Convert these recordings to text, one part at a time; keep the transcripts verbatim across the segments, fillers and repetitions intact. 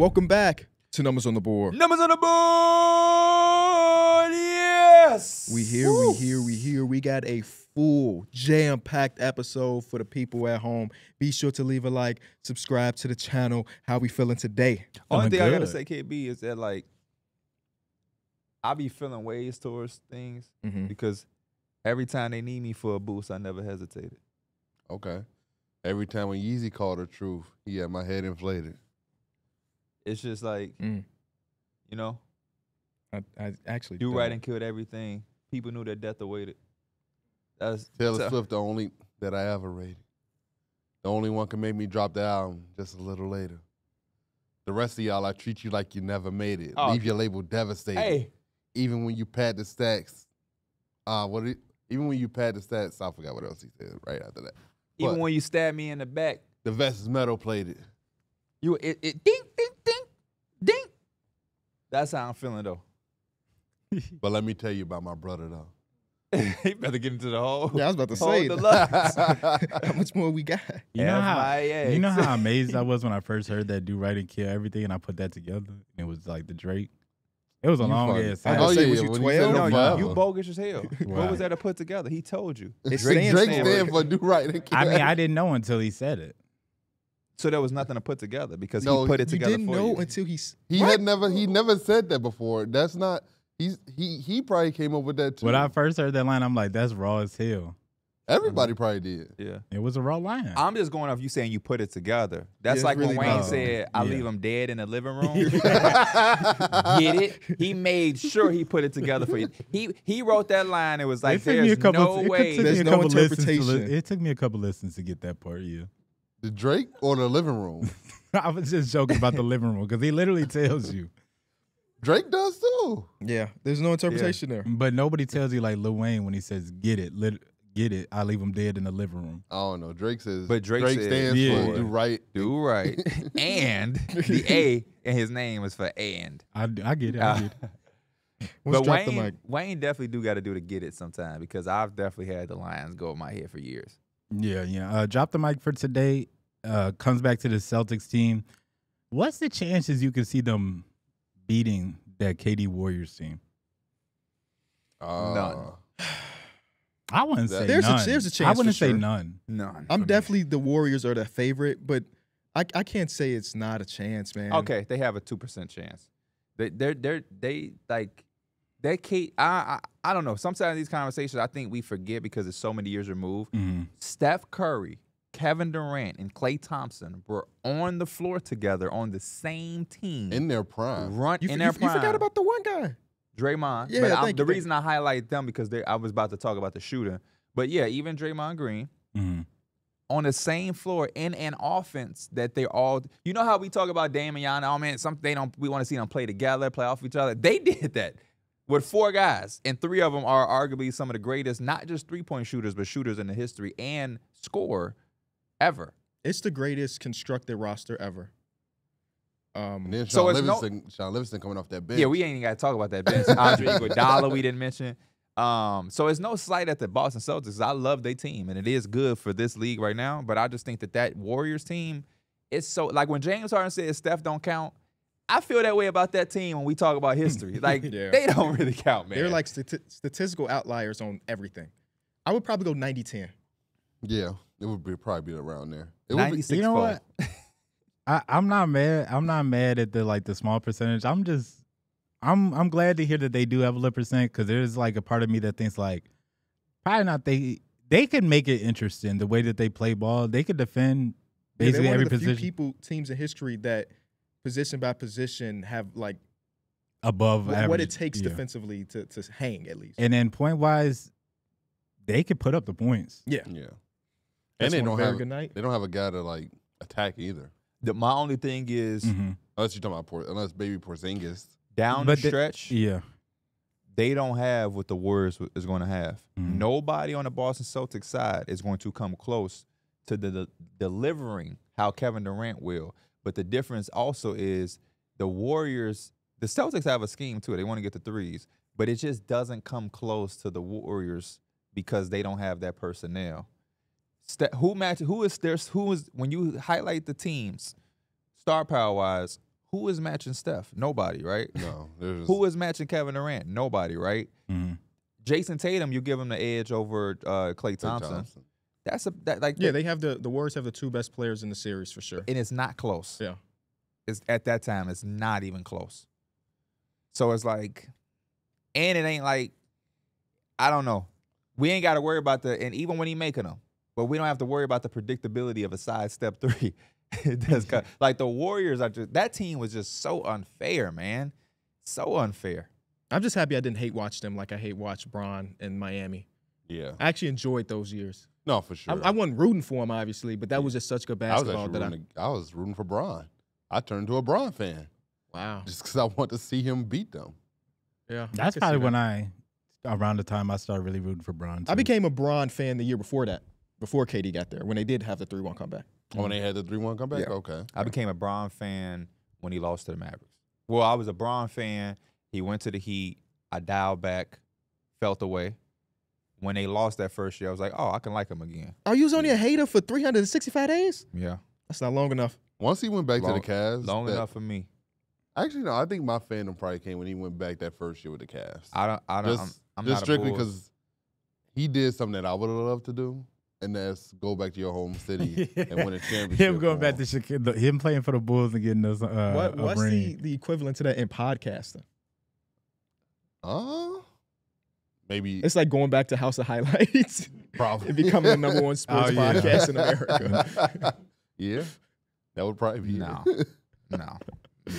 Welcome back to Numbers on the Board. Numbers on the Board, yes! We here, Woo. we here, we here. We got a full, jam-packed episode for the people at home. Be sure to leave a like, subscribe to the channel. How we feeling today? Only thing good. I gotta say, K B, is that, like, I be feeling ways towards things mm-hmm. because every time they need me for a boost, I never hesitated. Okay. Every time when Yeezy called the truth, he had my head inflated. It's just like, mm. you know, I, I actually do right and killed everything. People knew their death awaited. That's Taylor Swift, the only that I ever rated. The only one can make me drop the album just a little later. The rest of y'all, I treat you like you never made it. Oh. Leave your label devastated. Hey. Even when you pad the stacks, uh, what? It, even when you pad the stats, I forgot what else he said right after that. But even when you stab me in the back, the vest is metal plated. You it, it ding ding ding ding. That's how I'm feeling though. But let me tell you about my brother though. He better get into the hole. Yeah, I was about to say how much more we got. You know how, you know how amazed I was when I first heard that "Do Right and Kill Everything" and I put that together. It was like the Drake. It was a you long ass. I oh, yeah, was you twelve? No, no, you, you bogus as hell. Right. What was that to put together? He told you. It's Drake stand for do right. And I mean, I didn't know until he said it. So there was nothing to put together because no, he put it together. Didn't for know you. Until he he what? had never he never said that before. That's not he's he he probably came up with that too. When I first heard that line, I'm like, that's raw as hell. Everybody probably did. Yeah, it was a raw line. I'm just going off you saying you put it together. That's yeah, like really when Wayne no. said, "I yeah. leave him dead in the living room." Get it? He made sure he put it together for you. He he wrote that line. It was like, it "There's no of, way." There's no interpretation. Li it took me a couple listens to get that part. Yeah, the Drake or the living room. I was just joking about the living room because he literally tells you. Drake does too. Yeah, there's no interpretation yeah. there. But nobody tells you like Lil Wayne when he says, "Get it." Lit Get it? I leave him dead in the living room. I don't know. Drake says. But Drake, Drake says, stands yeah. for do right, do right, and the A in his name is for and. I, I get it. I uh, get it. But Wayne, Wayne definitely do got to do the get it sometime because I've definitely had the lines go in my head for years. Yeah, yeah. Uh, drop the mic for today. Uh, comes back to the Celtics team. What's the chances you can see them beating that K D Warriors team? Uh, None. I wouldn't say there's none. A, there's a chance I wouldn't say sure. none. None. I'm definitely the Warriors are the favorite, but I, I can't say it's not a chance, man. Okay, they have a two percent chance. They they're they're they like they Kate. I, I I don't know. Sometimes these conversations I think we forget because it's so many years removed. Mm-hmm. Steph Curry, Kevin Durant, and Klay Thompson were on the floor together on the same team in their prime. Run you, in their you, prime. You forgot about the one guy. Draymond, yeah, but I'm, the you. reason I highlight them because they, I was about to talk about the shooter, but yeah, even Draymond Green mm-hmm. on the same floor in an offense that they all, you know how we talk about Dame and Giannis, oh man, some they don't, we want to see them play together, play off each other. They did that with four guys, and three of them are arguably some of the greatest, not just three point shooters, but shooters in the history and scorer ever. It's the greatest constructed roster ever. Um, and then Sean, so Livingston, no, Sean Livingston coming off that bench. Yeah, we ain't even got to talk about that bench. Andre Iguodala we didn't mention. Um, so it's no slight at the Boston Celtics. I love their team, and it is good for this league right now. But I just think that that Warriors team is so – like when James Harden says Steph don't count, I feel that way about that team when we talk about history. Like yeah. they don't really count, man. They're like stati statistical outliers on everything. I would probably go ninety ten. Yeah, it would be probably be around there. It would be, you know what? I, I'm not mad. I'm not mad at the like the small percentage. I'm just, I'm I'm glad to hear that they do have a little percent because there's like a part of me that thinks like, probably not. They they could make it interesting the way that they play ball. They could defend basically yeah, every the position. Few people teams in history that position by position have like above what, average, what it takes yeah. defensively to to hang at least. And then point wise, they could put up the points. Yeah, yeah. That's and they don't have good night. They don't have a guy to like attack either. The, my only thing is, mm-hmm. unless you're talking about Por, unless baby Porzingis down but the stretch, they, yeah, they don't have what the Warriors is going to have. Mm-hmm. Nobody on the Boston Celtics side is going to come close to the, the delivering how Kevin Durant will. But the difference also is the Warriors, the Celtics have a scheme too. They want to get the threes, but it just doesn't come close to the Warriors because they don't have that personnel. St who match? Who is there's? Who is when you highlight the teams, star power wise? Who is matching Steph? Nobody, right? No. There's... Who is matching Kevin Durant? Nobody, right? Mm-hmm. Jason Tatum, you give him the edge over uh, Klay Thompson. Thompson. That's a that, like yeah. The, they have the the Warriors have the two best players in the series for sure, and it's not close. Yeah, it's at that time it's not even close. So it's like, and it ain't like, I don't know. We ain't got to worry about the and even when he making them, but we don't have to worry about the predictability of a sidestep three. It does cut. Like the Warriors are just, that team was just so unfair, man. So unfair. I'm just happy I didn't hate watch them like I hate watch Bron in Miami. Yeah, I actually enjoyed those years. No, for sure. I, I wasn't rooting for him, obviously, but that yeah. was just such good basketball. I was, that I, to, I was rooting for Bron. I turned to a Bron fan. Wow. Just because I want to see him beat them. Yeah. That's probably when I, around the time I started really rooting for Bron. Too. I became a Bron fan the year before that, before K D got there, when they did have the three one comeback. Oh, when they had the three one comeback? Yeah. Okay. I became a Bron fan when he lost to the Mavericks. Well, I was a Bron fan. He went to the Heat. I dialed back, felt away. When they lost that first year, I was like, oh, I can like him again. Oh, you was only yeah. a hater for three hundred sixty-five days? Yeah. That's not long enough. Once he went back long, to the Cavs. Long that, enough for me. Actually, no, I think my fandom probably came when he went back that first year with the Cavs. I don't, I don't, just, I'm, I'm just not strictly because he did something that I would have loved to do. And that's go back to your home city yeah. and win a championship. Him going back to Chicago, him playing for the Bulls and getting those. Uh, what, what's the, the equivalent to that in podcasting? Uh, maybe it's like going back to House of Highlights. Probably and becoming the number one sports oh, yeah. podcast in America. Yeah, that would probably be no, it. no. no.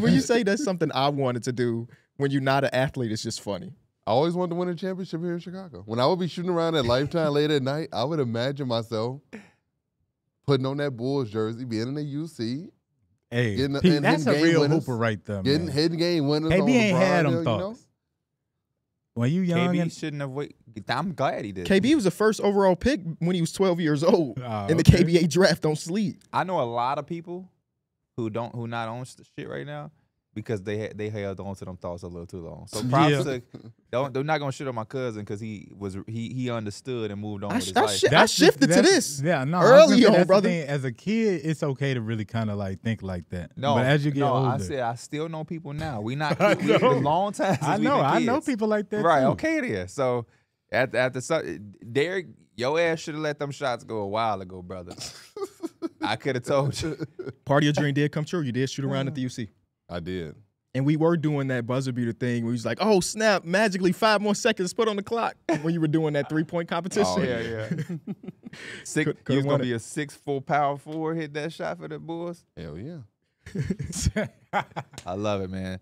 When you say that's something I wanted to do, when you're not an athlete, it's just funny. I always wanted to win a championship here in Chicago. When I would be shooting around at Lifetime late at night, I would imagine myself putting on that Bulls jersey, being in the U C. Hey, getting, Pete, and that's a real winners, hooper right there, man. Getting head game winners K B on ain't LeBron, had them you know? Thoughts. When you young, K B and shouldn't have waited. I'm glad he did. K B was the first overall pick when he was twelve years old uh, in okay. the K B A draft. Don't sleep. I know a lot of people who don't, who not on shit right now. Because they had, they held on to them thoughts a little too long. So props yeah. to, don't, they're not gonna shit on my cousin because he was he he understood and moved on I, with his I, life. I shifted to this. Yeah, no. Early on, brother. As a kid, it's okay to really kind of like think like that. No, but as you get no, older, I said I still know people now. We not we, a long time. Since I know. I know people like that. Right. Too. Okay. There. So at at the Derek, your ass should have let them shots go a while ago, brother. I could have told you. Part of your dream did come true. You did shoot around at the U C. I did. And we were doing that buzzer beater thing where he was like, oh, snap, magically five more seconds put on the clock when you were doing that three-point competition. Oh, yeah, yeah. Six, could, he was going to be a six foot power forward, hit that shot for the Bulls. Hell, yeah. I love it, man.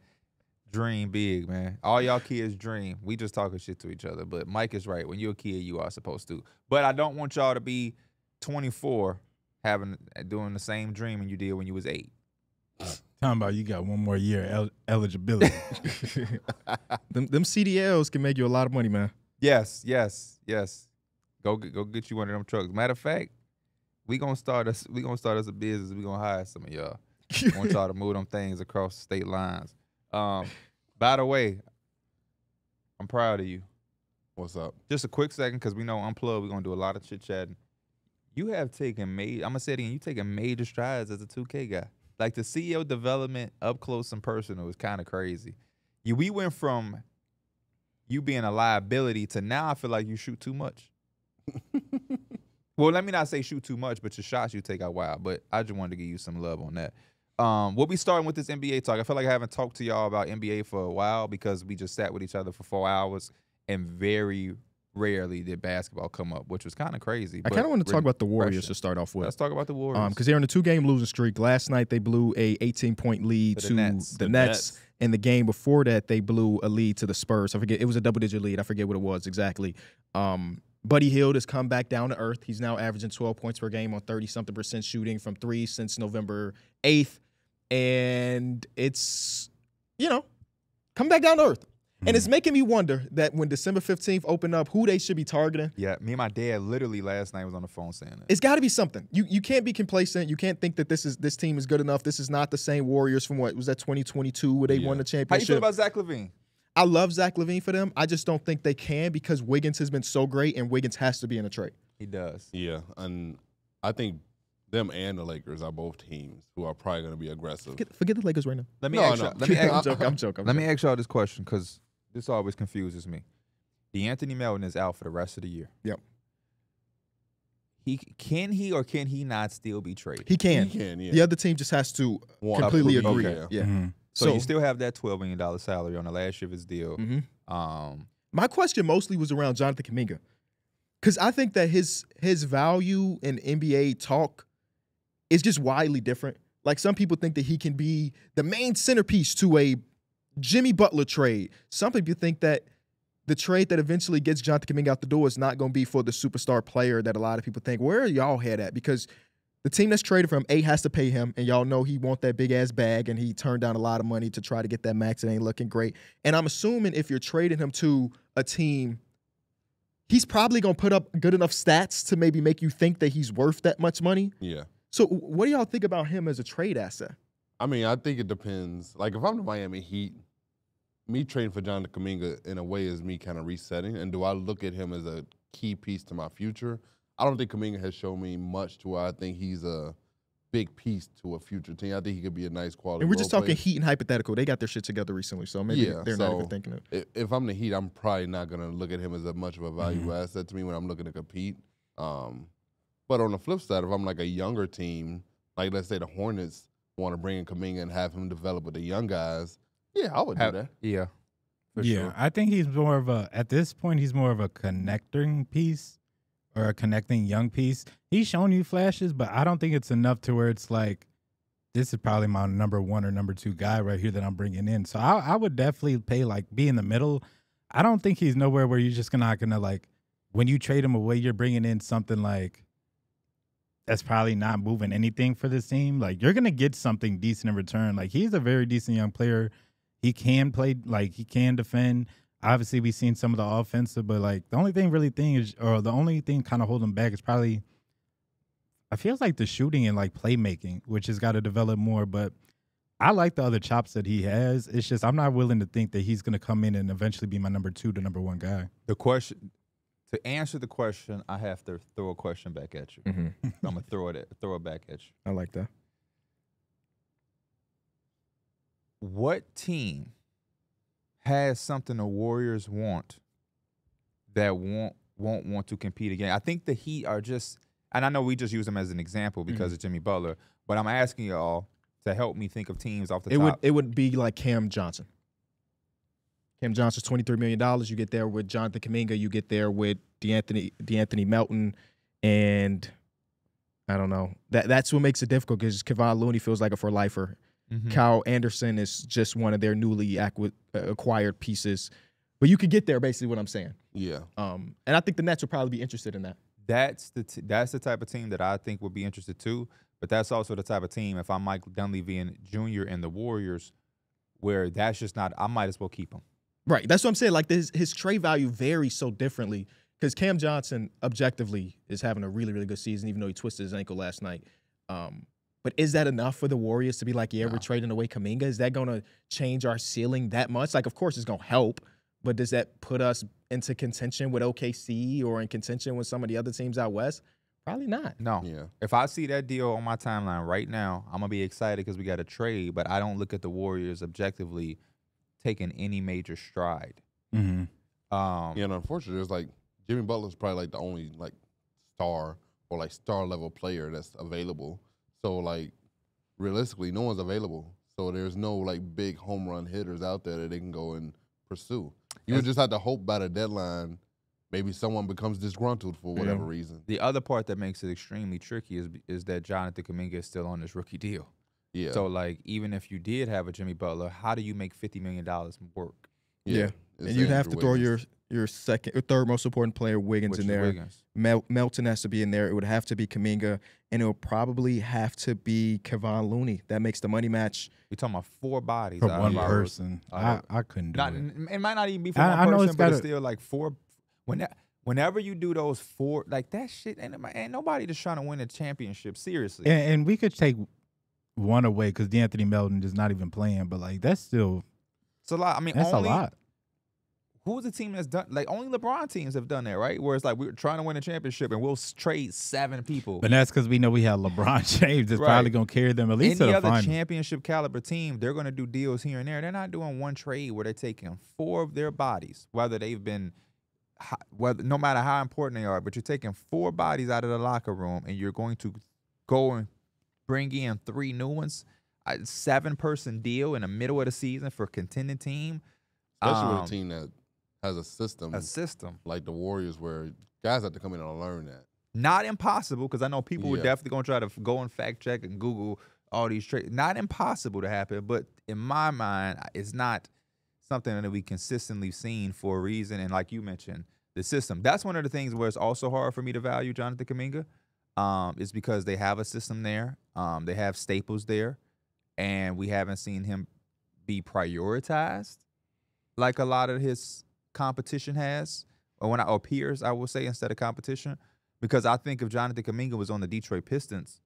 Dream big, man. All y'all kids dream. We just talking shit to each other. But Mike is right. When you're a kid, you are supposed to. But I don't want y'all to be twenty-four having doing the same dreaming you did when you was eight. Talking about you got one more year el eligibility. them, them C D Ls can make you a lot of money, man. Yes, yes, yes. Go go get you one of them trucks. Matter of fact, we gonna start us. We gonna start us a business. We gonna hire some of y'all. Want y'all to move them things across state lines. Um, by the way, I'm proud of you. What's up? Just a quick second, cause we know Unplugged. We're gonna do a lot of chit chatting. You have taken major. I'm gonna say it again. You taking major strides as a two K guy. Like, the C E O development up close and personal is kind of crazy. You, we went from you being a liability to now I feel like you shoot too much. Well, let me not say shoot too much, but your shots you take are wild. But I just wanted to give you some love on that. Um, we'll be starting with this N B A talk. I feel like I haven't talked to y'all about N B A for a while because we just sat with each other for four hours and very rarely did basketball come up, which was kind of crazy. I kind of want to talk about the Warriors to start off with. Let's talk about the Warriors. Because um, they're in a two-game losing streak. Last night they blew a eighteen point lead to the, to Nets. the, the Nets. Nets. And the game before that they blew a lead to the Spurs. I forget. It was a double-digit lead. I forget what it was exactly. Um, Buddy Hield has come back down to earth. He's now averaging twelve points per game on thirty-something percent shooting from three since November eighth. And it's, you know, come back down to earth. And it's making me wonder that when December fifteenth open up, who they should be targeting. Yeah, me and my dad literally last night was on the phone saying that. It's got to be something. You you can't be complacent. You can't think that this is this team is good enough. This is not the same Warriors from what was that twenty twenty-two where they yeah. won the championship. How you feel about Zach LaVine? I love Zach LaVine for them. I just don't think they can because Wiggins has been so great and Wiggins has to be in a trade. He does. Yeah, and I think them and the Lakers are both teams who are probably going to be aggressive. Forget, forget the Lakers right now. Let me no, ask no. Let me ask, I'm joking. I'm joking. Let me ask y'all this question because this always confuses me. DeAnthony Melton is out for the rest of the year. Yep. He can he or can he not still be traded? He can. He can. Yeah. The other team just has to One, completely agree. Okay. Yeah. Mm-hmm. so, so you still have that twelve million dollar salary on the last year of his deal. Mm-hmm. um, My question mostly was around Jonathan Kuminga, because I think that his his value in N B A talk is just widely different. Like some people think that he can be the main centerpiece to a Jimmy Butler trade. Some people think that the trade that eventually gets Jonathan Kuminga out the door is not going to be for the superstar player that a lot of people think. Where are y'all head at? Because the team that's traded for him, A, has to pay him, and y'all know he wants that big-ass bag, and he turned down a lot of money to try to get that max. It ain't looking great. And I'm assuming if you're trading him to a team, he's probably going to put up good enough stats to maybe make you think that he's worth that much money. Yeah. So what do y'all think about him as a trade asset? I mean, I think it depends. Like, if I'm the Miami Heat, me trading for Jonathan Kuminga in a way is me kind of resetting. And do I look at him as a key piece to my future? I don't think Kuminga has shown me much to where I think he's a big piece to a future team. I think he could be a nice quality. And we're just talking player. Heat and hypothetical. They got their shit together recently, so maybe yeah, they're so not even thinking of it. If I'm the Heat, I'm probably not going to look at him as a much of a valuable mm-hmm. asset to me when I'm looking to compete. Um, but on the flip side, if I'm like a younger team, like let's say the Hornets want to bring in Kuminga and have him develop with the young guys, yeah, I would have, do that. Yeah, for yeah. Sure. I think he's more of a at this point he's more of a connecting piece. Or a connecting young piece. He's shown you flashes, but I don't think it's enough to where it's like, this is probably my number one or number two guy right here that I'm bringing in. So I, I would definitely pay, like, be in the middle. I don't think he's nowhere where you're just not going to, like, when you trade him away, you're bringing in something, like, that's probably not moving anything for this team. Like, you're going to get something decent in return. Like, he's a very decent young player. He can play, like, he can defend. Obviously, we've seen some of the offensive, but like the only thing really thing is, or the only thing kind of holding back is probably, I feels like the shooting and like playmaking, which has got to develop more. But I like the other chops that he has. It's just I'm not willing to think that he's going to come in and eventually be my number two to number one guy. The question, to answer the question, I have to throw a question back at you. Mm-hmm. I'm gonna throw it, at, throw it back at you. I like that. What team has something the Warriors want that won't won't want to compete again? I think the Heat are just, and I know we just use them as an example because mm-hmm. of Jimmy Butler, but I'm asking y'all to help me think of teams off the it top. Would, it would be like Cam Johnson. Cam Johnson's twenty-three million dollars. You get there with Jonathan Kuminga. You get there with DeAnthony DeAnthony Melton, and I don't know. That that's what makes it difficult because Kevon Looney feels like a for lifer. Mm-hmm. Kyle Anderson is just one of their newly acqu acquired pieces. But you could get there, basically, what I'm saying. Yeah. Um, and I think the Nets will probably be interested in that. That's the t that's the type of team that I think would be interested, too. But that's also the type of team, if I'm Mike Dunleavy and Junior and the Warriors, where that's just not – I might as well keep him. Right. That's what I'm saying. Like, his, his trade value varies so differently because Cam Johnson, objectively, is having a really, really good season, even though he twisted his ankle last night. Um But is that enough for the Warriors to be like, yeah, no. we're trading away Kuminga? Is that going to change our ceiling that much? Like, of course, it's going to help, but does that put us into contention with O K C or in contention with some of the other teams out west? Probably not. No. Yeah. If I see that deal on my timeline right now, I'm going to be excited because we got a trade, but I don't look at the Warriors objectively taking any major stride. Mm-hmm. um, yeah, and unfortunately, it's like Jimmy Butler's probably like the only like star or like star-level player that's available. So, like, realistically, no one's available. So there's no, like, big home run hitters out there that they can go and pursue. You would just have to hope by the deadline maybe someone becomes disgruntled for whatever yeah. reason. The other part that makes it extremely tricky is is that Jonathan Kuminga is still on his rookie deal. Yeah. So, like, even if you did have a Jimmy Butler, how do you make fifty million dollars work? Yeah. yeah. And you'd have to Wiggins. throw your your second or third most important player, Wiggins, Which in there. Wiggins. Mel Melton has to be in there. It would have to be Kuminga, and it would probably have to be Kevon Looney. That makes the money match. We're talking about four bodies. For one I person. I, I couldn't do not, it. It might not even be for I, one I person, know it's but it's still like four. When that, whenever you do those four, like that shit, ain't, ain't nobody just trying to win a championship, seriously. And, and we could take one away because DeAnthony Melton is not even playing, but like that's still. It's a lot. I mean, that's only, a lot. who's the team that's done, like, only LeBron teams have done that, right? Where it's like, we're trying to win a championship and we'll trade seven people. But that's because we know we have LeBron James that's right. probably going to carry them at least Any to the other finals. Championship caliber team, they're going to do deals here and there. They're not doing one trade where they're taking four of their bodies, whether they've been, whether no matter how important they are, but you're taking four bodies out of the locker room and you're going to go and bring in three new ones. A seven-person deal in the middle of the season for a contending team. Especially um, with a team that has a system. A system. Like the Warriors, where guys have to come in and learn that. Not impossible, because I know people yeah. were definitely going to try to go and fact-check and Google all these trades. Not impossible to happen, but in my mind, it's not something that we consistently seen for a reason. And like you mentioned, the system. That's one of the things where it's also hard for me to value Jonathan Kuminga. Um, is because they have a system there. Um, they have staples there. And we haven't seen him be prioritized like a lot of his competition has, or when I or peers, I will say, instead of competition. Because I think if Jonathan Kuminga was on the Detroit Pistons,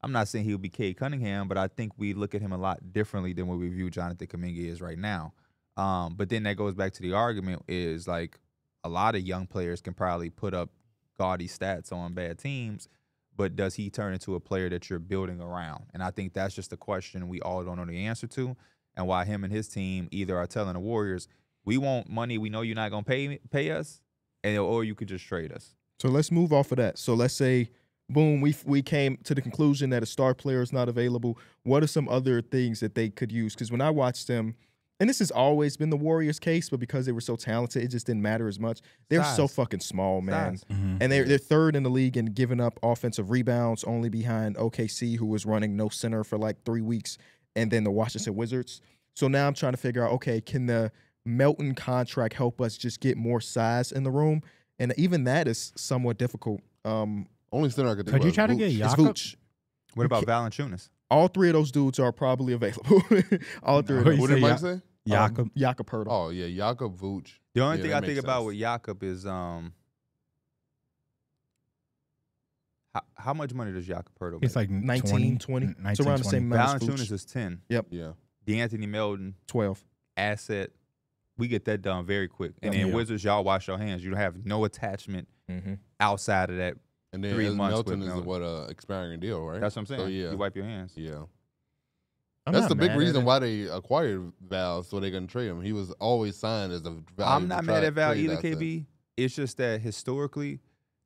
I'm not saying he would be Cade Cunningham, but I think we look at him a lot differently than what we view Jonathan Kuminga is right now. Um, but then that goes back to the argument is like a lot of young players can probably put up gaudy stats on bad teams. But does he turn into a player that you're building around? And I think that's just a question we all don't know the answer to, and why him and his team either are telling the Warriors, we want money, we know you're not going to pay pay us, and or you could just trade us. So let's move off of that. So let's say, boom, we, we came to the conclusion that a star player is not available. What are some other things that they could use? Because when I watched them, and this has always been the Warriors' case, but because they were so talented, it just didn't matter as much. They're so fucking small, man. Mm-hmm. And they're, they're third in the league in giving up offensive rebounds, only behind O K C, who was running no center for like three weeks, and then the Washington Wizards. So now I'm trying to figure out, okay, can the Melton contract help us just get more size in the room? And even that is somewhat difficult. Um, only center I could do. Could you try to get Jakob? What about Valanciunas? All three of those dudes are probably available. All three. No, of what did Mike say? Jakob. Um, Jakob Hurtle. Oh, yeah, Jakob Vooch. The only yeah, thing I think sense. about with Jakob is um, how, how much money does Jakob Hurtle make? It's like nineteen, twenty. It's around twenty. The same amount as Valanciunas is ten. Yep. Yeah. DeAnthony Melton. twelve. Asset. We get that done very quick. And yep. then yeah. Wizards, y'all wash your hands. You have no attachment mm-hmm. outside of that. And then Three months Melton is what a uh, expiring deal, right? That's what I'm saying. So, yeah. You wipe your hands. Yeah. I'm That's the big reason it. why they acquired Val, so they couldn't trade him. He was always signed as a Val. I'm not mad at Val either, K B. That. It's just that historically,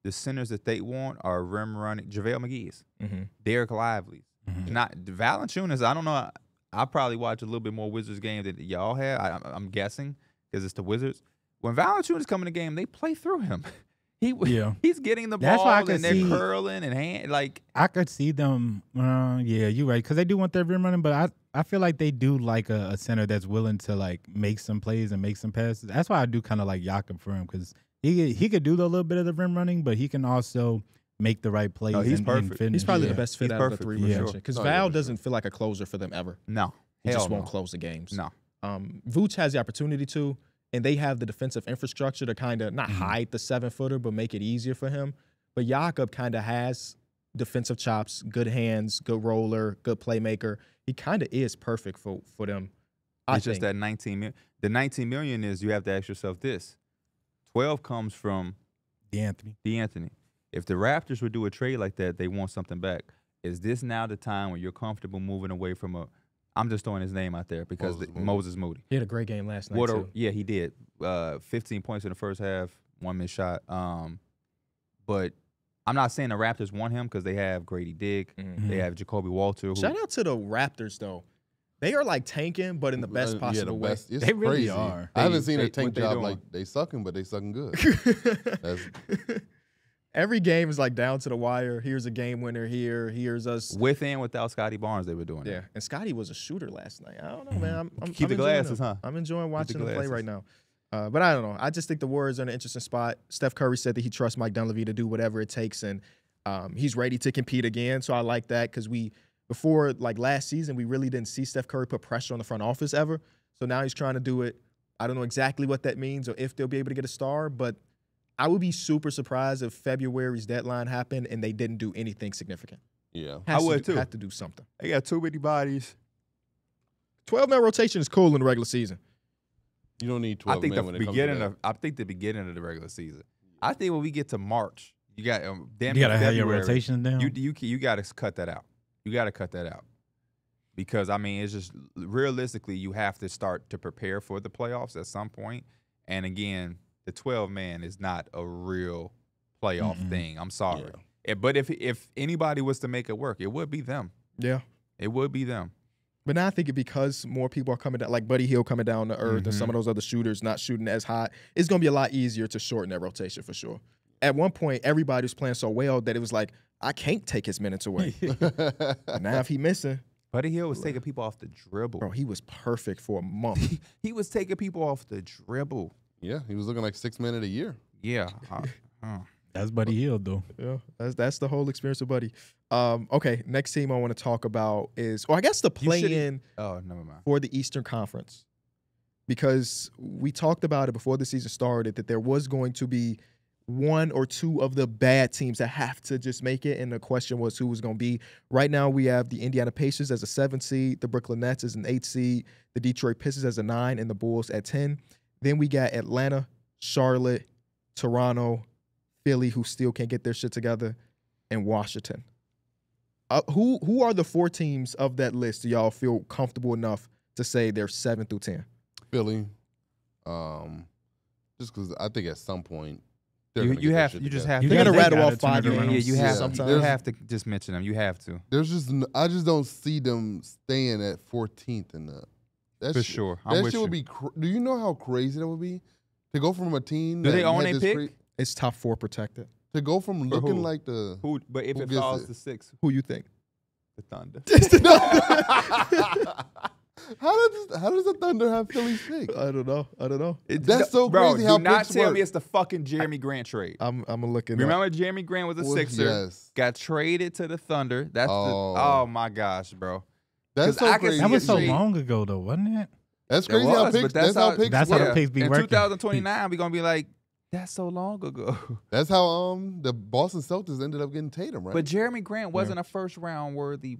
the centers that they want are rim running JaVale McGee's, mm-hmm. Derek Lively. Mm-hmm. Not Valanciunas. I don't know. I, I probably watch a little bit more Wizards game than y'all have. I, I'm guessing because it's the Wizards. When Valanciunas come in the game, they play through him. He yeah. he's getting the That's ball I could and they're see, curling and hand like I could see them. Uh, yeah, you're right, because they do want their rim running, but I I feel like they do like a, a center that's willing to like make some plays and make some passes. That's why I do kind of like Jakob for him, because he he could do a little bit of the rim running, but he can also make the right plays. No, he's and, perfect. And he's probably yeah. the best fit he's out perfect. of the three yeah. for sure. Because oh, Val yeah, doesn't sure. feel like a closer for them ever. No, he Hell just won't no. close the games. No, um, Vooch has the opportunity to. And they have the defensive infrastructure to kind of not hide the seven-footer, but make it easier for him. But Jakob kind of has defensive chops, good hands, good roller, good playmaker. He kind of is perfect for, for them, I It's think. just that nineteen million. The nineteen million is, you have to ask yourself this. twelve comes from DeAnthony. DeAnthony. If the Raptors would do a trade like that, they want something back. Is this now the time when you're comfortable moving away from a – I'm just throwing his name out there because Moses, the, Moody. Moses Moody. He had a great game last night, what a, too. Yeah, he did. Uh, fifteen points in the first half, one missed shot. Um, but I'm not saying the Raptors want him because they have Grady Dick. Mm-hmm. They have Jacoby Walter. Who, Shout out to the Raptors, though. They are, like, tanking, but in the best possible uh, yeah, the best, way. They really crazy. are. They, I haven't seen they, a tank job like they sucking, but they sucking good. That's Every game is like down to the wire. Here's a game winner here. Here's us. With and without Scotty Barnes, they were doing it. Yeah, and Scotty was a shooter last night. I don't know, man. I'm, I'm, Keep I'm the glasses, huh? I'm enjoying watching him play right now. Uh, but I don't know. I just think the Warriors are in an interesting spot. Steph Curry said that he trusts Mike Dunleavy to do whatever it takes, and um, he's ready to compete again. So I like that, because we, before like last season, we really didn't see Steph Curry put pressure on the front office ever. So now he's trying to do it. I don't know exactly what that means or if they'll be able to get a star, but I would be super surprised if February's deadline happened and they didn't do anything significant. Yeah. Has I would, to do, too. Have to do something. They got too many bodies. twelve-man rotation is cool in the regular season. You don't need twelve I think men the when it beginning comes to that. Of I think the beginning of the regular season. I think when we get to March, you got um, damn you got to have your rotation down. You you you got to cut that out. You got to cut that out because I mean it's just realistically you have to start to prepare for the playoffs at some point. And again, the twelve man is not a real playoff mm-mm. thing. I'm sorry, yeah. But if if anybody was to make it work, it would be them. Yeah, it would be them. But now I think it because more people are coming down, like Buddy Hield coming down to earth mm-hmm. and some of those other shooters not shooting as hot, it's going to be a lot easier to shorten that rotation for sure. At one point, everybody was playing so well that it was like, I can't take his minutes away. Now if he missing. Buddy Hield was taking people off the dribble. Bro, he was perfect for a month. he, he was taking people off the dribble. Yeah, he was looking like six men a year. Yeah. uh, uh. That's Buddy Hield, though. Yeah, that's that's the whole experience of Buddy. Um, okay, next team I want to talk about is, or I guess the play-in oh, never mind. for the Eastern Conference, because we talked about it before the season started that there was going to be one or two of the bad teams that have to just make it, and the question was who was going to be. Right now we have the Indiana Pacers as a seven seed, the Brooklyn Nets as an eight seed, the Detroit Pistons as a nine, and the Bulls at ten. Then we got Atlanta, Charlotte, Toronto, Philly, who still can't get their shit together, and Washington. Uh, who who are the four teams of that list? Do y'all feel comfortable enough to say they're seven through ten? Philly, um, just because I think at some point they're you, you have you together. just have you to, gotta rattle off five names. Yeah, you have yeah. you have to just mention them. You have to. There's just I just don't see them staying at fourteenth in the. That for shit, sure, I'm that with shit you. would be. Cr Do you know how crazy that would be to go from a team? Do that they own a pick? It's top four protected. To go from looking like the who, but if who it falls it. to six, who you think? The Thunder. how does how does the Thunder have Philly's pick? I don't know. I don't know. It's That's so bro, crazy. How do not tell work. me it's the fucking Jeremy Grant trade. I'm I'm looking. Remember up. Jeremy Grant was a well, Sixer. Yes. Got traded to the Thunder. That's oh, the, oh my gosh, bro. That's so I crazy. That was so trade. long ago though, wasn't it? That's crazy. It was, how picks, that's, that's how, how picks. That's work. how the picks be working. In two thousand twenty-nine, we're gonna be like. That's so long ago. That's how um the Boston Celtics ended up getting Tatum, right? But Jeremy Grant wasn't yeah. a first-round worthy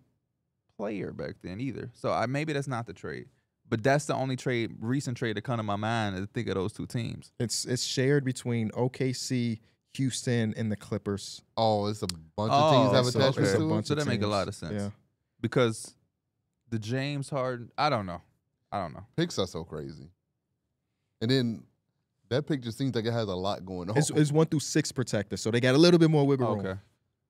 player back then either. So I, maybe that's not the trade. But that's the only trade, recent trade that come to my mind to think of those two teams. It's it's shared between O K C, Houston, and the Clippers. Oh, it's a bunch oh, of teams have so attachments okay. to it. So that makes a lot of sense. Yeah. Because the James Harden, I don't know. I don't know. Picks are so crazy. And then... That pick just seems like it has a lot going on. It's, it's one through six protectors, so they got a little bit more wiggle room. Okay,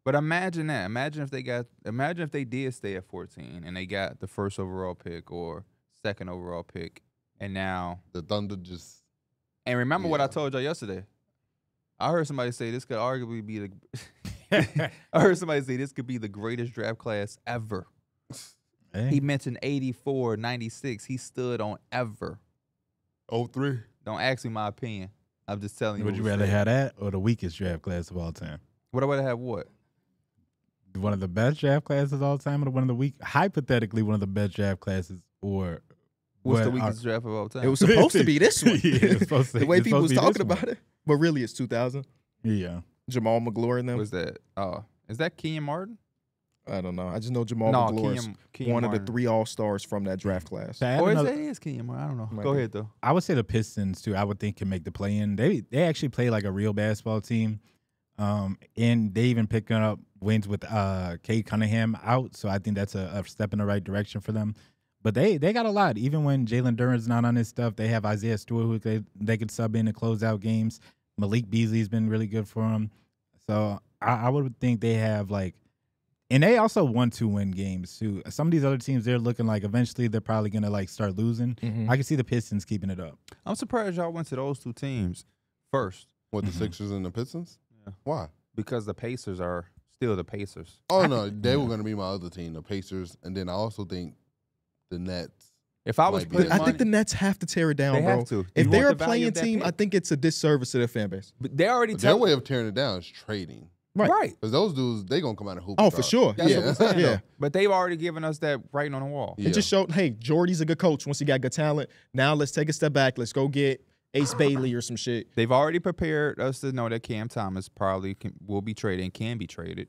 but imagine that. Imagine if they got. Imagine if they did stay at fourteen and they got the first overall pick or second overall pick, and now the Thunder just. And remember yeah. what I told y'all yesterday. I heard somebody say this could arguably be the. I heard somebody say this could be the greatest draft class ever. Dang. He mentioned eighty-four, ninety-six. He stood on ever. Oh three. Don't ask me my opinion. I'm just telling you. Would you rather have that or the weakest draft class of all time? Would I rather have what? One of the best draft classes of all time or one of the weak? Hypothetically, one of the best draft classes or what's the weakest draft of all time? It was supposed to be this one. yeah, it was supposed to, the way people was talking about it, but really it's two thousand. Yeah, Jamal McGlory and them. What's that? Oh, is that Kenyon Martin? I don't know. I just know Jamal no, McGlory is one of the three all-stars from that draft class. Or is that is Kenyon Martin? I don't know. Might Go be. ahead, though. I would say the Pistons, too, I would think can make the play-in. They they actually play like a real basketball team, um, and they even picking up wins with uh, Cade Cunningham out, so I think that's a, a step in the right direction for them. But they they got a lot. Even when Jalen Duren's not on his stuff, they have Isaiah Stewart, who they, they could sub in to close out games. Malik Beasley's been really good for them. So I, I would think they have, like, and they also want to win games, too. Some of these other teams, they're looking like eventually they're probably going to, like, start losing. Mm-hmm. I can see the Pistons keeping it up. I'm surprised y'all went to those two teams first. What, the mm-hmm. Sixers and the Pistons? Yeah. Why? Because the Pacers are still the Pacers. Oh, no, they yeah. were going to be my other team, the Pacers. And then I also think the Nets. If I was putting money, I think the Nets have to tear it down, they bro. Have to. If you they're a the playing team, pick? I think it's a disservice to their fan base. But they already Their way of tearing it down is trading. Right, because those dudes, they gonna come out of hoop. Oh, for sure. That's yeah, what I'm yeah. But they've already given us that writing on the wall. Yeah. It just showed, hey, Jordy's a good coach. Once he got good talent, now let's take a step back. Let's go get Ace Bailey or some shit. They've already prepared us to know that Cam Thomas probably can, will be traded and can be traded.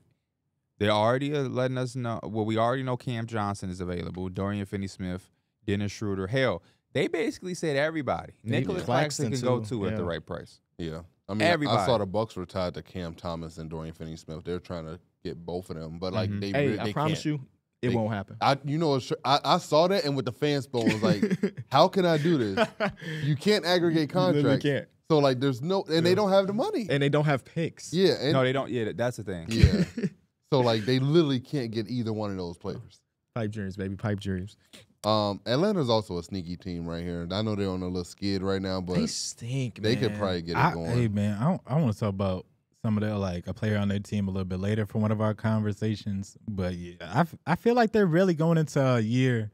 They're already letting us know. Well, we already know Cam Johnson is available. Dorian Finney-Smith, Dennis Schroeder. Hell, They basically said everybody. Nicholas Claxton can go too at the right price. Yeah. I mean, everybody. I saw the Bucks were tied to Cam Thomas and Dorian Finney-Smith. They're trying to get both of them, but like mm-hmm. they, hey, they I promise can't. you, it they, won't happen. I, you know, I, I saw that, and with the fans, I was like, "How can I do this? You can't aggregate contracts. You can't. So like, there's no, and yeah. they don't have the money, and they don't have picks. Yeah, and, no, they don't. Yeah, that's the thing. Yeah, so like, they literally can't get either one of those players. Pipe dreams, baby, pipe dreams. Um, Atlanta's also a sneaky team right here. I know they're on a little skid right now, but they stink. They man. could probably get it I, going. Hey man, I don't, I want to talk about some of their, like, a player on their team a little bit later from one of our conversations. But yeah, I, I feel like they're really going into a year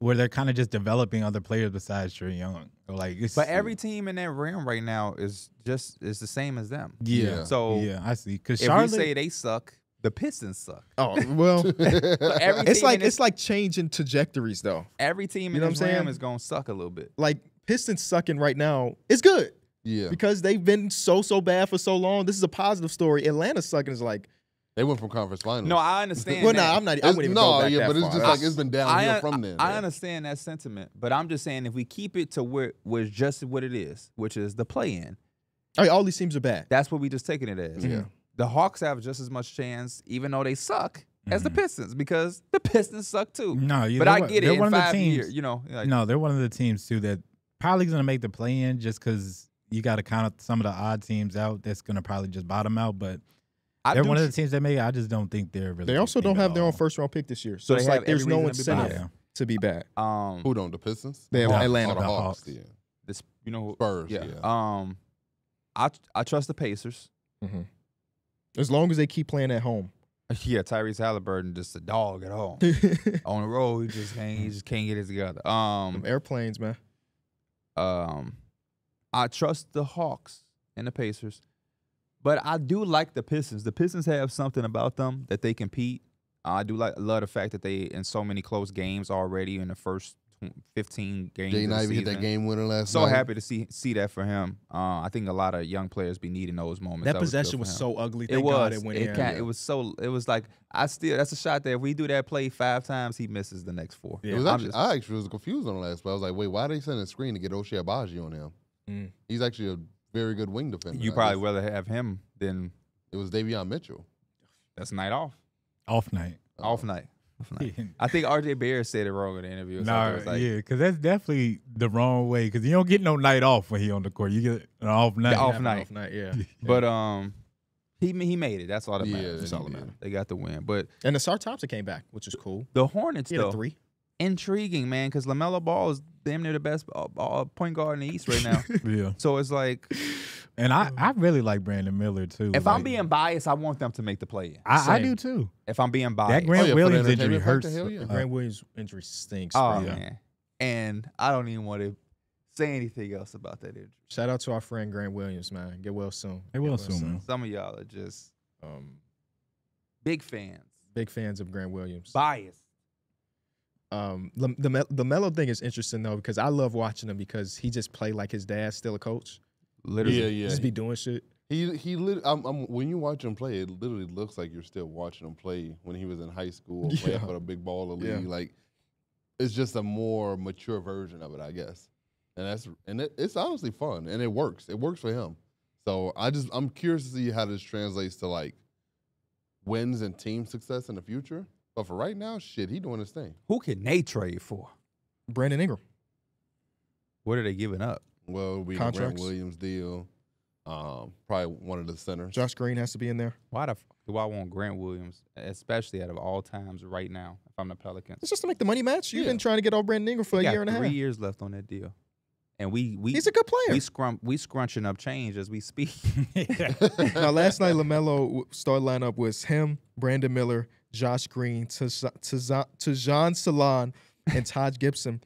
where they're kind of just developing other players besides Trae Young. Like, it's, but every team in that realm right now is just is the same as them. Yeah. yeah. So yeah, I see. Because if Charlotte, we say they suck, the Pistons suck. Oh well, so it's like it's, it's like changing trajectories though. Every team in you know this realm is gonna suck a little bit. Like Pistons sucking right now is good. Yeah, because they've been so so bad for so long. This is a positive story. Atlanta sucking is like they went from conference finals. No, I understand. well, no, nah, I'm not. I wouldn't even no, go back yeah, that but far. It's just I, like it's been downhill I, from there. I, I understand that sentiment, but I'm just saying if we keep it to where was just what it is, which is the play-in. I mean, all these teams are bad. That's what we just taking it as. Mm-hmm. Yeah. The Hawks have just as much chance, even though they suck, mm-hmm. as the Pistons, because the Pistons suck too. No, you but I get it. In five years, you know. Like, no, they're one of the teams too that probably gonna make the play in just because you got to count some of the odd teams out. That's gonna probably just bottom out. But I they're one of the teams that make. I just don't think they're really. They also don't have their own first round pick this year, so, so it's like there's no incentive to be, yeah. to be bad. Um, Who don't the Pistons? They have no, Atlanta the Hawks. Hawks. Yeah. This you know Spurs. Yeah. yeah. Um, I I trust the Pacers. Mm-hmm. As long as they keep playing at home. Yeah, Tyrese Halliburton just a dog at home. On the road, he just can't he just can't get it together. Um Them airplanes, man. Um I trust the Hawks and the Pacers. But I do like the Pistons. The Pistons have something about them that they compete. I do like love the fact that they in so many close games already in the first fifteen games. Jaden Ivey hit that game winner last night. So happy to see see that for him. Uh, I think a lot of young players be needing those moments. That, that possession was, was so ugly. Thank it was. God it, went it, in. Can't, it was so. It was like I still. That's a shot that if we do that play five times, he misses the next four. Yeah. It was actually, just, I actually was confused on the last play. I was like, wait, why are they sending a screen to get Ochai Agbaji on him? Mm. He's actually a very good wing defender. You probably rather have him than it was Davion Mitchell. That's night off. Off night. Uh, off night. Like, yeah. I think R J Barrett said it wrong in the interview. No, nah, like, yeah, because that's definitely the wrong way. Because you don't get no night off when he on the court. You get an off night. The off night, off night, yeah. yeah. But um, he he made it. That's all that yeah, matters. That's all that matters. They got the win. But and the Sar Thompson came back, which is cool. The Hornets though, three, intriguing man, because LaMelo Ball is damn near the best uh, point guard in the East right now. yeah. So it's like. And I, I really like Brandon Miller, too. If like, I'm being biased, I want them to make the play-in. I, I do, too. If I'm being biased. That Grant oh, yeah, Williams injury hurts. The yeah. uh, Grant Williams injury stinks. Oh, yeah. man. And I don't even want to say anything else about that injury. Shout out to our friend Grant Williams, man. Get well soon. Get well, well soon, soon, man. Some of y'all are just um, big fans. Big fans of Grant Williams. Biased. Um, the, the, the Melo thing is interesting, though, because I love watching him because he just played like his dad's still a coach. Literally, yeah, yeah. Just be doing shit. He he. Lit, I'm, I'm, when you watch him play, it literally looks like you're still watching him play when he was in high school, yeah. playing for the Big Baller League. Yeah. Like, it's just a more mature version of it, I guess. And that's and it, it's honestly fun, and it works. It works for him. So I just I'm curious to see how this translates to like wins and team success in the future. But for right now, shit, he doing his thing. Who can they trade for? Brandon Ingram. What are they giving up? Well, it'll be Contracts. the Grant Williams deal. Um, probably one of the centers. Josh Green has to be in there. Why the f do I want Grant Williams, especially out of all times right now, if I'm the Pelicans? It's just to make the money match. You've yeah. been trying to get old Brandon Ingram for we a year and a half. Three years left on that deal. And we, we He's a good player. We scrum we scrunching up change as we speak. Now, last night, LaMelo start lineup was him, Brandon Miller, Josh Green, Tajon Salon, and Taj Gibson.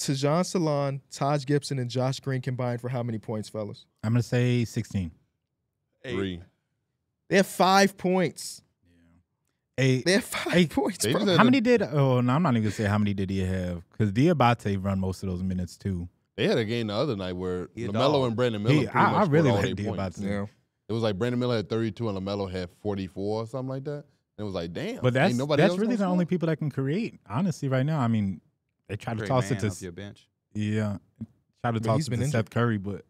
Tajon Salon, Taj Gibson, and Josh Green combined for how many points, fellas? I'm going to say sixteen. Eight. Three. They have five points. Yeah. Eight. They have five Eight. points, bro. How many did – oh, no, I'm not even going to say how many did he have because Diabate run most of those minutes too. They had a game the other night where LaMelo and Brandon Miller yeah, I, I really like Diabate. Yeah. It was like Brandon Miller had thirty-two and LaMelo had forty-four or something like that. And it was like, damn. But that's, that's really the only people that can create, honestly, right now. I mean – They try to toss it to your bench. Yeah. Shout out to Seth injured. Curry, but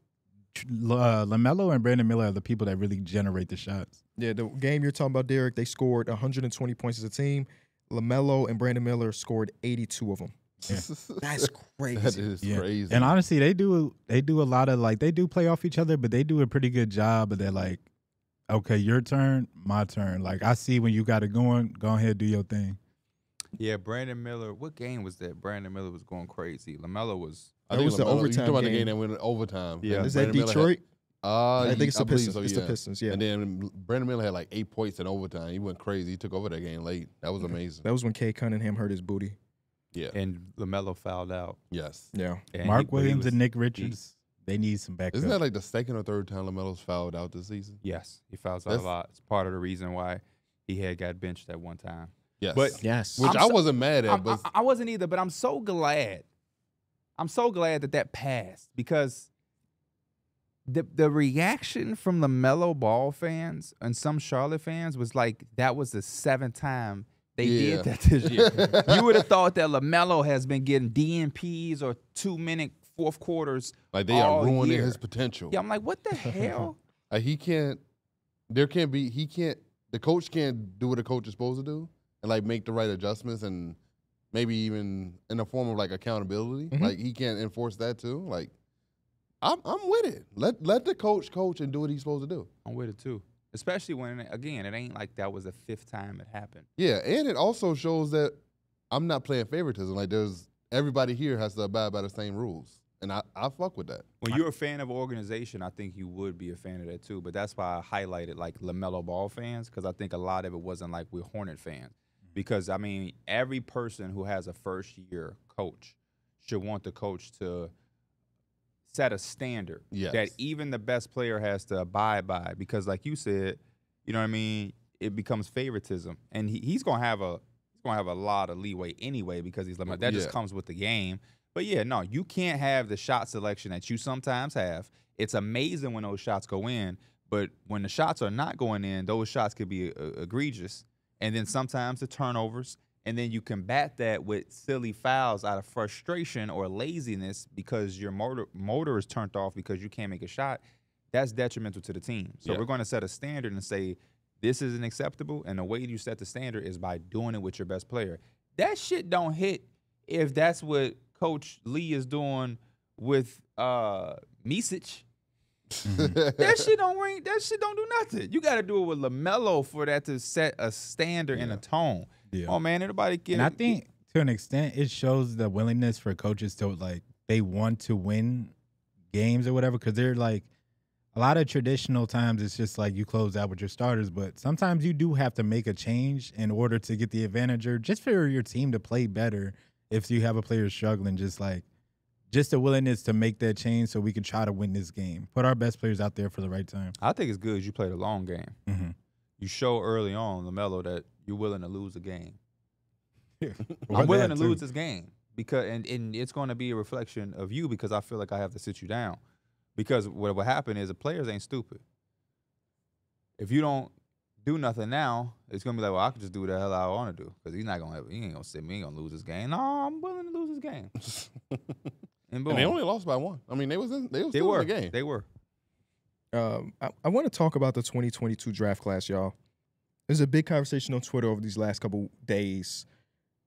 uh, LaMelo and Brandon Miller are the people that really generate the shots. Yeah, the game you're talking about, Derek, they scored one hundred twenty points as a team. LaMelo and Brandon Miller scored eighty-two of them. Yeah. That's crazy. That is yeah. crazy. And honestly, they do they do a lot of, like, they do play off each other, but they do a pretty good job. But they're like, okay, your turn, my turn. Like, I see when you got it going, go ahead, do your thing. Yeah, Brandon Miller. What game was that? Brandon Miller was going crazy. LaMelo was. I think it was LaMelo, the overtime you about game. The game that went overtime. Yeah, is that Detroit? Had, uh, I think it's I the Pistons. So, yeah. It's the Pistons. Yeah. And then Brandon Miller had like eight points in overtime. He went crazy. He took over that game late. That was amazing. That was when Kay Cunningham hurt his booty. Yeah. And LaMelo fouled out. Yes. Yeah. And Mark he, Williams he was, and Nick Richards. They need some backup. Isn't that like the second or third time LaMelo's fouled out this season? Yes, he fouls out That's, a lot. It's part of the reason why he had got benched at one time. Yes. But yes. Which I'm I wasn't so, mad at. I'm, but I, I wasn't either, but I'm so glad. I'm so glad that that passed, because the the reaction from LaMelo Ball fans and some Charlotte fans was like, that was the seventh time they yeah. did that this year. You would have thought that LaMelo has been getting D N Ps or two-minute fourth quarters like they all are ruining year. His potential. Yeah, I'm like, what the hell? Like he can't there can't be he can't the coach can't do what a coach is supposed to do and like make the right adjustments and maybe even in the form of like accountability. Mm-hmm. Like he can't enforce that too. Like I'm I'm with it. Let let the coach coach and do what he's supposed to do. I'm with it too. Especially when, again, it ain't like that was the fifth time it happened. Yeah, and it also shows that I'm not playing favoritism. Like there's everybody here has to abide by the same rules. And I, I fuck with that. When you're a fan of an organization, I think you would be a fan of that too. But that's why I highlighted like LaMelo Ball fans, because I think a lot of it wasn't like we're Hornet fans. Because, I mean, every person who has a first-year coach should want the coach to set a standard yes. that even the best player has to abide by. Because, like you said, you know what I mean, it becomes favoritism. And he, he's going to have a he's gonna have a lot of leeway anyway because he's like, that yeah. just comes with the game. But, yeah, no, you can't have the shot selection that you sometimes have. It's amazing when those shots go in, but when the shots are not going in, those shots could be uh, egregious. And then sometimes the turnovers, and then you combat that with silly fouls out of frustration or laziness because your motor motor is turned off because you can't make a shot. That's detrimental to the team. So yeah. we're going to set a standard and say this isn't acceptable, and the way you set the standard is by doing it with your best player. That shit don't hit if that's what Coach Lee is doing with uh, Misic. That shit don't ring. That shit don't do nothing. You got to do it with LaMelo for that to set a standard yeah. and a tone. Yeah. Oh man, everybody can. And I think it, to an extent, it shows the willingness for coaches to like they want to win games or whatever. Because they're like a lot of traditional times, it's just like you close out with your starters, but sometimes you do have to make a change in order to get the advantage or just for your team to play better. If you have a player struggling, just like. Just the willingness to make that change so we can try to win this game. Put our best players out there for the right time. I think it's good as you play the long game. Mm-hmm. You show early on, LaMelo, that you're willing to lose a game. Yeah. I'm willing to too. lose this game. because And, and it's going to be a reflection of you because I feel like I have to sit you down. Because what will happen is the players ain't stupid. If you don't do nothing now, it's going to be like, well, I can just do what the hell I want to do. Because he's not going to he ain't going to sit me. He ain't going to lose this game. No, I'm willing to lose this game. And, and they only lost by one. I mean, they was in, they was they still were. in the game. They were. Um, I, I want to talk about the twenty twenty-two draft class, y'all. There's a big conversation on Twitter over these last couple days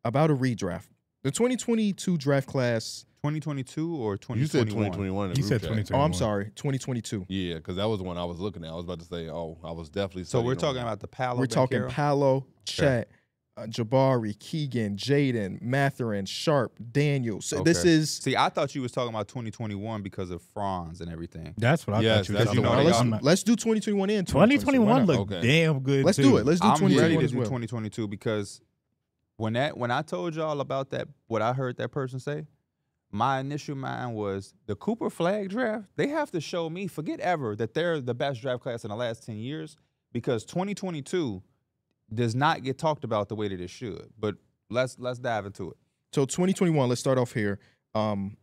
about a redraft. The twenty twenty-two draft class. twenty twenty-two or twenty twenty-one? You said twenty twenty-one. You said twenty twenty-one. Oh, I'm sorry. twenty twenty-two. Yeah, because that was the one I was looking at. I was about to say, oh, I was definitely. So we're talking about the Paolo. We're talking Paolo, Chet, Uh, Jabari, Keegan, Jaden, Mathurin, Sharp, Daniels. So okay. This is. See, I thought you was talking about twenty twenty-one because of Franz and everything. That's what I yes, thought you were. You know, let's, not... let's do twenty twenty-one and twenty twenty-one. twenty twenty-one looked okay. damn good. Let's too. do it. Let's do I'm twenty twenty-one. I'm ready to do well. twenty twenty-two because when that when I told y'all about that, what I heard that person say, my initial mind was the Cooper Flag draft. They have to show me, forget ever, that they're the best draft class in the last ten years because twenty twenty-two. Does not get talked about the way that it should, but let's let's dive into it. So twenty twenty-one, let's start off here. Um,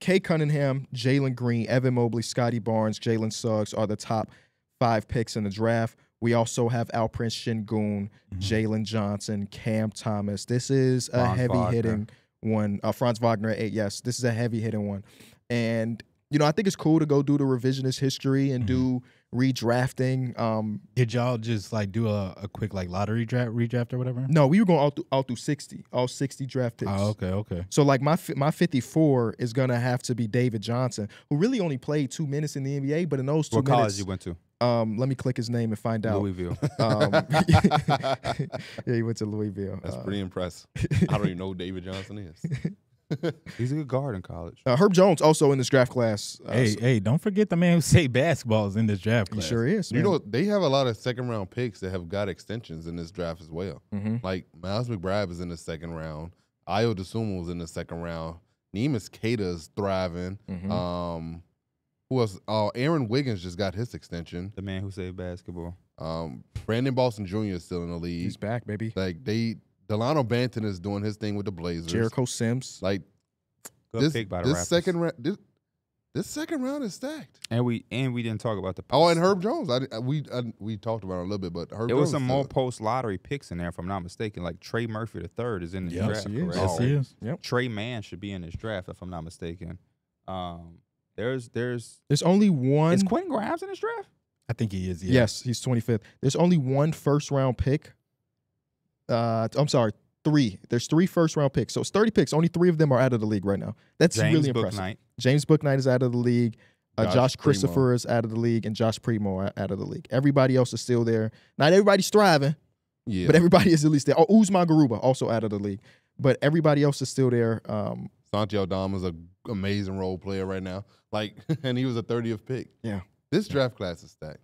Kay Cunningham, Jalen Green, Evan Mobley, Scotty Barnes, Jalen Suggs are the top five picks in the draft. We also have Alperen Sengun, mm-hmm. Jalen Johnson, Cam Thomas. This is a Ron heavy Wagner. hitting one, uh, Franz Wagner at eight. Yes, this is a heavy hitting one. And, you know, I think it's cool to go do the revisionist history and mm-hmm. do redrafting. Um, Did y'all just like do a, a quick like lottery draft, redraft or whatever? No, we were going all through, all through sixty, all sixty draft picks. Oh, okay, okay. So like my my fifty-four is gonna have to be David Johnson, who really only played two minutes in the N B A, but in those two minutes. What college you went to? Um, let me click his name and find out. Louisville. Um, yeah, he went to Louisville. That's uh, pretty impressive. I don't even know who David Johnson is. He's a good guard in college. Uh, Herb Jones also in this draft class. Uh, hey, so. hey, don't forget the man who saved basketballs in this draft class. He sure is. Man. You know, they have a lot of second-round picks that have got extensions in this draft as well. Mm-hmm. Like, Miles McBride is in the second round. Ayo DeSumo was in the second round. Nemus Keita is thriving. Mm-hmm. Um, who else? Uh, Aaron Wiggins just got his extension. The man who saved basketball. Um, Brandon Boston Junior is still in the league. He's back, baby. Like, they – Delano Banton is doing his thing with the Blazers. Jericho Sims, like Good this, pick by the this second round, this, this second round is stacked. And we and we didn't talk about the post. Oh, and Herb Jones. I, we I, we talked about it a little bit, but Herb there Jones was some more post lottery picks in there, if I'm not mistaken. Like Trey Murphy the third is in the yes, draft. He is. Yes, he is. Yep. Trey Mann should be in this draft, if I'm not mistaken. Um, there's there's there's only one. Is Quentin Grimes in this draft? I think he is. Yeah. Yes, he's twenty-fifth. There's only one first round pick. Uh, I'm sorry, three. There's three first-round picks. So it's thirty picks. Only three of them are out of the league right now. That's James really impressive. Booknight. James Booknight is out of the league. Uh, Josh, Josh Christopher is out of the league, and Josh Primo out of the league. Everybody else is still there. Not everybody's thriving, yeah. but everybody is at least there. Oh, Uzman Garuba, also out of the league. But everybody else is still there. Um, Santi Aldama is an amazing role player right now. Like, and he was a thirtieth pick. Yeah. This draft class is stacked.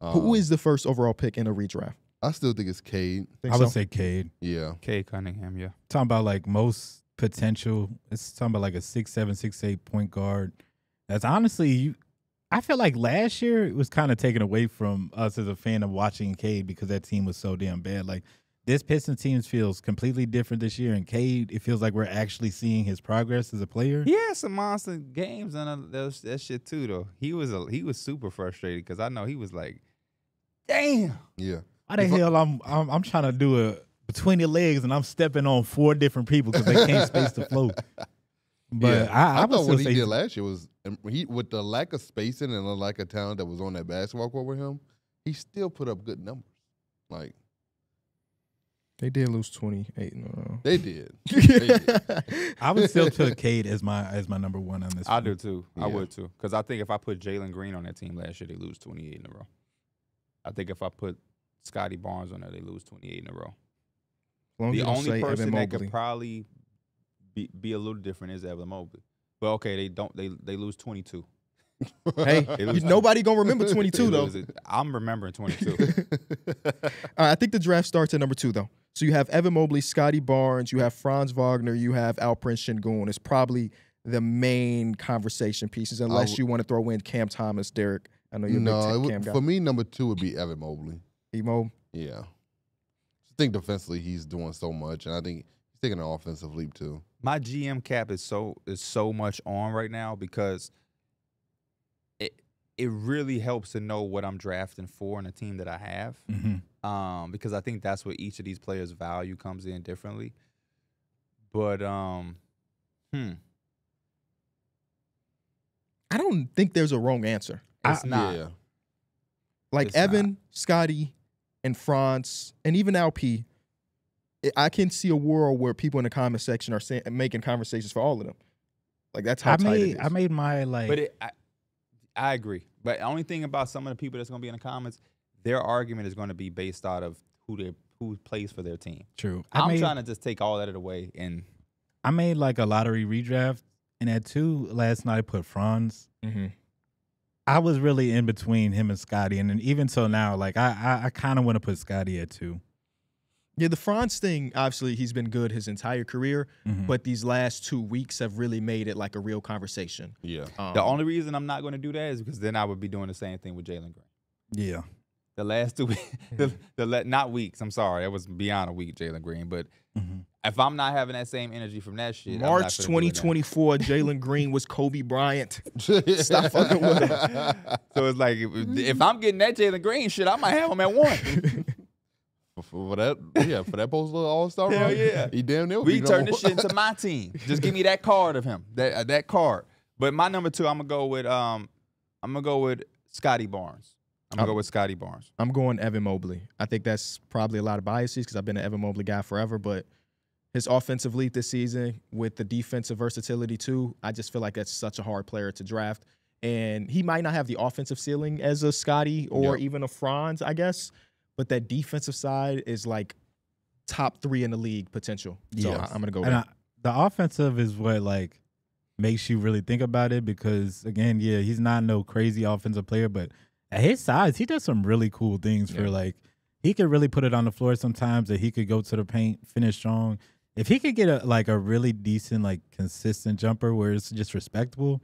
Um, Who is the first overall pick in a redraft? I still think it's Cade. Think I would so? say Cade. Yeah. Cade Cunningham, yeah. Talking about like most potential. It's talking about like a six seven, six eight point guard. That's honestly, you, I feel like last year it was kind of taken away from us as a fan of watching Cade because that team was so damn bad. Like this Pistons team feels completely different this year. And Cade, it feels like we're actually seeing his progress as a player. Yeah, some monster games and that, that shit too, though. He was, a, he was super frustrated because I know he was like, damn. Yeah. Why the hell I'm, I'm I'm trying to do a between your legs and I'm stepping on four different people because they can't space the flow. But yeah. I, I, I thought what he did last year was he with the lack of spacing and the lack of talent that was on that basketball court with him, he still put up good numbers. Like they did lose twenty-eight in a row. They did. They did. I would still put Cade as my as my number one on this. I do too. Yeah. I would too because I think if I put Jalen Green on that team last year, they lose twenty-eight in a row. I think if I put Scottie Barnes on there, they lose twenty-eight in a row. Long the only person that could probably be, be a little different is Evan Mobley. But okay, they don't. They they lose twenty-two. Hey, lose nobody gonna remember twenty-two though. I'm remembering twenty-two. uh, I think the draft starts at number two though. So you have Evan Mobley, Scottie Barnes, you have Franz Wagner, you have Alperen Sengun. It's probably the main conversation pieces, unless would, you want to throw in Cam Thomas, Derek. I know you're no, a big would, Cam guy. For me, number two would be Evan Mobley. Emo. Yeah. I think defensively he's doing so much, and I think he's taking an offensive leap too. My G M cap is so is so much on right now because it it really helps to know what I'm drafting for in a team that I have mm-hmm. um, because I think that's where each of these players' value comes in differently. But, um, hmm. I don't think there's a wrong answer. It's I, not. Yeah. Like it's Evan, not. Scotty, and Franz, and even L P, I can see a world where people in the comment section are saying, making conversations for all of them. Like, that's how I tight made, it is. I made my, like... But it, I, I agree. But the only thing about some of the people that's going to be in the comments, their argument is going to be based out of who they, who plays for their team. True. I'm I made, trying to just take all that away. And I made, like, a lottery redraft, and at two last night I put Franz. Mm-hmm. I was really in between him and Scotty, and then even till now, like I, I, I kind of want to put Scotty at two. Yeah, the Franz thing, obviously, he's been good his entire career, mm-hmm. but these last two weeks have really made it like a real conversation. Yeah. Um, the only reason I'm not going to do that is because then I would be doing the same thing with Jalen Green. Yeah. The last two, the, the le not weeks. I'm sorry, that was beyond a week, Jalen Green, but. Mm-hmm. If I'm not having that same energy from that shit, March twenty twenty-four, Jalen Green was Kobe Bryant. Stop fucking with him. So it's like if, if I'm getting that Jalen Green shit, I might have him at one. for that, yeah, for that post all star run. Hell yeah, he damn near. We turned this shit into my team. Just give me that card of him, that uh, that card. But my number two, I'm gonna go with um, I'm gonna go with Scotty Barnes. I'm gonna I'm, go with Scotty Barnes. I'm going Evan Mobley. I think that's probably a lot of biases because I've been an Evan Mobley guy forever, but his offensive lead this season with the defensive versatility too, I just feel like that's such a hard player to draft. And he might not have the offensive ceiling as a Scotty or yep. even a Franz, I guess, but that defensive side is like top three in the league potential. So yes. I, I'm gonna go. And I, the offensive is what like makes you really think about it because again, yeah, he's not no crazy offensive player, but at his size, he does some really cool things yeah. for like he could really put it on the floor sometimes that he could go to the paint, finish strong. If he could get a, like a really decent, like consistent jumper where it's just respectable,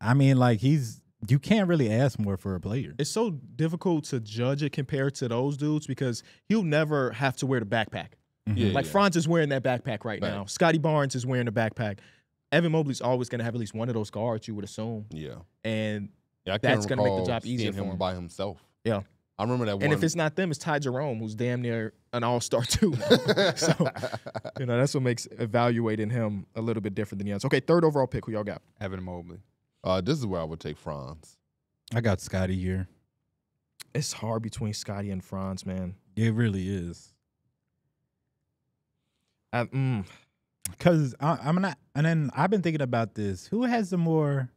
I mean, like he's you can't really ask more for a player. It's so difficult to judge it compared to those dudes because he'll never have to wear the backpack. Mm-hmm. yeah, like yeah. Franz is wearing that backpack right, right. now. Scotty Barnes is wearing the backpack. Evan Mobley's always going to have at least one of those guards, you would assume. Yeah, and. Yeah, I can't That's gonna make the job easier for him by himself. Yeah, I remember that one. And if it's not them, it's Ty Jerome, who's damn near an all-star too. So, you know, that's what makes evaluating him a little bit different than the others. Okay, third overall pick, who y'all got? Evan Mobley. Uh, this is where I would take Franz. I got Scotty here. It's hard between Scotty and Franz, man. It really is. I, mm. Cause I, I'm not, and then I've been thinking about this. Who has the more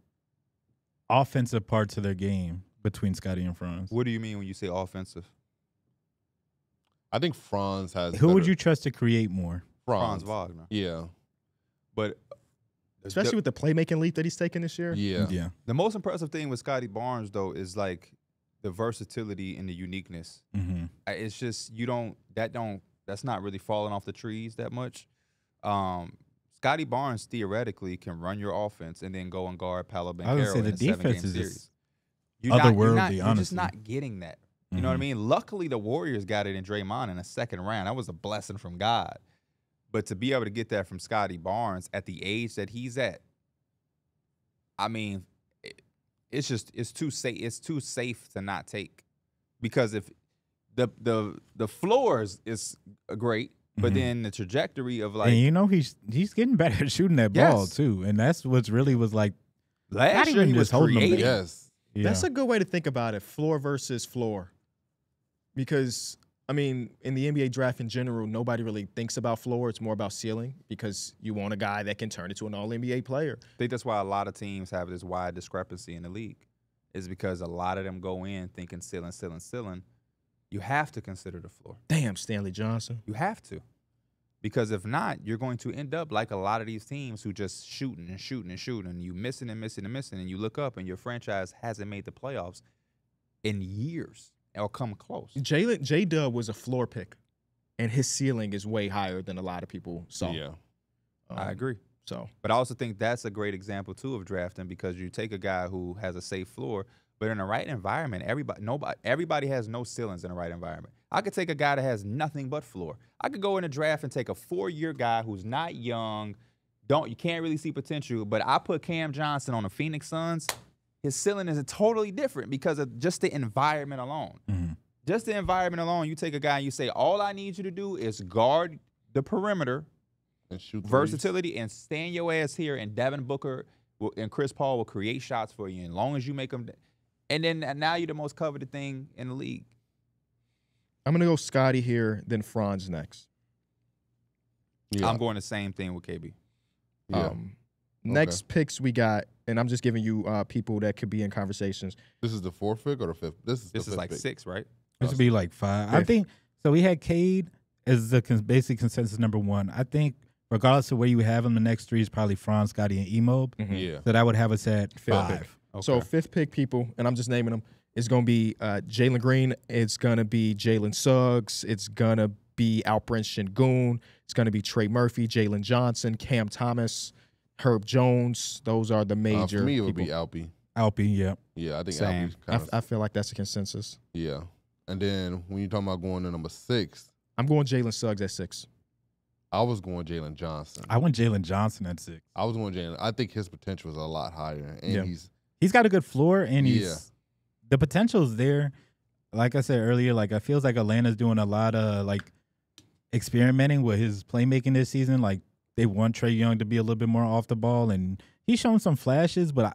offensive parts of their game between Scotty and Franz? What do you mean when you say offensive? I think Franz has. Who would you trust to create more? Franz, Franz Wagner. Yeah, but especially the, with the playmaking leap that he's taken this year. Yeah, yeah. The most impressive thing with Scotty Barnes though is like the versatility and the uniqueness. Mm-hmm. It's just you don't that don't that's not really falling off the trees that much. Um, Scotty Barnes theoretically can run your offense and then go and guard Paolo Banchero. I would say the defense is just you're otherworldly. Not, you're, not, you're just not getting that. You mm-hmm. know what I mean? Luckily, the Warriors got it in Draymond in the second round. That was a blessing from God. But to be able to get that from Scotty Barnes at the age that he's at, I mean, it, it's just it's too safe. It's too safe to not take because if the the the floors is great. But mm-hmm. then the trajectory of like, and you know, he's he's getting better at shooting that yes. ball too, and that's what's really was like last not even year he just was holding yes. yeah. That's a good way to think about it, floor versus floor, because I mean, in the N B A draft in general, nobody really thinks about floor; it's more about ceiling because you want a guy that can turn into an All N B A player. I think that's why a lot of teams have this wide discrepancy in the league, is because a lot of them go in thinking ceiling, ceiling, ceiling. You have to consider the floor. Damn, Stanley Johnson. You have to. Because if not, you're going to end up like a lot of these teams who just shooting and shooting and shooting. And you missing and missing and missing. And you look up and your franchise hasn't made the playoffs in years or come close. Jalen J-Dub was a floor pick. And his ceiling is way higher than a lot of people saw. Yeah, um, I agree. So, but I also think that's a great example, too, of drafting because you take a guy who has a safe floor. But in the right environment, everybody nobody, everybody has no ceilings in the right environment. I could take a guy that has nothing but floor. I could go in a draft and take a four-year guy who's not young, don't you can't really see potential, but I put Cam Johnson on the Phoenix Suns, his ceiling is totally different because of just the environment alone. Mm-hmm. Just the environment alone, you take a guy and you say, all I need you to do is guard the perimeter, and shoot versatility, threes. And stand your ass here, and Devin Booker will, and Chris Paul will create shots for you, and as long as you make them... And then and now you're the most coveted thing in the league. I'm going to go Scotty here, then Franz next. Yeah. I'm going the same thing with K B. Yeah. Um, okay. Next picks we got, and I'm just giving you uh, people that could be in conversations. This is the fourth pick or the fifth? This is, this is like pick. six, right? This would be like five. Fifth. I think so. We had Cade as the basic consensus number one. I think regardless of where you have him, the next three is probably Franz, Scotty, and E-Mob. Mm-hmm. Yeah. So that would have us at five. Fifth pick. Okay. So fifth pick, people, and I'm just naming them, is going to be uh, Jalen Green. It's going to be Jalen Suggs. It's going to be Alperen Sengun. It's going to be Trey Murphy, Jalen Johnson, Cam Thomas, Herb Jones. Those are the major uh, For me, it would people. be Alpe. Alpe, yeah. Yeah, I think Alpe's kind of... I, I feel like that's a consensus. Yeah. And then when you're talking about going to number six... I'm going Jalen Suggs at six. I was going Jalen Johnson. I went Jalen Johnson at six. I was going Jalen. I think his potential is a lot higher, and yeah. he's... He's got a good floor, and he's yeah. the potential's there. Like I said earlier, like it feels like Atlanta's doing a lot of like experimenting with his playmaking this season. Like, they want Trae Young to be a little bit more off the ball, and he's shown some flashes, but I,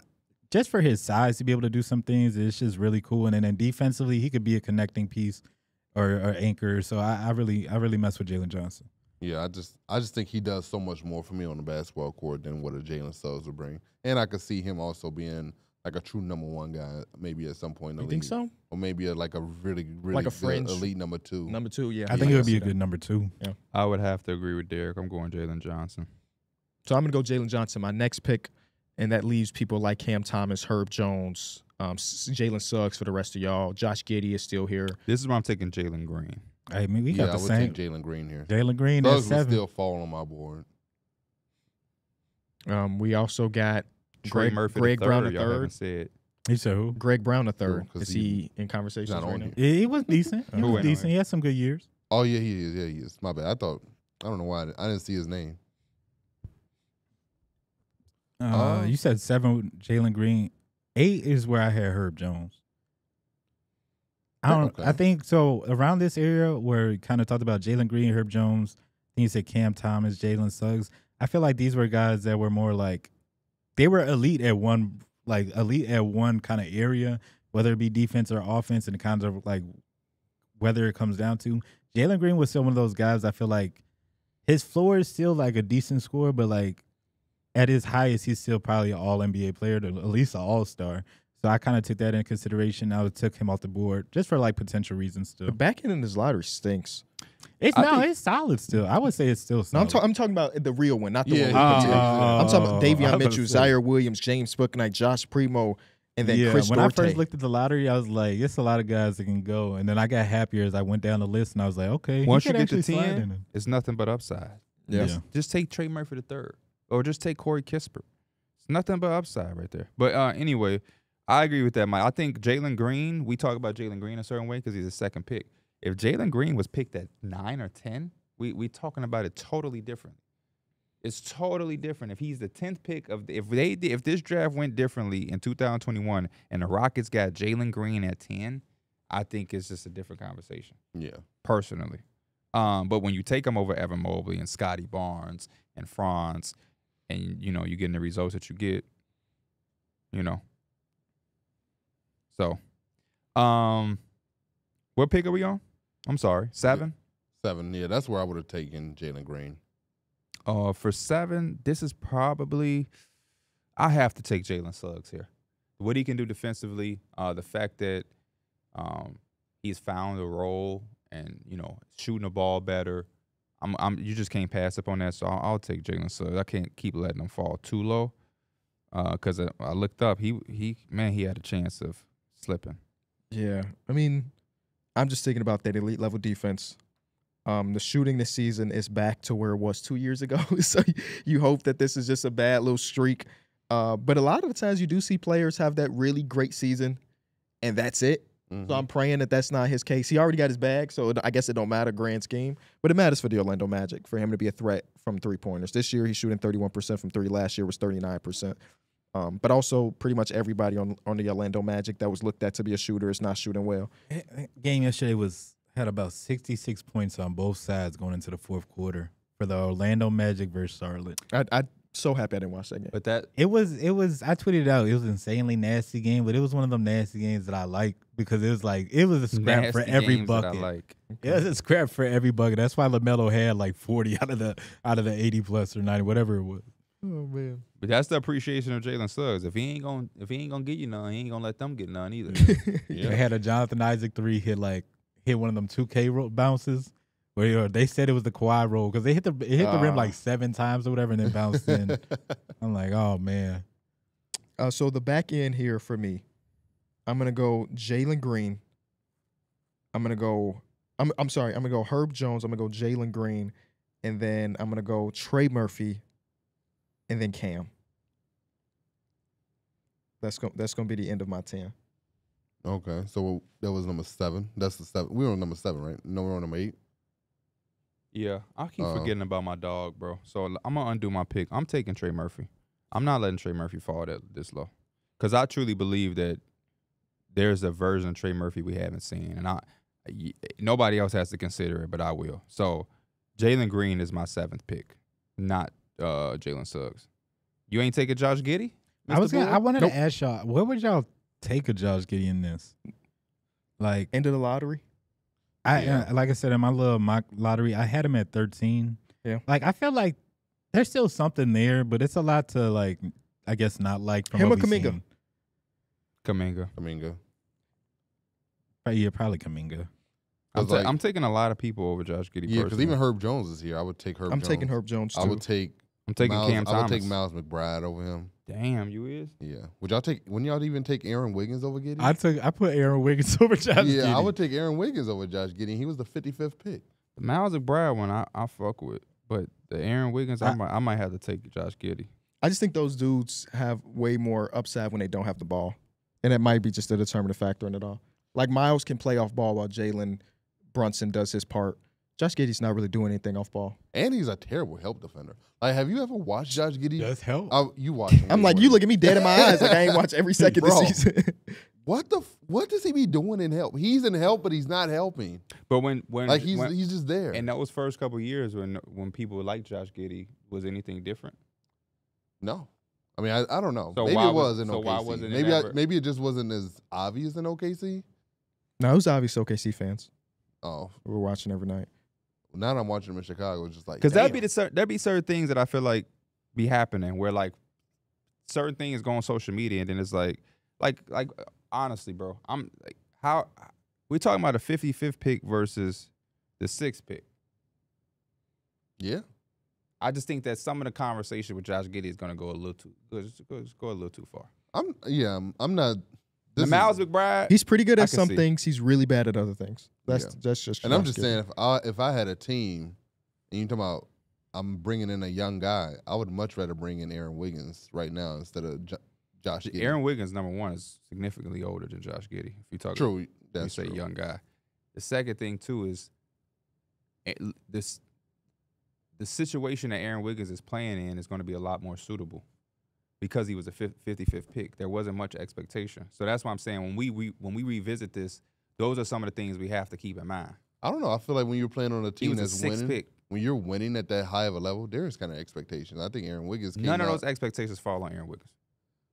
just for his size to be able to do some things, it's just really cool. And then, and defensively, he could be a connecting piece or, or anchor. So I, I really, I really mess with Jalen Johnson. Yeah, I just, I just think he does so much more for me on the basketball court than what a Jalen Suggs would bring. And I could see him also being like a true number one guy, maybe at some point in the league. You think so? Or maybe a, like a really, really like a fringe elite number two. Number two, yeah. I think yeah, it would be a good number two. Yeah, I would have to agree with Derek. I'm going Jalen Johnson. So I'm gonna go Jalen Johnson. My next pick, and that leaves people like Cam Thomas, Herb Jones, um, Jalen Suggs for the rest of y'all. Josh Giddey is still here. This is why I'm taking Jalen Green. I mean, we got yeah, the same. Yeah, I would take Jalen Green here. Jalen Green at seven. Suggs still fall on my board. Um, we also got Trey Murphy, Greg Brown the third. Said. He said who? Greg Brown the third. Is he, he in conversations right now? Yeah, he was decent. He was decent. He had some good years. Oh yeah, he is. Yeah, he is. My bad. I thought I don't know why I didn't, I didn't see his name. Uh, uh, you said seven. Jalen Green. Eight is where I had Herb Jones. I don't. Okay. I think so. Around this area where we kind of talked about Jalen Green, Herb Jones. Then you said Cam Thomas, Jalen Suggs. I feel like these were guys that were more like. They were elite at one, like elite at one kind of area, whether it be defense or offense, and the kinds of like whether it comes down to. Jalen Green was still one of those guys. I feel like his floor is still like a decent score, but like at his highest, he's still probably an All N B A player, to at least an All Star. So I kind of took that into consideration. I took him off the board just for like potential reasons. Still, the back end in this lottery stinks. It's I no, think, it's solid still. I would say it's still solid. No, I'm, ta I'm talking about the real one, not the yeah, one. Uh, uh, I'm talking about Davion Mitchell, Zaire Williams, James Bouknight, Josh Primo, and then yeah, Chris When Duarte. I first looked at the lottery, I was like, it's a lot of guys that can go. And then I got happier as I went down the list, and I was like, okay. Once you get to ten, it's nothing but upside. Yeah. Just, yeah. just take Trey Murphy the third, or just take Corey Kispert. It's nothing but upside right there. But uh, anyway, I agree with that, Mike. I think Jalen Green, we talk about Jalen Green a certain way because he's a second pick. If Jalen Green was picked at nine or ten, we we talking about it totally different. It's totally different. If he's the tenth pick of the, if they if this draft went differently in two thousand twenty-one and the Rockets got Jalen Green at ten, I think it's just a different conversation. Yeah, personally. Um, but when you take him over Evan Mobley and Scotty Barnes and Franz, and you know you're getting the results that you get, you know. So, um, what pick are we on? I'm sorry, seven? Yeah. Seven, yeah. That's where I would have taken Jalen Green. Uh, for seven, this is probably – I have to take Jalen Suggs here. What he can do defensively, uh, the fact that um, he's found a role and, you know, shooting the ball better. I'm, I'm, you just can't pass up on that, so I'll, I'll take Jalen Suggs. I can't keep letting him fall too low because uh, I, I looked up. He, he man, he had a chance of slipping. Yeah, I mean – I'm just thinking about that elite level defense. Um, the shooting this season is back to where it was two years ago. So you hope that this is just a bad little streak. Uh, but a lot of the times you do see players have that really great season, and that's it. Mm-hmm. So I'm praying that that's not his case. He already got his bag, so I guess it don't matter grand scheme. But it matters for the Orlando Magic for him to be a threat from three-pointers. This year he's shooting thirty-one percent from three. Last year was thirty-nine percent. Um, but also, pretty much everybody on on the Orlando Magic that was looked at to be a shooter is not shooting well. Game yesterday was had about sixty-six points on both sides going into the fourth quarter for the Orlando Magic versus Charlotte. I, I'm so happy I didn't watch that game. But that it was it was I tweeted out it was an insanely nasty game, but it was one of them nasty games that I like because it was like it was a scrap for every bucket. I like. Okay. It was a scrap for every bucket. That's why LaMelo had like forty out of the out of the eighty plus or ninety, whatever it was. Oh man! But that's the appreciation of Jalen Suggs. If he ain't gonna, if he ain't gonna get you none, he ain't gonna let them get none either. Yeah. They had a Jonathan Isaac three hit like hit one of them two K bounces where they said it was the Kawhi roll because they hit the it hit uh, the rim like seven times or whatever and then bounced in. I'm like, oh man. Uh, so the back end here for me, I'm gonna go Jalen Green. I'm gonna go. I'm I'm sorry. I'm gonna go Herb Jones. I'm gonna go Jalen Green, and then I'm gonna go Trey Murphy. And then Cam. That's going that's going to be the end of my ten. Okay, so that was number seven. That's the seven. We were on number seven, right? No, we're on number eight. Yeah, I keep uh, forgetting about my dog, bro. So I'm gonna undo my pick. I'm taking Trey Murphy. I'm not letting Trey Murphy fall that this low, because I truly believe that there's a version of Trey Murphy we haven't seen, and I nobody else has to consider it, but I will. So Jalen Green is my seventh pick, not uh, Jalen Suggs. You ain't taking Josh Giddey? Mister I was gonna, I wanted nope. to ask y'all, where would y'all take a Josh Giddey in this? Like into the lottery? I yeah. uh, like I said in my little mock lottery, I had him at thirteen. Yeah. Like I feel like there's still something there, but it's a lot to like. I guess not like from him what or Kuminga. Seen. Kuminga. Kuminga. Yeah, probably Kuminga. I'm, ta like, I'm taking a lot of people over Josh Giddey. Yeah, because even Herb Jones is here. I would take Herb. I'm Jones. taking Herb Jones. Too. I would take. I'm taking Miles, Cam Thomas. I would take Miles McBride over him. Damn, you is? Yeah. Would y'all take? Wouldn't y'all even take Aaron Wiggins over Giddey? I took. I put Aaron Wiggins over Josh. Yeah, Giddey. I would take Aaron Wiggins over Josh Giddey. He was the fifty-fifth pick. The Miles McBride one, I, I fuck with, but the Aaron Wiggins, I, I might, I might have to take Josh Giddey. I just think those dudes have way more upside when they don't have the ball, and that might be just a determinative factor in it all. Like Miles can play off ball while Jalen Brunson does his part. Josh Giddey's not really doing anything off ball, and he's a terrible help defender. Like, have you ever watched Josh Giddey? Does help? I, you watch him. I'm like, you look at me dead in my eyes. Like I ain't watched every second Bro, this season. What the? What does he be doing in help? He's in help, but he's not helping. But when when like he's when, he's just there. And those first couple of years when when people like Josh Giddey, was anything different? No, I mean I, I don't know. So maybe it was in so O K C. Why wasn't maybe it I, maybe it just wasn't as obvious in O K C. No, it was obvious to O K C fans. Oh, we were watching every night. Now that I'm watching them in Chicago, it's just like because that'd be the that'd be certain things that I feel like be happening where like certain things go on social media and then it's like like like honestly, bro, I'm like how we talking about a fifty-fifth pick versus the sixth pick. Yeah, I just think that some of the conversation with Josh Giddey is gonna go a little too just go, just go a little too far. I'm yeah, I'm, I'm not. The Miles McBride, he's pretty good at some see. things. He's really bad at other things. That's yeah. that's just. And I'm just saying, if I if I had a team, and you talking about I'm bringing in a young guy, I would much rather bring in Aaron Wiggins right now instead of jo Josh. Giddey. Aaron Wiggins, number one, is significantly older than Josh Giddey. If you talk, true, about, that's you say true. Young guy. The second thing too is this: the situation that Aaron Wiggins is playing in is going to be a lot more suitable. Because he was a fifty-fifth pick, there wasn't much expectation. So that's why I'm saying when we, we when we revisit this, those are some of the things we have to keep in mind. I don't know. I feel like when you're playing on a team that's winning, pick. when you're winning at that high of a level, there is kind of expectations. I think Aaron Wiggins came None of out. those expectations fall on Aaron Wiggins.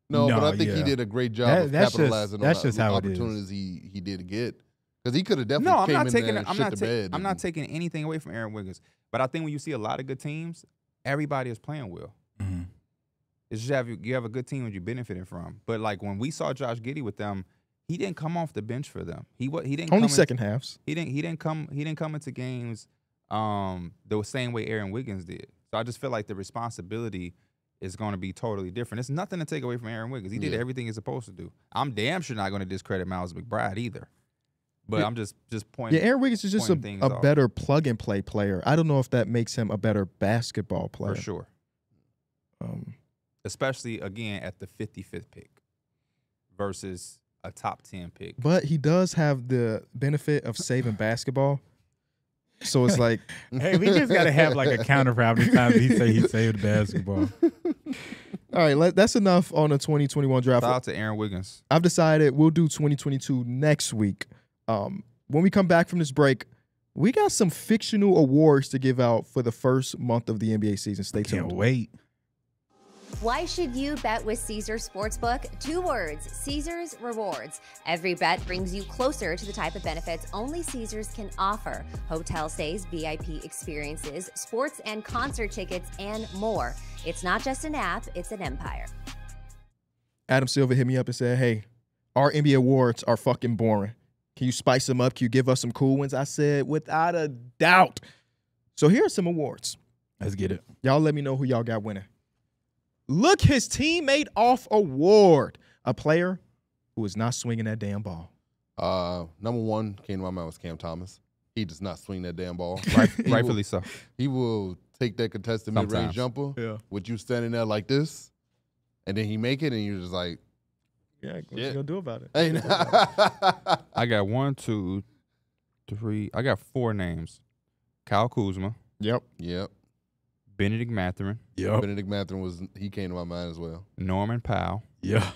No, no but I think yeah. he did a great job that, of capitalizing just, on the opportunities he, he did get. Because he could have definitely no, I'm came not in taking, there and I'm shit not the bed. I'm not taking anything away from Aaron Wiggins. But I think when you see a lot of good teams, everybody is playing well. Mm-hmm. It's just have, you have a good team that you're benefiting from. But, like, when we saw Josh Giddey with them, he didn't come off the bench for them. He he didn't Only come second into, halves. He didn't, he, didn't come, he didn't come into games um, the same way Aaron Wiggins did. So I just feel like the responsibility is going to be totally different. It's nothing to take away from Aaron Wiggins. He did yeah. everything he's supposed to do. I'm damn sure not going to discredit Miles McBride either. But yeah. I'm just just pointing. Yeah, Aaron Wiggins is just a, a better plug-and-play player. I don't know if that makes him a better basketball player. For sure. Um Especially, again, at the fifty-fifth pick versus a top ten pick. But he does have the benefit of saving basketball. So it's like... hey, we just got to have like a counter for how many times he say he saved basketball. All right, let, that's enough on the twenty twenty-one draft. Shout out to Aaron Wiggins. I've decided we'll do twenty twenty-two next week. Um, when we come back from this break, we got some fictional awards to give out for the first month of the N B A season. Stay tuned. Can't wait. Why should you bet with Caesars Sportsbook? Two words, Caesars Rewards. Every bet brings you closer to the type of benefits only Caesars can offer. Hotel stays, V I P experiences, sports and concert tickets, and more. It's not just an app, it's an empire. Adam Silver hit me up and said, hey, our N B A awards are fucking boring. Can you spice them up? Can you give us some cool ones? I said, without a doubt. So here are some awards. Let's get it. Y'all let me know who y'all got winning. Look his teammate off award. A player who is not swinging that damn ball. Uh, number one came to my mind was Cam Thomas. He does not swing that damn ball. Right, rightfully will, so. He will take that contested mid-range jumper yeah. with you standing there like this, and then he make it, and you're just like, yeah, what yeah. you gonna do about it? Hey, nah. I got one, two, three. I got four names. Kyle Kuzma. Yep. Yep. Benedict Mathurin. Yeah. Benedict Mathurin was he came to my mind as well. Norman Powell. Yeah.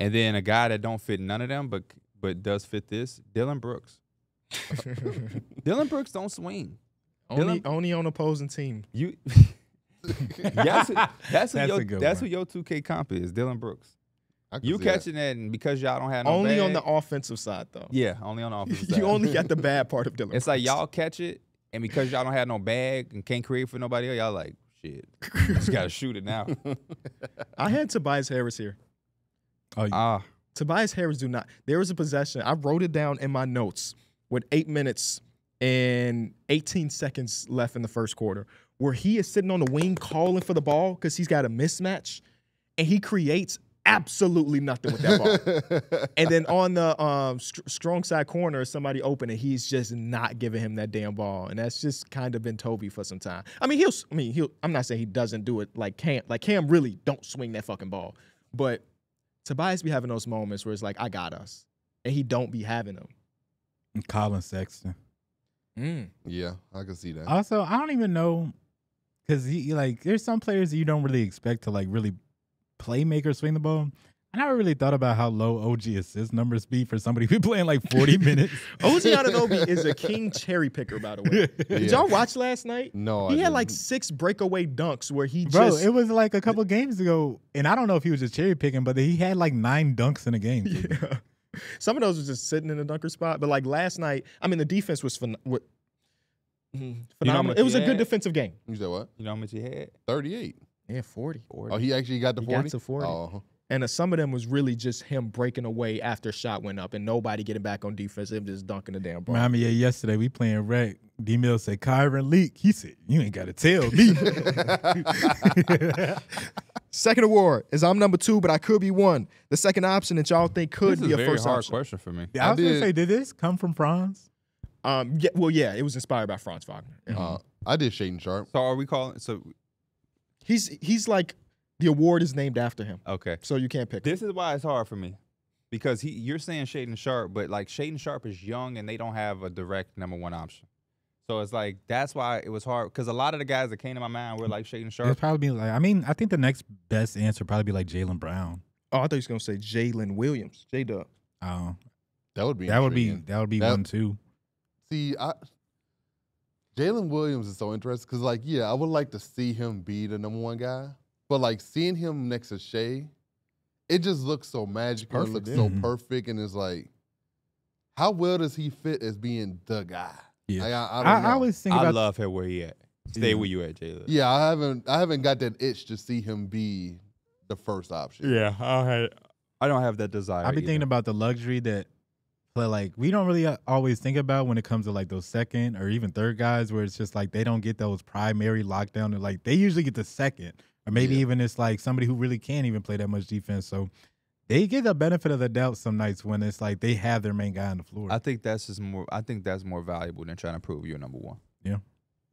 And then a guy that don't fit none of them, but but does fit this, Dylan Brooks. Dylan Brooks don't swing. Only Dylan? Only on opposing team. You that's who, that's, who that's, your, that's who your two K comp is, Dylan Brooks. You catching that, and because y'all don't have no only bad, on the offensive side though. Yeah, only on the offensive side. You only got the bad part of Dylan Brooks. It's like y'all catch it, and because y'all don't have no bag and can't create for nobody else, y'all like shit. Just gotta shoot it now. I had Tobias Harris here. Oh, ah, uh, Tobias Harris do not. There was a possession. I wrote it down in my notes with eight minutes and eighteen seconds left in the first quarter, where he is sitting on the wing calling for the ball because he's got a mismatch, and he creates absolutely nothing with that ball. And then on the um, st strong side corner, somebody open, and he's just not giving him that damn ball. And that's just kind of been Toby for some time. I mean, he'll. I mean, he'll. I'm not saying he doesn't do it like Cam. Like Cam really don't swing that fucking ball, but Tobias be having those moments where it's like, I got us, and he don't be having them. And Colin Sexton. Mm. Yeah, I can see that. Also, I don't even know, because he like there's some players that you don't really expect to like really playmaker swing the ball. I never really thought about how low O G assist numbers be for somebody who playing like forty minutes. O G Anunoby is a king cherry picker, by the way. Yeah. Did y'all watch last night? No, he I had didn't. like six breakaway dunks where he Bro, just. Bro, it was like a couple games ago, and I don't know if he was just cherry picking, but he had like nine dunks in a game. Yeah. Some of those was just sitting in the dunker spot, but like last night, I mean, the defense was phen what, mm, phenomenal. You know it was a had? good defensive game. You said what? You know how much he had? thirty-eight. Yeah, forty. forty. Oh, he actually got the forty. He got to forty. Oh. And some of them was really just him breaking away after shot went up and nobody getting back on defense. Him just dunking the damn ball. I mean, yeah, yesterday we playing rec. D-Mill said, Kyron Leak. He said, you ain't got to tell me. Second award is I'm number two, but I could be one. The second option that y'all think could be a first option. This is a very hard question for me. Yeah, I, I was going to say, did this come from Franz? Um, yeah, well, yeah, it was inspired by Franz Wagner. Mm -hmm. uh, I did Shaden Sharp. So are we calling – so he's he's like – the award is named after him. Okay. So you can't pick This him. is why it's hard for me. Because he you're saying Shaden Sharp, but like Shaden Sharp is young and they don't have a direct number one option. So it's like that's why it was hard. Because a lot of the guys that came to my mind were like Shaden Sharp. It'd probably be like I mean, I think the next best answer would probably be like Jaylen Brown. Oh, I thought you was gonna say Jalen Williams. J Dub. Oh. That would be that would be that would be that, one too. See, I Jalen Williams is so interesting because like, yeah, I would like to see him be the number one guy. But like seeing him next to Shea, it just looks so magical. Perfect, it looks yeah. so perfect, and it's like, how well does he fit as being the guy? Yeah, like, I, I, don't I, know. I always think. I about love him where he at. Stay yeah. where you at, Jalen. Yeah, I haven't. I haven't got that itch to see him be the first option. Yeah, I. I don't have that desire. I be either. thinking about the luxury that, like, we don't really always think about when it comes to like those second or even third guys, where it's just like they don't get those primary lockdown. And like they usually get the second. Or maybe yeah. even it's like somebody who really can't even play that much defense. So they get the benefit of the doubt some nights when it's like they have their main guy on the floor. I think that's just more. I think that's more valuable than trying to prove you're number one. Yeah,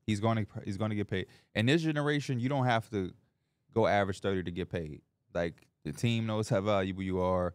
he's going to he's going to get paid. And this generation, you don't have to go average thirty to get paid. Like the team knows how valuable you are.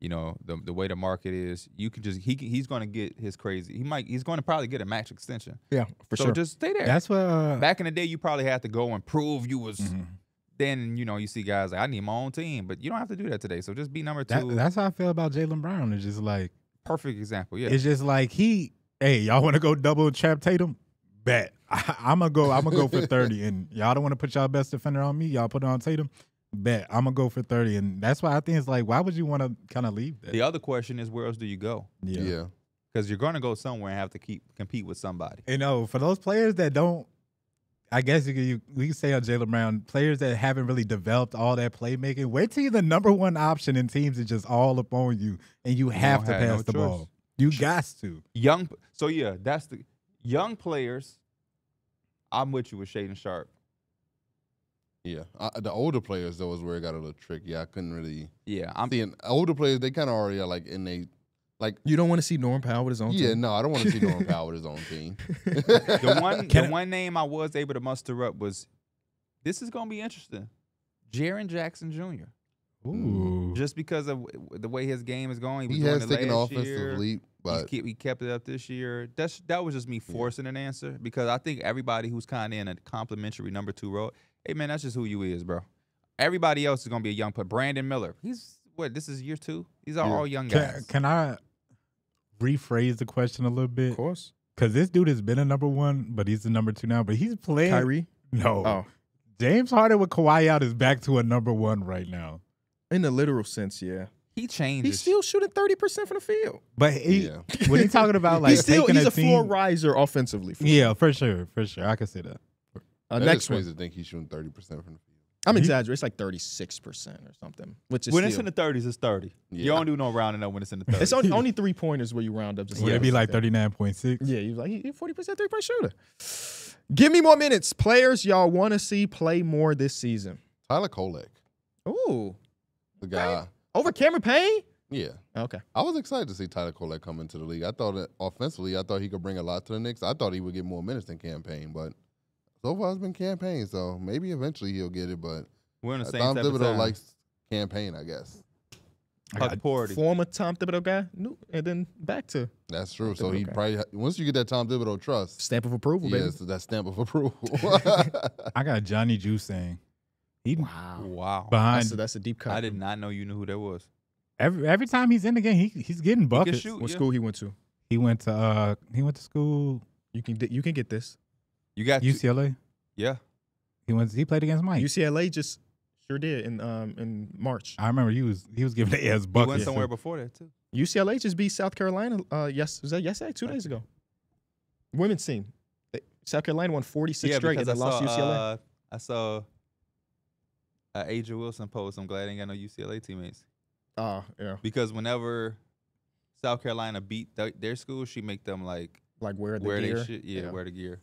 You know the the way the market is. You can just he he's going to get his crazy. He might he's going to probably get a max extension. Yeah, for so sure. So just stay there. That's what. Uh, Back in the day, you probably had to go and prove you was. Mm-hmm. Then, you know, you see guys like, I need my own team. But you don't have to do that today. So just be number two. That, that's how I feel about Jaylen Brown. It's just like. Perfect example, yeah. It's just like he, hey, y'all want to go double Trap Tatum? Bet. I, I'm going to go I'm gonna go for thirty. And y'all don't want to put y'all best defender on me? Y'all put it on Tatum? Bet. I'm going to go for thirty. And that's why I think it's like, why would you want to kind of leave that? The other question is, where else do you go? Yeah. Yeah. Because you're going to go somewhere and have to keep compete with somebody. You know, for those players that don't. I guess you, could, you we can say on Jaylen Brown, players that haven't really developed all that playmaking, wait till you're the number one option in teams that just all up on you, and you have you to have pass no the choice. ball. You got to. Young, so, yeah, that's the – young players, I'm with you with Shaden Sharp. Yeah. Uh, the older players, though, is where it got a little tricky. Yeah, I couldn't really – Yeah. I'm seeing older players, they kind of already are, like, in they. Like, you don't want to see Norm Powell with his own yeah, team? Yeah, no, I don't want to see Norm Powell with his own team. the one Can the I, one name I was able to muster up was, this is going to be interesting, Jaren Jackson Junior Ooh. Just because of the way his game is going. He, was he has taken an offensive year. leap. But kept, we kept it up this year. That's, that was just me forcing yeah. an answer because I think everybody who's kind of in a complimentary number two role, hey, man, that's just who you is, bro. Everybody else is going to be a young player. Brandon Miller, he's what, this is year two? These are yeah. all young guys. Can, can I... rephrase the question a little bit? Of course. because this dude has been a number one, but he's the number two now. But he's playing. Kyrie? No. Oh. James Harden with Kawhi out is back to a number one right now. In the literal sense, yeah. He changed. He's still shooting thirty percent from the field. But he, yeah. when he's talking about like he's still he's a, a floor riser offensively. For yeah, me. for sure, for sure. I can say that. Uh, that next one. To think he's shooting thirty percent from the field. I'm exaggerating. It's like thirty-six percent or something. Which is when still, it's in the thirties, it's thirty. Yeah. You don't do no rounding up when it's in the thirties. It's only, only three pointers where you round up. Just yeah, it'd be like thirty-nine point six. Yeah, you're like you're forty percent three point shooter. Give me more minutes, players. Y'all want to see play more this season. Tyler Kolek. Ooh, the guy. Right? Over Cameron Payne? Yeah. Okay. I was excited to see Tyler Kolek come into the league. I thought that offensively, I thought he could bring a lot to the Knicks. I thought he would get more minutes than Cam Payne, but so far it's been Cam Payne, so maybe eventually he'll get it, but we're in the same Tom type Thibodeau of time. Likes Cam Payne, I guess. Huck Porter. Former Tom Thibodeau guy, and then back to. That's true. So Thibodeau he guy. probably, once you get that Tom Thibodeau trust. Stamp of approval, yes, baby. Yes, that stamp of approval. I got Johnny Jus saying. He, wow! Wow! Behind that's a, that's a deep cut. I did not know you knew who that was. Every every time he's in the game, he he's getting buckets. He shoot, what yeah. school he went to? He went to uh he went to school. You can you can get this. You got U C L A. To, yeah. He went. He played against Mike. U C L A just sure did in um in March. I remember he was he was giving the ass buckets. He went somewhere so. before that too. U C L A just beat South Carolina. Uh, yes, was that yesterday? Two days ago. Women's team. South Carolina won forty-six yeah, straight. And I lost saw, U C L A. Uh, I saw. Uh, Aja Wilson post. I'm glad I ain't got no U C L A teammates. Oh, uh, yeah. Because whenever South Carolina beat th their school, she make them like like wear the wear gear. They shit. Yeah, yeah, wear the gear.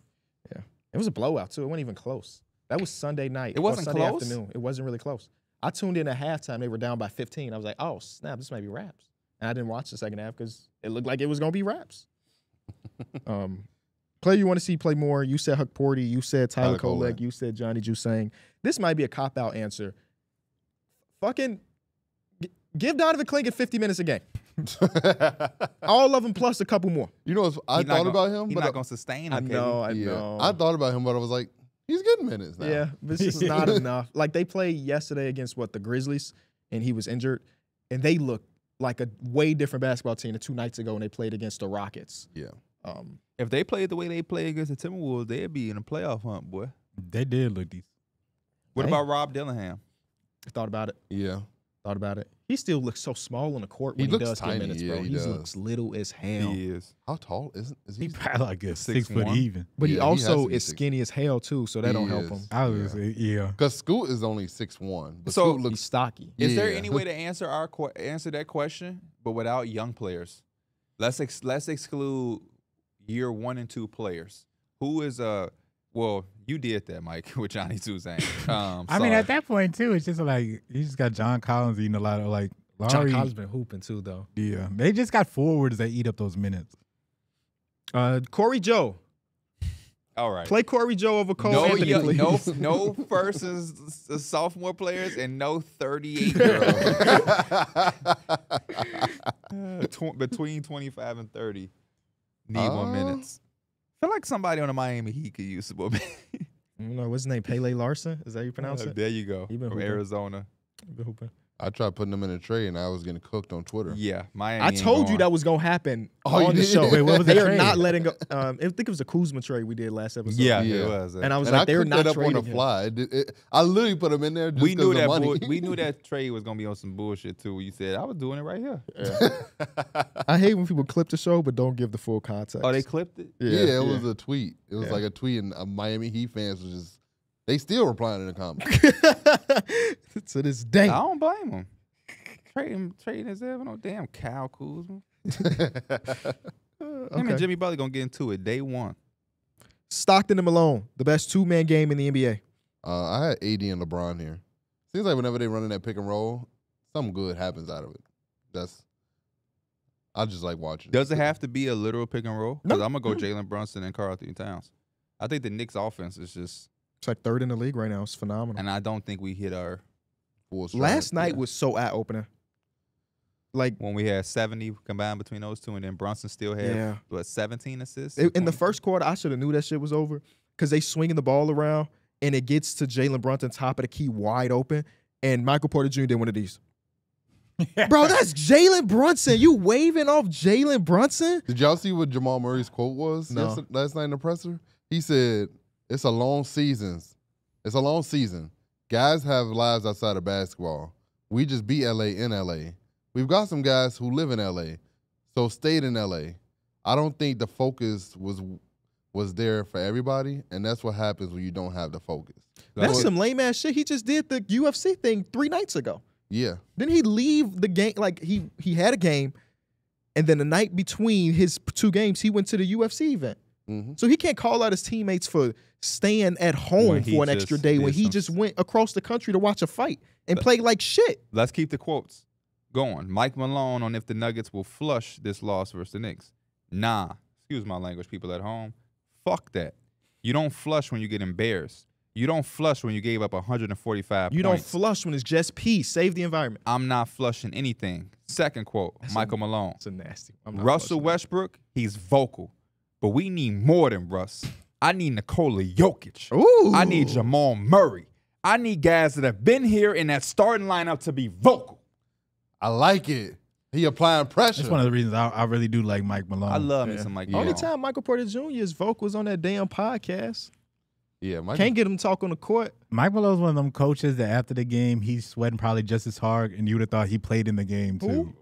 Yeah, it was a blowout too. It wasn't even close. That was Sunday night. It wasn't Sunday close? afternoon. It wasn't really close. I tuned in at halftime. They were down by fifteen. I was like, oh snap, this might be wraps. And I didn't watch the second half because it looked like it was gonna be wraps. um. Player you want to see play more, you said Huck Porty, you said Tyler Kolek, you said Johnny Jus saying. This might be a cop-out answer. Fucking give Donovan Clingan fifty minutes a game. All of them plus a couple more. You know, I thought about him. He's not going to sustain him. I know, I know. I thought about him, but I was like, he's getting minutes now. Yeah, this is not enough. Like, they played yesterday against, what, the Grizzlies, and he was injured, and they looked like a way different basketball team than two nights ago when they played against the Rockets. Yeah. Um, if they played the way they played against the Timberwolves, they'd be in a playoff hunt, boy. They did look decent. What Dang. about Rob Dillingham? I thought about it. Yeah. Thought about it. He still looks so small on the court when he, he does tiny. get minutes, yeah, bro. He, he looks little as hell. He is. How tall is, is he? He's probably like a six, six foot one. even. But yeah, he also he is six. skinny as hell, too, so that he don't is. help him. I would say, yeah. Because Scoot is only six one. But so Scoot looks he's stocky. Is yeah. there any way to answer, our, answer that question, but without young players? Let's ex let's exclude year one and two players. Who is uh well, you did that, Mike, with Johnny Suzanne. Um, I sorry. mean, at that point too, it's just like you just got John Collins eating a lot of like Larry. John Collins been hooping too though. Yeah, they just got forwards that eat up those minutes. Uh, Corey Joe. All right, play Corey Joe over Cole no, Anthony, yo, no, no first is, is sophomore players and no thirty-eight-year-old between twenty-five and thirty need uh, more minutes. I feel like somebody on the Miami Heat could use more minutes. No, what's his name? Pele Larson? Is that how you pronounce oh, it? There you go. Been From hooping. Arizona. Been hooping. I tried putting them in a trade, and I was getting cooked on Twitter. Yeah, Miami. I told gone. you that was gonna happen oh, on the did? show. Wait, what was they are not letting go. Um, I think it was a Kuzma trade we did last episode. Yeah, yeah. It was. And I was and like, they're not up trading on the fly. It, it, I literally put them in there. Just we knew that. Money. We knew that trade was gonna be on some bullshit too. You said I was doing it right here. Yeah. I hate when people clip the show but don't give the full context. Oh, they clipped it. Yeah, yeah, yeah. It was a tweet. It was yeah. like a tweet, and uh, Miami Heat fans was just. They still replying in the comments. To this day. I don't blame them. Trading, trading his ever no damn Kyle Kuzma. uh, okay. Him and Jimmy Butler going to get into it day one. Stockton and Malone, the best two-man game in the N B A. Uh, I had A D and LeBron here. Seems like whenever they run in that pick and roll, something good happens out of it. That's I just like watching. Does it have to be a literal pick and roll? Because no. I'm going to go Jalen Brunson and Karl Anthony Towns. I think the Knicks offense is just... It's like third in the league right now. It's phenomenal. And I don't think we hit our full stride. Last night yeah. was so eye-opening. Like when we had seventy combined between those two, and then Brunson still had yeah. what seventeen assists. It, in the first quarter, I should have knew that shit was over because they swinging the ball around, and it gets to Jalen Brunson top of the key wide open, and Michael Porter Junior did one of these. Bro, that's Jalen Brunson. You waving off Jalen Brunson? Did y'all see what Jamal Murray's quote was no. last, last night in the presser? He said, it's a long season. It's a long season. Guys have lives outside of basketball. We just beat L A in L A. We've got some guys who live in L A, so stayed in L A. I don't think the focus was was there for everybody, and that's what happens when you don't have the focus. That's so, some lame-ass shit. He just did the U F C thing three nights ago. Yeah. Didn't he leave the game? Like, he, he had a game, and then the night between his two games, he went to the U F C event. Mm-hmm. So he can't call out his teammates for staying at home for an extra day when he some... just went across the country to watch a fight and let's, play like shit. Let's keep the quotes going. Mike Malone on if the Nuggets will flush this loss versus the Knicks. Nah. Excuse my language, people at home. Fuck that. You don't flush when you get embarrassed. You don't flush when you gave up one hundred forty-five you points. You don't flush when it's just peace. Save the environment. I'm not flushing anything. Second quote, that's Michael a, Malone. It's a nasty one. Russell Westbrook, that. He's vocal. But we need more than Russ. I need Nikola Jokic. Ooh. I need Jamal Murray. I need guys that have been here in that starting lineup to be vocal. I like it. He applying pressure. That's one of the reasons I, I really do like Mike Malone. I love yeah. me some Mike Malone. Only time Michael Porter Junior's vocal was on that damn podcast. Yeah, Mike can't get him to talk on the court. Mike Malone's one of them coaches that after the game, he's sweating probably just as hard, and you would have thought he played in the game too. Ooh.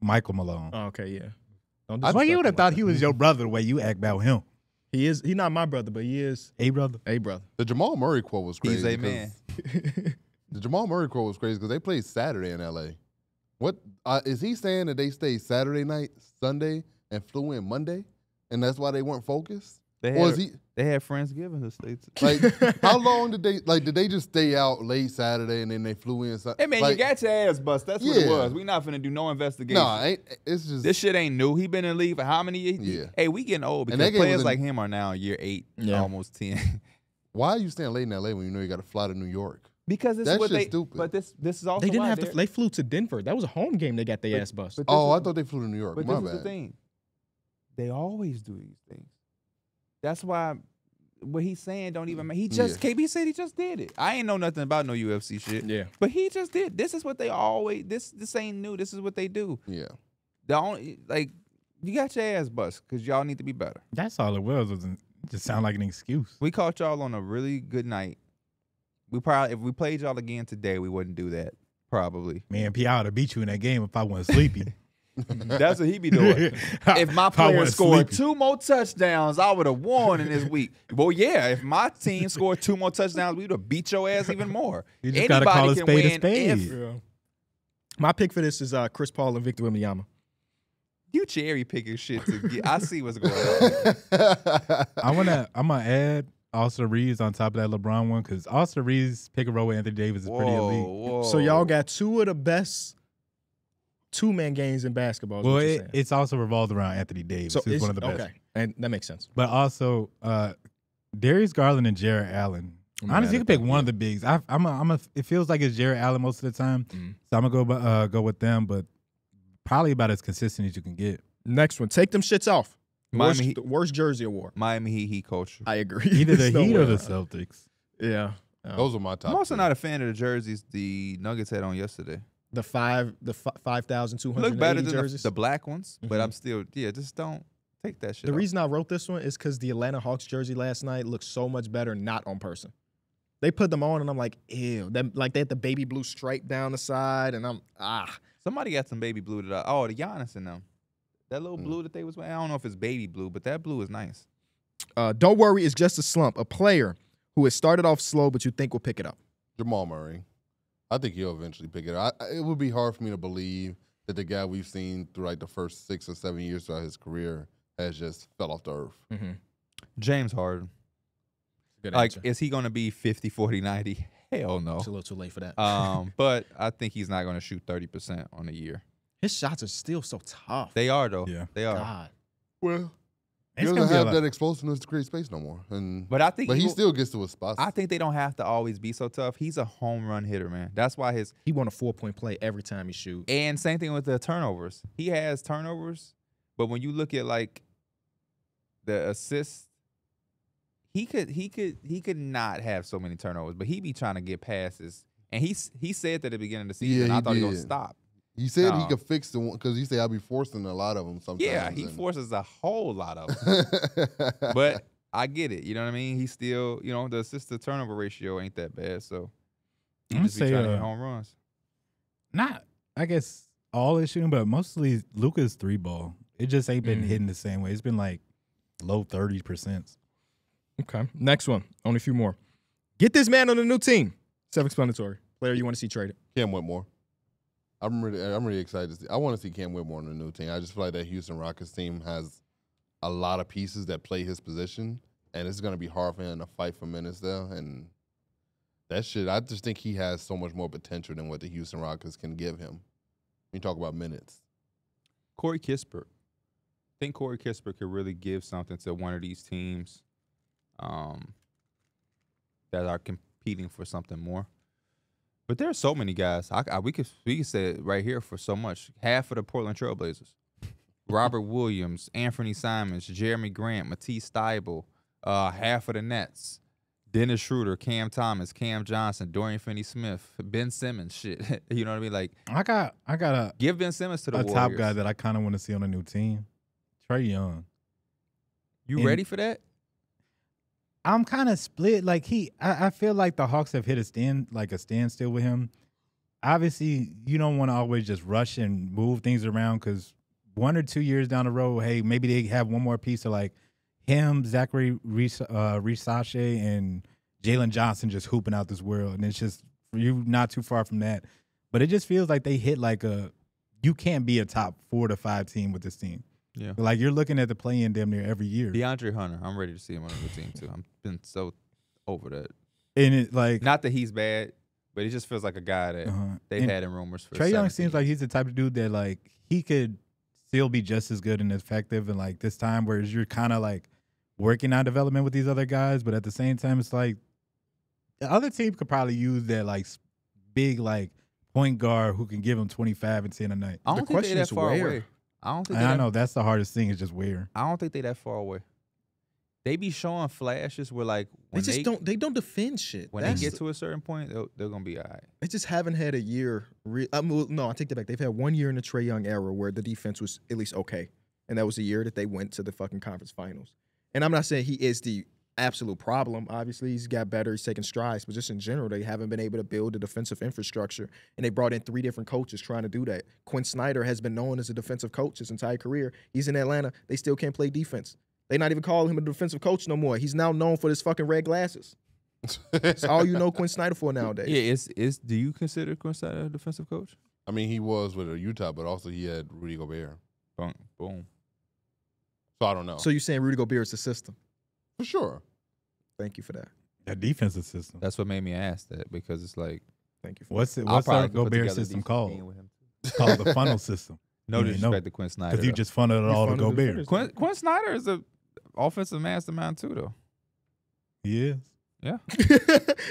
Michael Malone. Oh, okay, yeah. I well, you would have thought he was your brother the way you act about him. He is. He's not my brother, but he is a brother. A brother. The Jamal Murray quote was crazy. He's a man. The Jamal Murray quote was crazy because they played Saturday in L A. What uh, is he saying that they stayed Saturday night, Sunday, and flew in Monday, and that's why they weren't focused? They had, or is he, they had Friendsgiving to stay. Like, how long did they like? Did they just stay out late Saturday and then they flew in? Hey man, like, you got your ass bust. That's yeah. what it was. We not finna do no investigation. No, nah, it's just this shit ain't new. He been in the league for how many years? Yeah. Hey, we getting old because players in, like him are now year eight, yeah. almost ten. Why are you staying late in L A when you know you got to fly to New York? Because it's what they. Stupid. But this this is also they didn't why have to. They flew to Denver. That was a home game. They got their ass bust. Oh, I thought they flew to New York. But My this bad. is the thing. They always do these things. That's why what he's saying don't even matter. He just yeah. K B said he just did it. I ain't know nothing about no U F C shit. Yeah. But he just did. This is what they always this this ain't new. This is what they do. Yeah. The only like you got your ass bust because y'all need to be better. That's all it was. It just sound like an excuse. We caught y'all on a really good night. We probably if we played y'all again today, we wouldn't do that. Probably. Man, P I would have beat you in that game if I wasn't sleepy. That's what he be doing. If my player scored sleepy. two more touchdowns, I would have won in this week. Well, yeah, if my team scored two more touchdowns, we would have beat your ass even more. You just got to call a spade a spade. Yeah. My pick for this is uh, Chris Paul and Victor Wembanyama. You cherry picking shit. To get, I see what's going on. I wanna, I'm going to add Austin Reeves on top of that LeBron one because Austin Reeves pick and roll with Anthony Davis is whoa, pretty elite. Whoa. So y'all got two of the best two-man games in basketball. Well, it, it's also revolved around Anthony Davis, so who's one of the best. Okay, and that makes sense. But also, uh, Darius Garland and Jarrett Allen. I'm Honestly, you can pick that, one yeah. of the bigs. I, I'm a, I'm a, it feels like it's Jarrett Allen most of the time, mm. so I'm going to go uh, go with them, but probably about as consistent as you can get. Next one. Take them shits off. Worst, Miami, the worst jersey award. Miami Heat Heat culture. I agree. Either the Heat or the Celtics. Yeah. Um, Those are my top. I'm also three. not a fan of the jerseys the Nuggets had on yesterday. The five, the five thousand two hundred. Look better than jerseys. The, the black ones, mm-hmm. but I'm still, yeah. Just don't take that shit. The off. reason I wrote this one is because the Atlanta Hawks jersey last night looked so much better not on person. They put them on, and I'm like, ew. That like they had the baby blue stripe down the side, and I'm ah. Somebody got some baby blue that I, oh, the Giannis in them. That little mm. blue that they was wearing. I don't know if it's baby blue, but that blue is nice. Uh, don't worry, it's just a slump. A player who has started off slow, but you think will pick it up. Jamal Murray. I think he'll eventually pick it up. I, it would be hard for me to believe that the guy we've seen through like the first six or seven years throughout his career has just fell off the earth. Mm-hmm. James Harden. Good like, answer. Is he going to be fifty, forty, ninety? Hell no. It's a little too late for that. Um, but I think he's not going to shoot thirty percent on a year. His shots are still so tough. They are, though. Yeah. They are. God. Well, he doesn't have that explosiveness to create space no more. And, but I think but he, he still gets to his spots. I think they don't have to always be so tough. He's a home run hitter, man. That's why his he won a four-point play every time he shoots. And same thing with the turnovers. He has turnovers, but when you look at like the assists, he could he could he could not have so many turnovers, but he be trying to get passes. And he he said that at the beginning of the season, yeah, I thought he was gonna stop. He said no. he could fix the one because he said I'll be forcing a lot of them sometimes. Yeah, he forces a whole lot of them. But I get it. You know what I mean? He still, you know, the assist to turnover ratio ain't that bad. So he I'm just say, be trying uh, to hit home runs. Not, I guess, all his shooting, but mostly Luka's three ball. It just ain't been mm. hitting the same way. It's been like low thirty percent. Okay. Next one. Only a few more. Get this man on the new team. Self-explanatory. Player you want to see traded. Cam Whitmore. I'm really, I'm really excited to see. I want to see Cam Whitmore on the new team. I just feel like that Houston Rockets team has a lot of pieces that play his position, and it's going to be hard for him to fight for minutes there. And that shit, I just think he has so much more potential than what the Houston Rockets can give him. When you talk about minutes. Corey Kispert. I think Corey Kispert could really give something to one of these teams um, that are competing for something more. But there are so many guys. I, I, we could we could say it right here for so much. Half of the Portland Trailblazers. Robert Williams, Anthony Simons, Jeremy Grant, Matisse Thybulle, uh, half of the Nets, Dennis Schroeder, Cam Thomas, Cam Johnson, Dorian Finney-Smith, Ben Simmons. Shit, you know what I mean? Like I got, I got a give Ben Simmons to the a Warriors. Top guy that I kind of want to see on a new team. Trae Young. You and ready for that? I'm kind of split. Like he, I, I feel like the Hawks have hit a stand, like a standstill with him. Obviously, you don't want to always just rush and move things around because one or two years down the road, hey, maybe they have one more piece of like him, Zachary Reese, uh, Rissashe, and Jalen Johnson just hooping out this world, and it's just you not too far from that. But it just feels like they hit like a you can't be a top four to five team with this team. Yeah, like you're looking at the play-in damn near every year. DeAndre Hunter, I'm ready to see him on the team too. I've been so over that. And it like not that he's bad, but it just feels like a guy that uh-huh. they've and had in rumors for. Trae Young seems years. Like he's the type of dude that like he could still be just as good and effective, and like this time, whereas you're kind of like working on development with these other guys, but at the same time, it's like the other team could probably use that like big like point guard who can give them twenty-five and ten a night. I don't the think they're that far where? away. I don't think. I that, know that's the hardest thing. Is just weird. I don't think they that far away. They be showing flashes where like when they just they, don't. They don't defend shit. When that's they get the, to a certain point, they're, they're gonna be all right. They just haven't had a year. Re, I mean, no, I take that back. They've had one year in the Trae Young era where the defense was at least okay, and that was the year that they went to the fucking conference finals. And I'm not saying he is the absolute problem. Obviously, he's got better. He's taking strides, but just in general, they haven't been able to build the defensive infrastructure, and they brought in three different coaches trying to do that. Quinn Snyder has been known as a defensive coach his entire career. He's in Atlanta. They still can't play defense. They not even calling him a defensive coach no more. He's now known for his fucking red glasses. That's all you know Quinn Snyder for nowadays. Yeah, it's it's. Do you consider Quinn Snyder a defensive coach? I mean, he was with Utah, but also he had Rudy Gobert. Boom, boom. So I don't know. So you're saying Rudy Gobert is the system? For sure. Thank you for that. That defensive system. That's what made me ask that because it's like, thank you for what's it, what's our Gobert system called? It's called the funnel system. No you disrespect know. to Quinn Snyder. Because you just funneled it all to Gobert. Quinn, Quinn Snyder is an offensive mastermind too, though. He is. Yeah.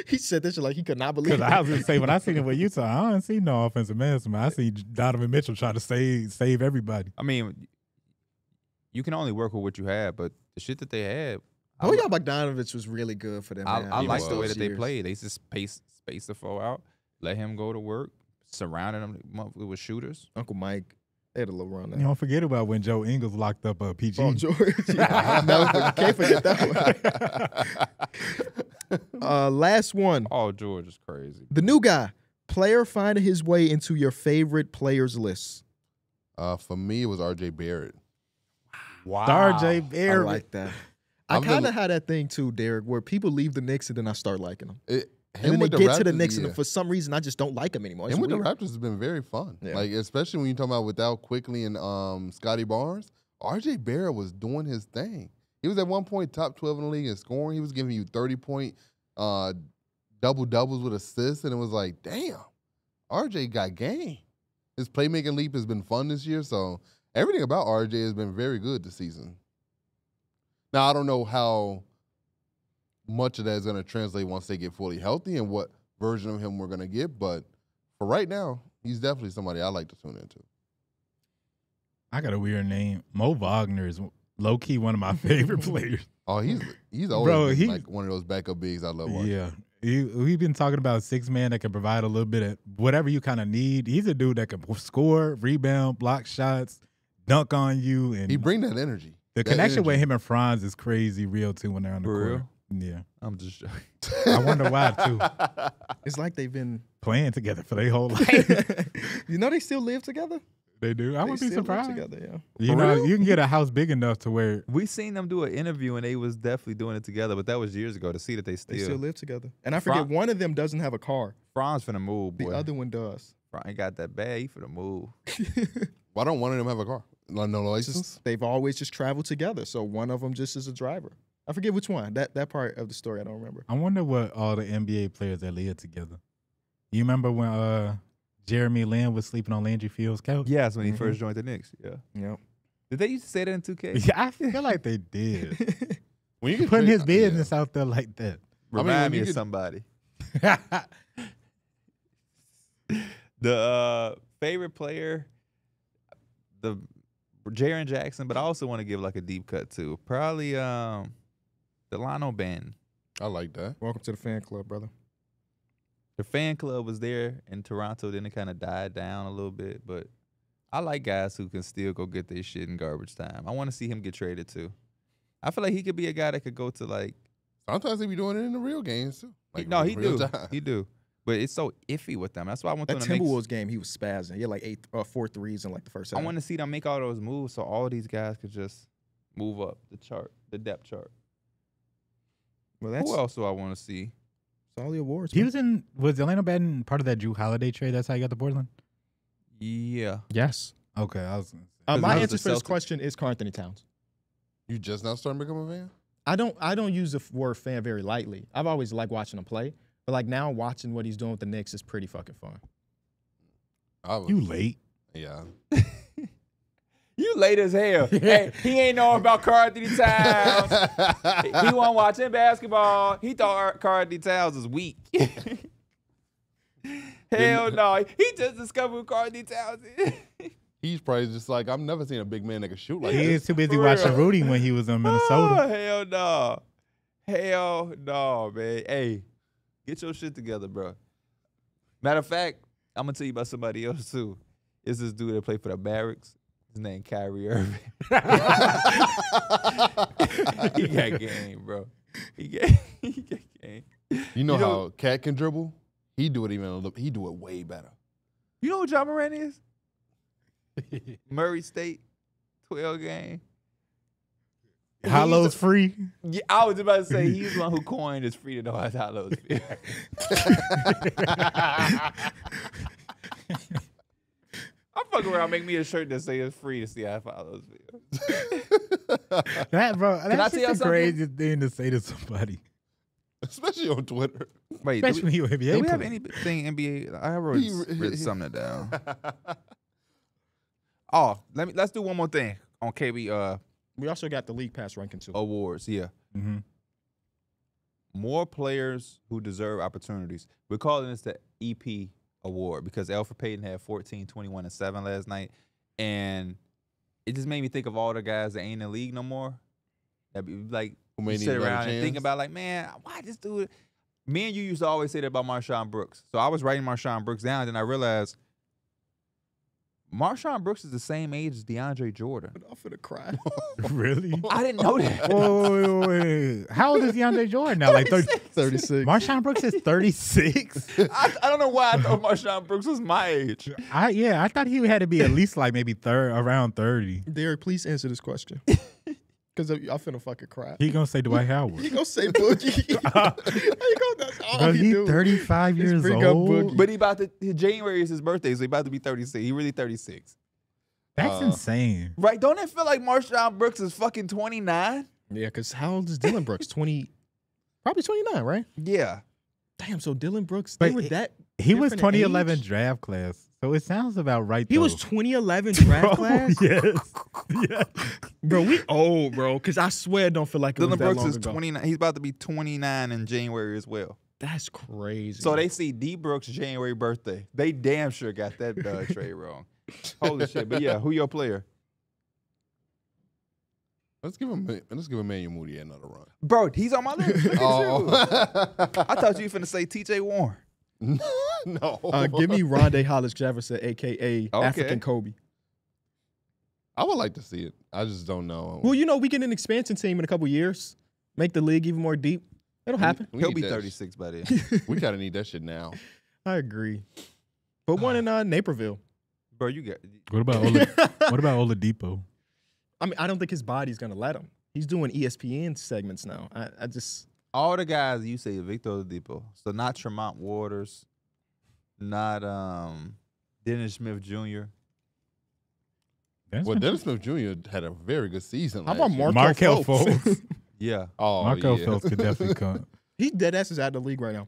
He said this like he could not believe it. Because I was going to say, when I seen it with Utah, I don't see no offensive mastermind. I see Donovan Mitchell try to save, save everybody. I mean, you can only work with what you have, but the shit that they had, Bojan Bogdanović was really good for them. I, I like the way that years. they played. They just space, space the foe out, let him go to work, surrounded him with shooters. Uncle Mike, they had a little run. There. You don't forget about when Joe Ingles locked up a P G. Oh, George. Yeah. No, can't forget that one. uh, last one. Oh, George is crazy. The new guy, player finding his way into your favorite players list. Uh, for me, it was R J Barrett. Wow. R J Barrett. I like that. I kind of had that thing too, Derek, where people leave the Knicks and then I start liking them. It, and then they the get Raptors, to the Knicks yeah. and for some reason I just don't like them anymore. It's and with weird. the Raptors has been very fun. Yeah. Like, especially when you're talking about without Quickly and um, Scotty Barnes, R J Barrett was doing his thing. He was at one point top twelve in the league in scoring. He was giving you thirty-point uh, double-doubles with assists, and it was like, damn, R J got game. His playmaking leap has been fun this year, so everything about R J has been very good this season. Now, I don't know how much of that is going to translate once they get fully healthy and what version of him we're going to get, but for right now, he's definitely somebody I like to tune into. I got a weird name. Mo Wagner is low-key one of my favorite players. Oh, he's he's always Bro, he, like one of those backup bigs I love watching. Yeah, He, we've been talking about a six man that can provide a little bit of whatever you kind of need. He's a dude that can score, rebound, block shots, dunk on you, and he bring that energy. The that connection energy. with him and Franz is crazy real too when they're on the For court. Real? Yeah, I'm just joking. I wonder why too. It's like they've been playing together for their whole life. You know they still live together. They do. I they wouldn't be surprised. Together, yeah. You For know, real? You can get a house big enough to where we seen them do an interview and they was definitely doing it together, but that was years ago. To see that they still they still live together. And I forget Franz, one of them doesn't have a car. Franz finna move, boy. The other one does. Franz got that bag. He finna move. Why don't one of them have a car? No, no license. Just, they've always just traveled together. So one of them just is a driver. I forget which one. That that part of the story I don't remember. I wonder what all the N B A players that live together. You remember when? Uh, Jeremy Lin was sleeping on Landry Fields' couch. Yeah, that's when he mm-hmm. first joined the Knicks. Yeah. Yep. Did they used to say that in two K? Yeah, I feel like they did. When you could putting his business yeah. out there like that. Remind I mean, me of could... somebody. The uh, favorite player, the Jaren Jackson, but I also want to give like a deep cut to probably um, Delano Banton. I like that. Welcome to the fan club, brother. The fan club was there in Toronto, then it kind of died down a little bit. But I like guys who can still go get their shit in garbage time. I want to see him get traded, too. I feel like he could be a guy that could go to, like... Sometimes they be doing it in the real games, too. Like, no, he do. Time. He do. But it's so iffy with them. That's why I want them to make... That Timberwolves game, he was spazzing. He had, like, eight, uh, four threes in, like, the first half. I want to see them make all those moves so all these guys could just move up the chart, the depth chart. Well, that's... Who else do I want to see? All the awards. Man. He was in, was Delano Banton part of that Drew Holiday trade? That's how he got to Portland? Yeah. Yes. Okay. I was. Uh, my answer for this question is Karl Anthony Towns. You just now starting to become a fan? I don't I don't use the word fan very lightly. I've always liked watching him play, but like now watching what he's doing with the Knicks is pretty fucking fun. I was, you late. Yeah. You late as hell. Hey, he ain't know about Karl Anthony Towns. He wasn't watching basketball. He thought Karl Anthony Towns was weak. Hell no. He just discovered who Karl Anthony Towns is. He's probably just like, I've never seen a big man that can shoot like he this. He is too busy For watching real. Rudy when he was in Minnesota. Oh, hell no. Hell no, man. Hey, get your shit together, bro. Matter of fact, I'm going to tell you about somebody else, too. It's this dude that played for the Mavericks. His name Kyrie Irving. He got game, bro. He got, he got game. You know, you know how Cat can dribble? He do it even a little, he do it way better. You know who John Morant is? Murray State, twelve game. Hollow's free. Yeah, I was about to say he's the one who coined is free to know how Hollow's free. I'm fucking around. Make me a shirt that says it's free to see how I follow those videos. That, bro, that's just the craziest thing to say to somebody. Especially on Twitter. Wait, Especially do we, when you N B A do we have anything N B A? I wrote, he, wrote something down. Oh, let me, let's do one more thing on K B. Uh, we also got the league pass ranking too. Awards, yeah. Mm-hmm. More players who deserve opportunities. We're calling this the E P award because Elfrid Payton had fourteen, twenty-one, and seven last night. And it just made me think of all the guys that ain't in the league no more. That be like, you sit around and think about, like, man, why this dude? Me and you used to always say that about Marshawn Brooks. So I was writing Marshawn Brooks down, and then I realized Marshawn Brooks is the same age as DeAndre Jordan. I'm finna cry. Really? I didn't know that. Whoa, wait, wait, wait. How old is DeAndre Jordan now? Like thirty-six. Marshawn Brooks is thirty-six? I, I don't know why I thought Marshawn Brooks was my age. I Yeah, I thought he had to be at least like maybe third, around thirty. Derek, please answer this question. Because I'm finna fucking cry. He gonna say Dwight Howard. He gonna say Boogie. Uh, gonna, that's all bro, he he's do. thirty-five he's years old. But he about to, his January is his birthday, so he about to be thirty-six. He really thirty-six. That's uh, insane. Right? Don't it feel like Marshawn Brooks is fucking twenty-nine? Yeah, because how old is Dylan Brooks? twenty, probably twenty-nine, right? Yeah. Damn, so Dylan Brooks, they were that He was twenty eleven age? Draft class, so it sounds about right. He though. was twenty eleven draft bro, class? Yes. Yeah. Bro, we old, bro, because I swear it don't feel like it Dylan was that Brooks long is ago. twenty-nine. He's about to be twenty-nine in January as well. That's crazy. So they see D. Brooks' January birthday. They damn sure got that uh, trade wrong. Holy shit. But yeah, who your player? Let's give him. Let's give Emmanuel Moody another run. Bro, he's on my list. Oh. I thought you were finna say T J Warren. No. Uh, give me Rondé Hollis-Jefferson, a k a. Okay. African Kobe. I would like to see it. I just don't know. Well, you know, we get an expansion team in a couple years. Make the league even more deep. It'll happen. We, we He'll be thirty-six by then. We gotta need that shit now. I agree. But one in uh, Naperville. Bro, you got. What about Ola, what about Oladipo? I mean, I don't think his body's gonna let him. He's doing E S P N segments now. I, I just all the guys you say, Victor Oladipo. So not Tremont Waters, not um, Dennis Smith Junior That's well, Dennis Smith Junior had a very good season. How about Markelle Fultz? Yeah. Oh, Markelle yeah. Fultz could definitely come. He dead ass is out of the league right now.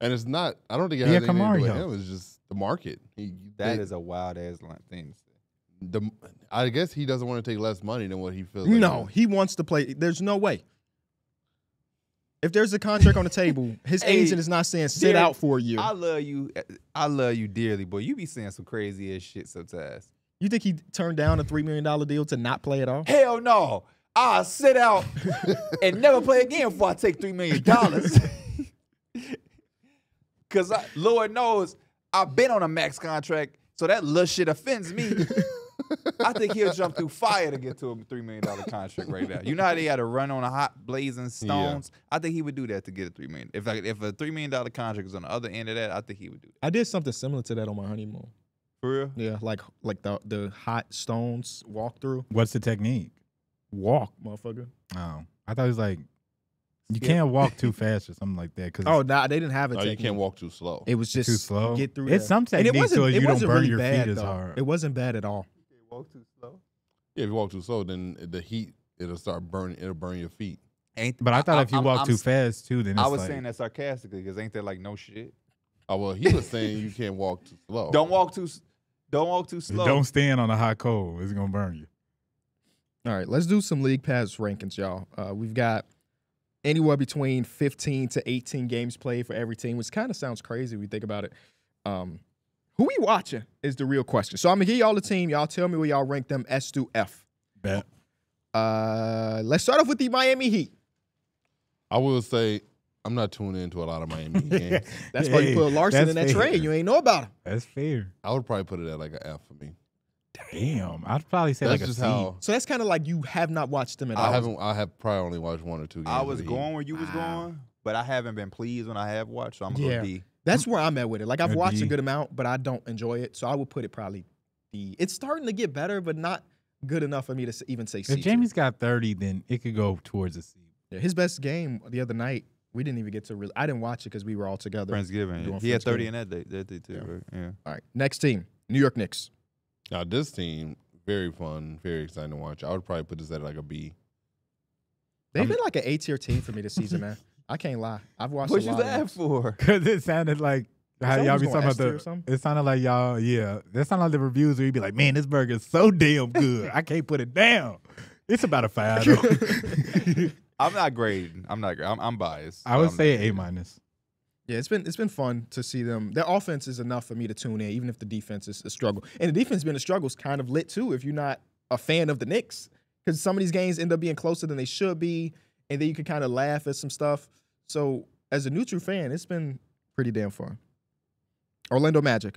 And it's not, I don't think it has yeah, anything to do with him. It's just the market. He, that they, is a wild ass thing. The, I guess he doesn't want to take less money than what he feels like. No, he wants to play. There's no way. If there's a contract on the table, his hey, agent is not saying sit dear, out for a year. I love you. I love you dearly, boy. You be saying some crazy ass shit sometimes. You think he turned down a three million dollar deal to not play at all? Hell no. I'll sit out and never play again before I take three million dollars. Because Lord knows I've been on a max contract, so that little shit offends me. I think he'll jump through fire to get to a three million dollar contract right now. You know how they had to run on a hot blazing stones? Yeah. I think he would do that to get a three million dollar. If, like, if a three million dollar contract was on the other end of that, I think he would do that. I did something similar to that on my honeymoon. For real? Yeah, like like the, the hot stones walkthrough. What's the technique? Walk, motherfucker. Oh, I thought it was like, you yeah. can't walk too fast or something like that. Cause oh, nah, they didn't have a no, technique. You can't walk too slow. It was just too slow. Get through it's that. Some technique it so it you don't burn really your bad, feet though. As hard. It wasn't bad at all. Walk too slow. Yeah, if you walk too slow, then the heat it'll start burning. It'll burn your feet. Ain't but I thought I, if you I'm, walk I'm, too fast too, then it's I was like, saying that sarcastically because ain't that like no shit? Oh well, he was saying you can't walk too slow. Don't walk too. Don't walk too slow. Don't stand on a hot coal. It's gonna burn you. All right, let's do some league pass rankings, y'all. Uh, we've got anywhere between fifteen to eighteen games played for every team, which kind of sounds crazy when you think about it. Um, Who we watching is the real question. So I'm going to give y'all the team. Y'all tell me where y'all rank them S through F. Bet. Uh, let's start off with the Miami Heat. I will say I'm not tuning into a lot of Miami Heat games. That's hey, why you put Larson in that fair. Trade. You ain't know about him. That's fair. I would probably put it at like an F for me. Damn. I'd probably say that's like just a C. How, so that's kind of like you have not watched them at all. I haven't. I have probably only watched one or two games. I was going Heat. Where you was ah. going, but I haven't been pleased when I have watched, so I'm going to yeah. go D. That's where I'm at with it. Like, I've watched a good amount, but I don't enjoy it. So I would put it probably D. It's starting to get better, but not good enough for me to even say C. If Jamie's got thirty, then it could go towards a C. Yeah, his best game the other night, we didn't even get to really – I didn't watch it because we were all together. Friendsgiving. He had thirty in that day, that day too, yeah. right? Yeah. All right. Next team, New York Knicks. Now, this team, very fun, very exciting to watch. I would probably put this at like a B. They've I'm, been like an A-tier team for me this season, man. I can't lie. I've watched. What a lot you that for? Because it sounded like y'all be talking about the. It sounded like y'all, yeah. That sounded like the reviews where you'd be like, "Man, this burger is so damn good. I can't put it down." It's about a five. I'm not grading. I'm not. I'm, I'm biased. I would I'm say an A minus. Yeah, it's been it's been fun to see them. Their offense is enough for me to tune in, even if the defense is a struggle. And the defense being a struggle is kind of lit too, if you're not a fan of the Knicks, because some of these games end up being closer than they should be. And then you can kind of laugh at some stuff. So as a neutral fan, it's been pretty damn fun. Orlando Magic.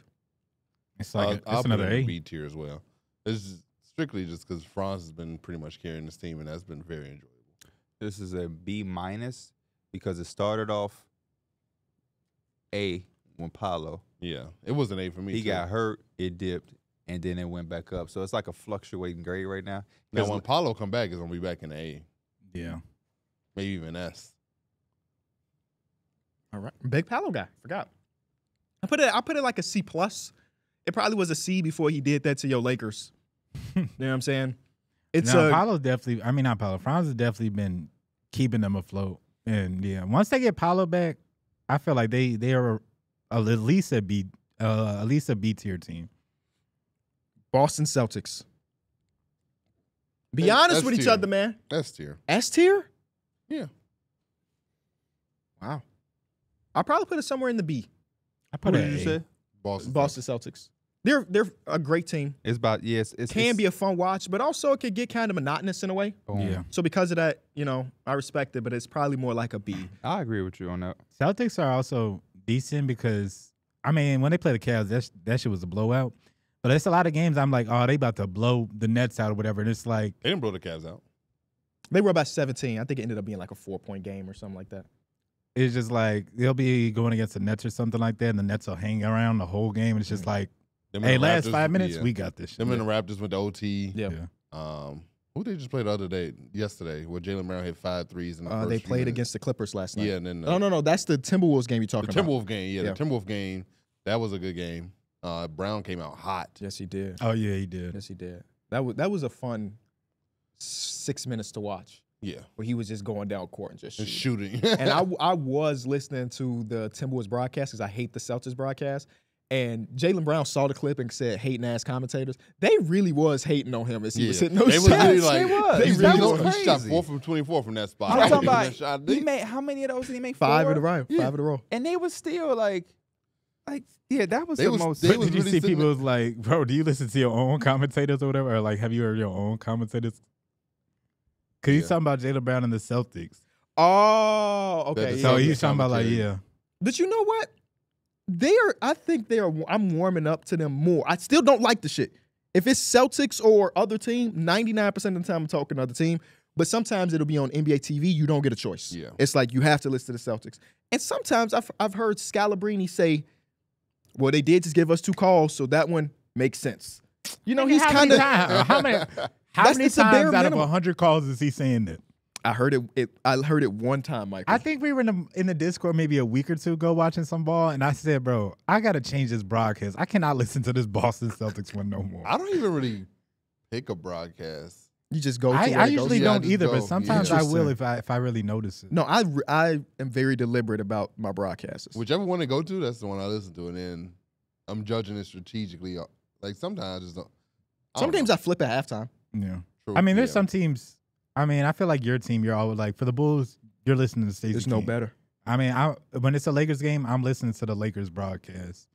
It's like uh, a, it's another A. B tier as well. It's just strictly just because Franz has been pretty much carrying this team, and that's been very enjoyable. This is a B minus because it started off A when Paolo. Yeah, it was an A for me. He too. got hurt. It dipped. And then it went back up. So it's like a fluctuating grade right now. Now when Paolo come back, it's going to be back in the A. Yeah. Maybe even S. All right, big Paolo guy. Forgot. I put it. I put it like a C plus. It probably was a C before he did that to your Lakers. You know what I'm saying? It's no, a Paolo definitely. I mean, not Paolo. Franz has definitely been keeping them afloat. And yeah, once they get Paolo back, I feel like they they are at least a B, uh, at least a B tier team. Boston Celtics. Be hey, honest with each other, man. S tier. S tier. Yeah. Wow. I'll probably put it somewhere in the B. I put it. Boston. Boston Celtics. They're they're a great team. It's about yes, yeah, it can it's, be a fun watch, but also it could get kind of monotonous in a way. Boom. Yeah. So because of that, you know, I respect it, but it's probably more like a B. I agree with you on that. Celtics are also decent because I mean when they play the Cavs, that sh that shit was a blowout. But it's a lot of games I'm like, oh, they about to blow the Nets out or whatever, and it's like they didn't blow the Cavs out. They were about seventeen. I think it ended up being like a four point game or something like that. It's just like they'll be going against the Nets or something like that, and the Nets will hang around the whole game. And it's just like, hey, last Raptors, five minutes, yeah. we got this shit. Them and the Raptors went to O T. Yeah. yeah. Um, who they just played the other day, yesterday, where Jaylen Brown hit five threes in the uh, first They played minutes. against the Clippers last night. Yeah, and then the, no, no, no, that's the Timberwolves game you're talking the about. The Timberwolves game, yeah, yeah, the Timberwolves game. That was a good game. Uh, Brown came out hot. Yes, he did. Oh, yeah, he did. Yes, he did. That was, that was a fun six minutes to watch. Yeah, where he was just going down court and just shooting. And, shooting. and I, I was listening to the Timberwolves broadcast because I hate the Celtics broadcast. And Jaylen Brown saw the clip and said, hating ass commentators. They really was hating on him as he yeah. was hitting those they shots. Really like, they was. They really was crazy. He shot four from twenty-four from that spot. I'm talking about, shot, he made, how many of those did he make? Five in a row. Yeah. Five in a row. And they was still like, like, yeah, that was they the was, most. Did you really see people was like, bro, do you listen to your own commentators or whatever? Or like, have you heard your own commentators? Cause he's yeah. talking about Jaylen Brown and the Celtics. Oh, okay. So yeah, he's talking about like, yeah. But you know what? They are. I think they are. I'm warming up to them more. I still don't like the shit. If it's Celtics or other team, ninety-nine percent of the time I'm talking other team. But sometimes it'll be on N B A T V. You don't get a choice. Yeah. It's like you have to listen to the Celtics. And sometimes I've I've heard Scalabrine say, "Well, they did just give us two calls, so that one makes sense." You know, he's kind of how many. How That's many times out of a hundred calls is he saying that? I heard it, it. I heard it one time, Michael. I think we were in the, in the Discord maybe a week or two ago watching some ball, and I said, bro, I got to change this broadcast. I cannot listen to this Boston Celtics one no more. I don't even really pick a broadcast. You just go to I, I usually goes. don't yeah, I either, go. but sometimes yeah. I will if I if I really notice it. No, I, I am very deliberate about my broadcasts. Whichever one to go to, that's the one I listen to, and then I'm judging it strategically. Like sometimes I just don't. I don't Sometimes know. I flip at halftime. Yeah, True. I mean, there's yeah. some teams. I mean, I feel like your team, you're always like for the Bulls, you're listening to Stacey. There's no better. I mean, I when it's a Lakers game, I'm listening to the Lakers broadcast.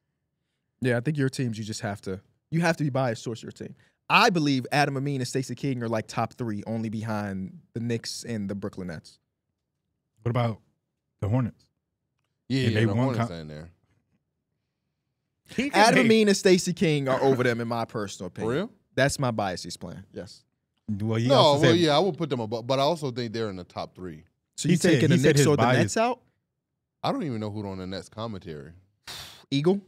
Yeah, I think your teams, you just have to, you have to be biased towards your team. I believe Adam Amin and Stacey King are like top three, only behind the Knicks and the Brooklyn Nets. What about the Hornets? Yeah, yeah they the Hornets in there. Adam Amin and Stacey King are over them in my personal opinion. For real? That's my bias he's playing. Yes. Well, you no, well, yeah, I will put them above, but I also think they're in the top three. So you taking the Knicks or the Nets out? I don't even know who's on the Nets commentary. Eagle.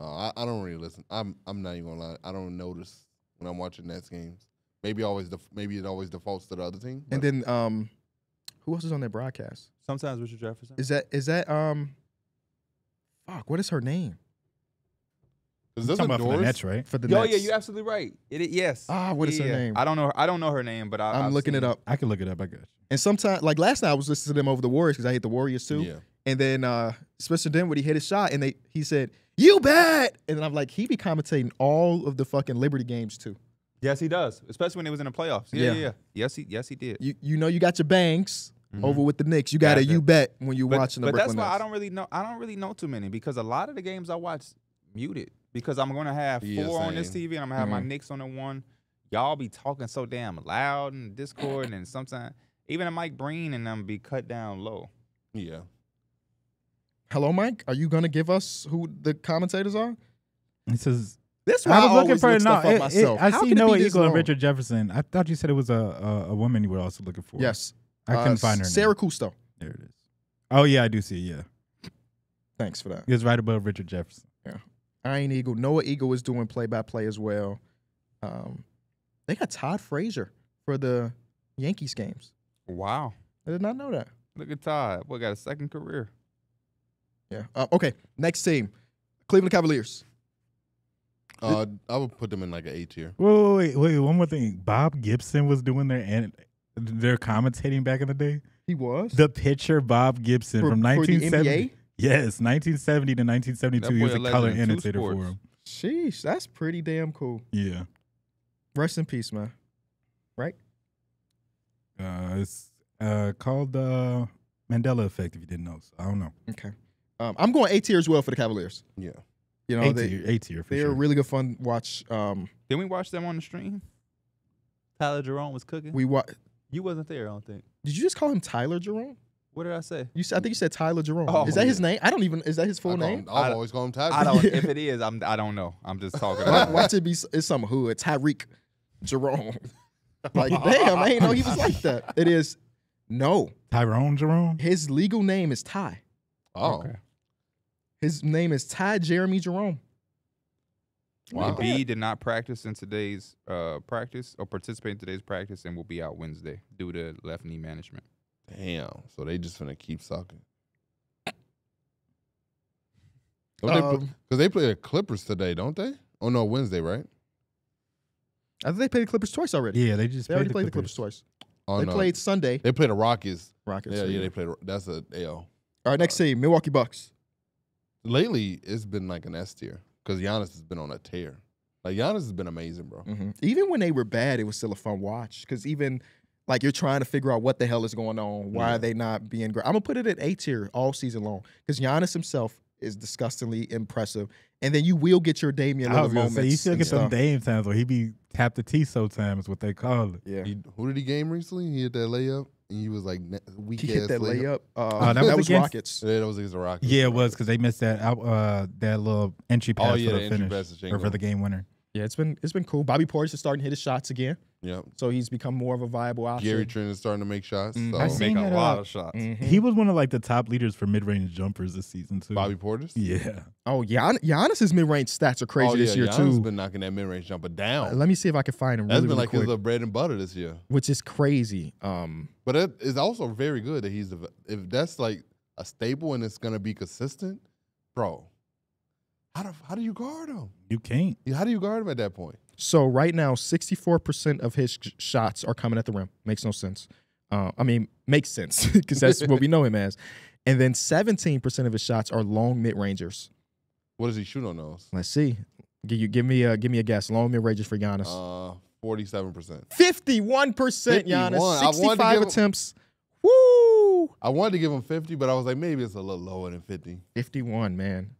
Uh, I, I don't really listen. I'm I'm not even gonna lie. I don't notice when I'm watching Nets games. Maybe always def maybe it always defaults to the other team. And then um, who else is on their broadcast? Sometimes Richard Jefferson. Is that is that um, fuck? What is her name? You're talking about for the Nets, right? For the Nets. Oh, yeah, you're absolutely right. It, it, yes. Ah, what is yeah. her name? I don't know. Her, I don't know her name, but I, I'm I've looking it up. It. I can look it up. I guess. And sometimes, like last night, I was listening to them over the Warriors because I hate the Warriors too. Yeah. And then uh, Spencer Dinwiddie hit his shot, and they he said, "You bad." And then I'm like, he be commentating all of the fucking Liberty games too. Yes, he does, especially when it was in the playoffs. Yeah, yeah. yeah. Yes, he yes he did. You you know you got your banks. Mm-hmm. Over with the Knicks, you got a you bet when you're but, watching the. But Brooklyn that's why Nets. I don't really know. I don't really know too many because a lot of the games I watch muted. Because I'm going to have four yeah, on this T V, and I'm going to have mm-hmm. my Knicks on the one. Y'all be talking so damn loud in Discord, and sometimes even a Mike Breen and them be cut down low. Yeah. Hello, Mike. Are you going to give us who the commentators are? This is this one. I was I looking for look no, it, myself. It, I How see Noah Eagle and Richard Jefferson. I thought you said it was a a, a woman you were also looking for. Yes. I couldn't uh, find her name. Sarah Kusto. There it is. Oh, yeah, I do see it, yeah. Thanks for that. It's right above Richard Jefferson. Yeah. Iron Eagle. Noah Eagle is doing play-by-play -play as well. Um, they got Todd Frazier for the Yankees games. Wow. I did not know that. Look at Todd. Boy, got a second career. Yeah. Uh, okay, next team. Cleveland Cavaliers. Uh, I would put them in like an A tier. Whoa, wait, wait, wait, one more thing. Bob Gibson was doing their, and their commentating back in the day. He was? The pitcher Bob Gibson for, from nineteen seventy. Yes, nineteen seventy to nineteen seventy-two, he was a color annotator for him. Sheesh, that's pretty damn cool. Yeah. Rest in peace, man. Right? Uh, it's uh, called the uh, Mandela Effect, if you didn't know. So I don't know. Okay. Um, I'm going A tier as well for the Cavaliers. Yeah. You know, A-tier, they A-tier for they sure. are really good fun to watch. Um, Did we watch them on the stream? Tyler Jerome was cooking. We wa You wasn't there, I don't think. Did you just call him Tyler Jerome? What did I say? You, I think you said Tyler Jerome. Oh, is that yeah. his name? I don't even. Is that his full name? I've always called him Tyler. I don't. If it is, I'm. I don't know. I'm just talking. About Watch it be. It's some hood. Tyreek Jerome. Like damn, I didn't know he was like that. It is. No. Tyrone Jerome. His legal name is Ty. Oh. Okay. His name is Ty Jeremy Jerome. Wow. B did not practice in today's uh, practice or participate in today's practice and will be out Wednesday due to left knee management. Damn. So they just gonna keep sucking. Because um, they, they play the Clippers today, don't they? Oh no, Wednesday, right? I think they played the Clippers twice already. Yeah, they just they played already the played the Clippers twice. Oh, they no. played Sunday. They played the Rockets. Rockets. Yeah, yeah, they played. That's a L. All right, next team, Milwaukee Bucks. Lately, it's been like an S tier because Giannis has been on a tear. Like Giannis has been amazing, bro. Mm-hmm. Even when they were bad, it was still a fun watch because even like you're trying to figure out what the hell is going on. Why yeah. are they not being great? I'm gonna put it at A tier all season long because Giannis himself is disgustingly impressive. And then you will get your Damian Lillard moments. Say, you still get some Dame times where he be tap the T so times what they call it. Yeah. He, who did he game recently? He hit that layup and he was like weak he ass hit that layup. layup. Uh, uh, that was, that was against, Rockets. Yeah, that was against the Rockets. Yeah, it was because they missed that uh, that little entry pass oh, yeah, for the, the finish or for the game winner. Yeah, it's been it's been cool. Bobby Portis is starting to hit his shots again. Yeah. So he's become more of a viable option. Gary Trent is starting to make shots. Mm-hmm. so. I seen make that a lot up. of shots. Mm-hmm. He was one of like the top leaders for mid-range jumpers this season too. Bobby Portis? Yeah. Oh, Gian Giannis's mid-range stats are crazy oh, yeah, this year Giannis too. He's been knocking that mid-range jumper down. Uh, let me see if I can find him. That's really, been really like quick. His little bread and butter this year, which is crazy. Um, but it is also very good that he's if that's like a staple and it's gonna be consistent, bro. How do, how do you guard him? You can't. How do you guard him at that point? So right now, sixty-four percent of his sh shots are coming at the rim. Makes no sense. Uh, I mean, makes sense because that's what we know him as. And then seventeen percent of his shots are long mid-rangers. What does he shoot on those? Let's see. Give you give me a give me a guess. Long mid-rangers for Giannis. Uh, forty-seven percent. fifty-one percent Giannis. sixty-five attempts. Woo! I wanted to give him fifty, but I was like, maybe it's a little lower than fifty. fifty-one, man.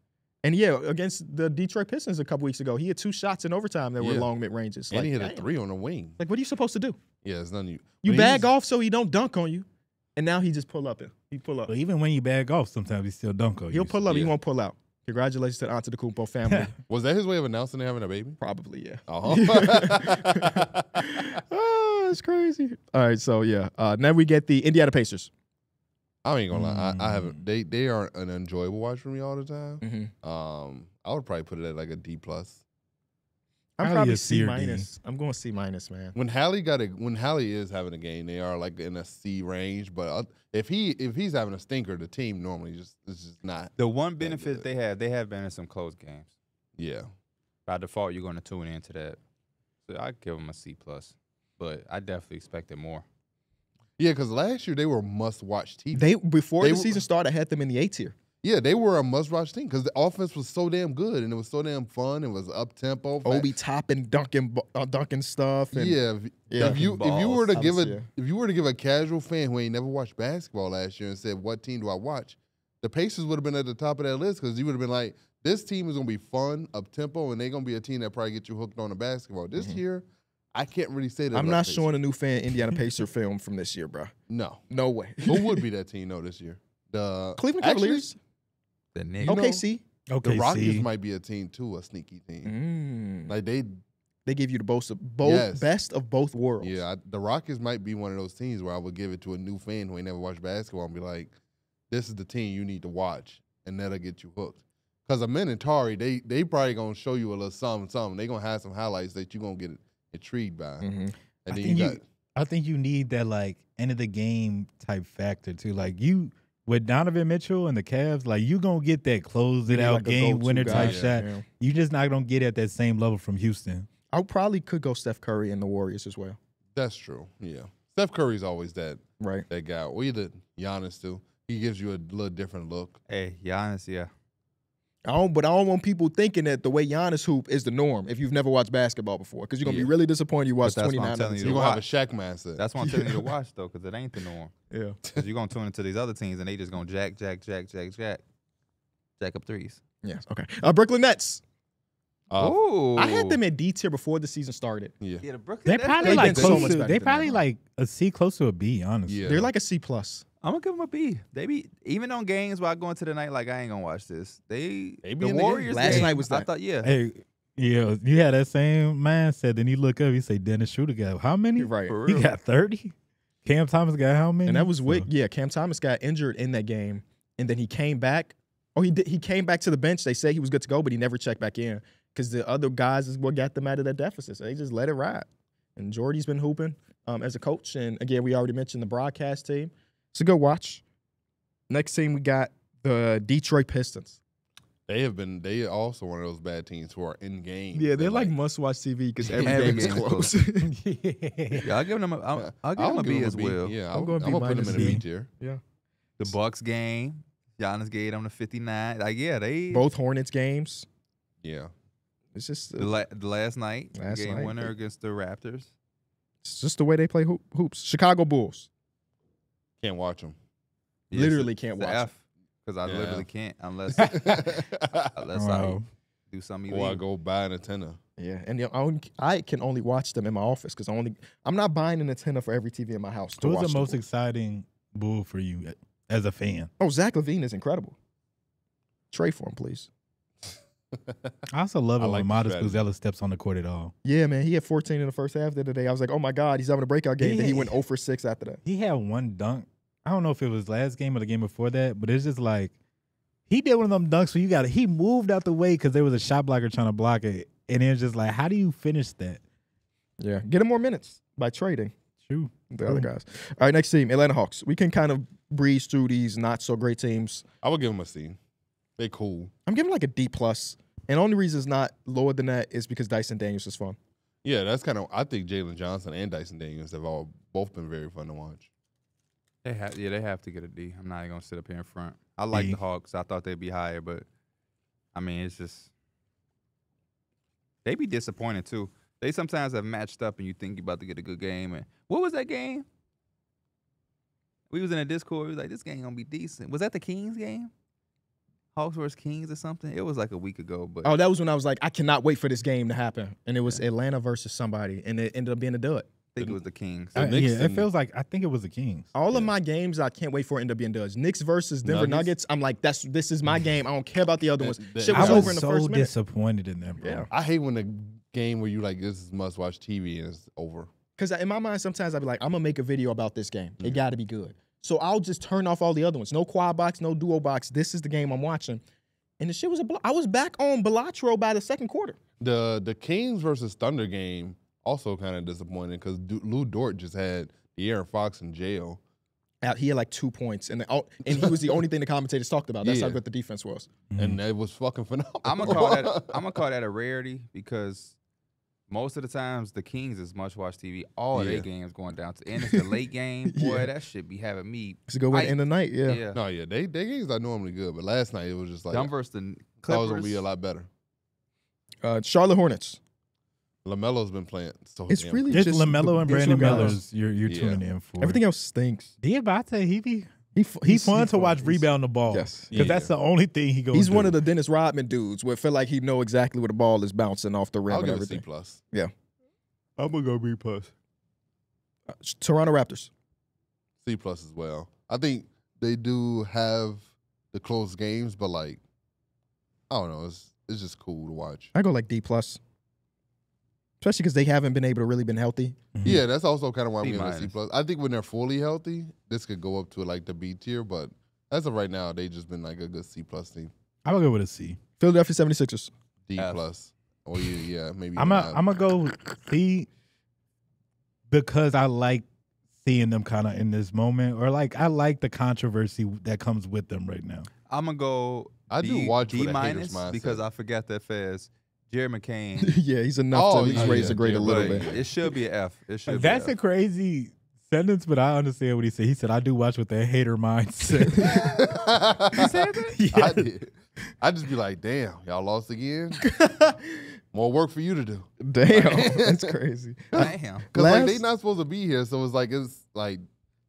And, yeah, against the Detroit Pistons a couple weeks ago, he had two shots in overtime that yeah. were long mid-ranges. And like, he hit a three on the wing. Like, what are you supposed to do? Yeah, it's nothing. You You when bag off so he don't dunk on you, and now he just pull up. And he pull up. But even when you bag off, sometimes he still dunk on He'll you. He'll pull so. up. Yeah. He won't pull out. Congratulations to the Antetokounmpo family. Was that his way of announcing they're having a baby? Probably, yeah. Uh-huh. Oh, that's crazy. All right, so, yeah. Uh, now we get the Indiana Pacers. I ain't gonna lie, mm. I, I haven't. They they are an enjoyable watch for me all the time. Mm-hmm. um, I would probably put it at like a D plus. I'm probably, probably a C, C minus. D. I'm going C minus, man. When Hallie got a, when Hallie is having a game, they are like in a C range. But I, if he if he's having a stinker, the team normally just it's just not. The one benefit they have, they have been in some close games. Yeah. By default, you're going to tune into that. So I give them a C plus, but I definitely expected more. Yeah, because last year they were must-watch team. They before they the were, season started, I had them in the A tier. Yeah, they were a must-watch team because the offense was so damn good and it was so damn fun. It was up tempo. Obi topping, dunking, uh, dunking stuff. And, yeah, if, yeah, if you balls, if you were to give a yeah. if you were to give a casual fan who ain't never watched basketball last year and said what team do I watch, the Pacers would have been at the top of that list because you would have been like, this team is gonna be fun, up tempo, and they're gonna be a team that probably get you hooked on the basketball this mm-hmm. year. I can't really say that. I'm not showing a new fan Indiana Pacer film from this year, bro. No. No way. Who would be that team, though, this year? The Cleveland Cavaliers? The Knicks. O K C. O K C. The Rockets might be a team, too, a sneaky team. Mm. Like, they... They give you the both, both yes. best of both worlds. Yeah, I, the Rockets might be one of those teams where I would give it to a new fan who ain't never watched basketball and be like, this is the team you need to watch, and that'll get you hooked. Because a Minotari, they they probably going to show you a little something, something. They're going to have some highlights that you're going to get intrigued by. Mm-hmm. And I, then think you got, you, I think you need that like end of the game type factor too. Like you with Donovan Mitchell and the Cavs, like you gonna get that close it out like game winner guy. type yeah, shot. Yeah. You just not gonna get at that same level from Houston. I probably could go Steph Curry and the Warriors as well. That's true. Yeah, Steph Curry's always that right that guy. Or either Giannis too. He gives you a little different look. Hey, Giannis, yeah. I don't, but I don't want people thinking that the way Giannis hoop is the norm if you've never watched basketball before, because you're going to yeah. be really disappointed you watch twenty-nine. You're going to have a Shaq mindset. That's why I'm telling you to watch, though, because it ain't the norm. Yeah. Because you're going to tune into these other teams, and they just going to jack, jack, jack, jack, jack. Jack up threes. Yes. Okay. Uh, Brooklyn Nets. Uh, oh, I had them at D tier before the season started. Yeah, yeah the Brooklyn Nets. They're probably like close to, they probably like a C, close to a B. Honestly, yeah. They're like a C plus. I'm gonna give them a B. They be even on games while I go into the night. Like I ain't gonna watch this. They, they be the Warriors the last game. night was. That. I thought yeah. Hey, yeah, you had that same mindset. Then you look up, you say Dennis Schroeder got how many? You're right, he got thirty. Cam Thomas got how many? And that was with, yeah. Cam Thomas got injured in that game, and then he came back. Oh, he did, he came back to the bench. They said he was good to go, but he never checked back in because the other guys is what got them out of that deficit. So they just let it ride. And Jordy's been hooping um, as a coach. And again, we already mentioned the broadcast team. It's a good watch. Next team we got the Detroit Pistons. They have been. They are also one of those bad teams who are in game. Yeah, they're, they're like, like must-watch T V because every yeah, game is close. yeah. yeah, I'll give them. A, I'll, I'll give I'll them a B as B. well. Yeah, I'm, I'm going to put them in a B tier. Yeah, the Bucks game. Giannis gave them the fifty-nine. Like, yeah, they both Hornets games. Yeah, it's just uh, the, la the last night last game night, winner yeah. against the Raptors. It's just the way they play hoop hoops. Chicago Bulls. Can't watch them. Yeah, literally it's, can't it's watch. Them. Because I yeah. literally can't unless unless wow. I do something. Or I go buy an antenna. Yeah, and the, I, only, I can only watch them in my office because only I'm not buying an antenna for every T V in my house. Who's the most exciting Bull for you as a fan? Oh, Zach LaVine is incredible. Trade for him, please. I also love it I when like Modest Guzella steps on the court at all. Yeah, man, he had fourteen in the first half the other day. I was like, oh my God, he's having a breakout game. He then had, he went zero for six after that. He had one dunk. I don't know if it was last game or the game before that, but it's just like he did one of them dunks where you got it. He moved out the way because there was a shot blocker trying to block it, and it was just like, how do you finish that? Yeah, get him more minutes by trading. True. The True. other guys. All right, next team, Atlanta Hawks. We can kind of breeze through these not so great teams. I would give them a C. They cool. I'm giving like a D plus, and only reason it's not lower than that is because Dyson Daniels is fun. Yeah, that's kind of. I think Jalen Johnson and Dyson Daniels have all both been very fun to watch. They have, yeah, they have to get a D. I'm not even going to sit up here in front. I like D. the Hawks. I thought they'd be higher, but, I mean, it's just – they be disappointed, too. They sometimes have matched up and you think you're about to get a good game. And what was that game? We was in a Discord. We was like, this game going to be decent. Was that the Kings game? Hawks versus Kings or something? It was like a week ago. But oh, that was when I was like, I cannot wait for this game to happen. And it was yeah. Atlanta versus somebody, and it ended up being a dud. I think it was the Kings. The I, yeah, it feels like I think it was the Kings. All yeah. of my games, I can't wait for it end up being duds. Knicks versus Denver Nuggets. Nuggets. I'm like, that's this is my game. I don't care about the other ones. Shit was I was over in the so first minute. Disappointed in them, bro. Yeah. I hate when the game where you like this is must watch T V and it's over. Because in my mind, sometimes I'd be like, I'm gonna make a video about this game. Mm-hmm. It got to be good. So I'll just turn off all the other ones. No quad box, no duo box. This is the game I'm watching. And the shit was a. I was back on Bellatro by the second quarter. The the Kings versus Thunder game. Also, kind of disappointing because Lou Dort just had De'Aaron Fox in jail. Out, he had like two points, and the, and he was the only thing the commentators talked about. That's yeah. how good the defense was, mm-hmm. and it was fucking phenomenal. I'm gonna call that. I'm gonna call that a rarity because most of the times the Kings is much watch T V. All yeah. their games going down to and it's the late game. Boy, yeah. that should be having me. It's a good way to end the night. Yeah. yeah. No, yeah, they they games are normally good, but last night it was just like Dumb versus the Clippers. I was gonna be a lot better. Uh, Charlotte Hornets. LaMelo's been playing. So it's damn really just LaMelo and Brandon Miller's you're, you're yeah. tuning in for. Everything else stinks. Diabate, he be he, he's, he's fun he's to fun. watch he's, rebound the ball. Yes. Because yeah. that's the only thing he goes He's through. One of the Dennis Rodman dudes where it feel like he know exactly where the ball is bouncing off the rim I'll and everything. I'll give it C plus. Yeah. I'm going to go B plus. Plus. Uh, Toronto Raptors. C plus as well. I think they do have the close games, but like, I don't know. It's, it's just cool to watch. I go like D plus. Especially because they haven't been able to really been healthy. Mm-hmm. Yeah, that's also kind of why I'm giving a C plus. I think when they're fully healthy, this could go up to like the B tier, but as of right now, they just been like a good C plus team. I'm gonna go with a C. Philadelphia seventy-sixers. D F. plus. Oh yeah, yeah, maybe. I'm a, I'm gonna go C because I like seeing them kind of in this moment, or like I like the controversy that comes with them right now. I'm gonna go. I D, do watch D minus because I forgot that fast. Jerry McCain. yeah, he's enough oh, to at least yeah, raise yeah, the grade Jerry, a little bit. It should be an F. It should That's be an F. A crazy sentence, but I understand what he said. He said, I do watch with that hater mindset. You said that? Yeah. I did. I just be like, damn, y'all lost again? More work for you to do. Damn. That's crazy. Damn. Because like, they not supposed to be here, so it's like, it's like,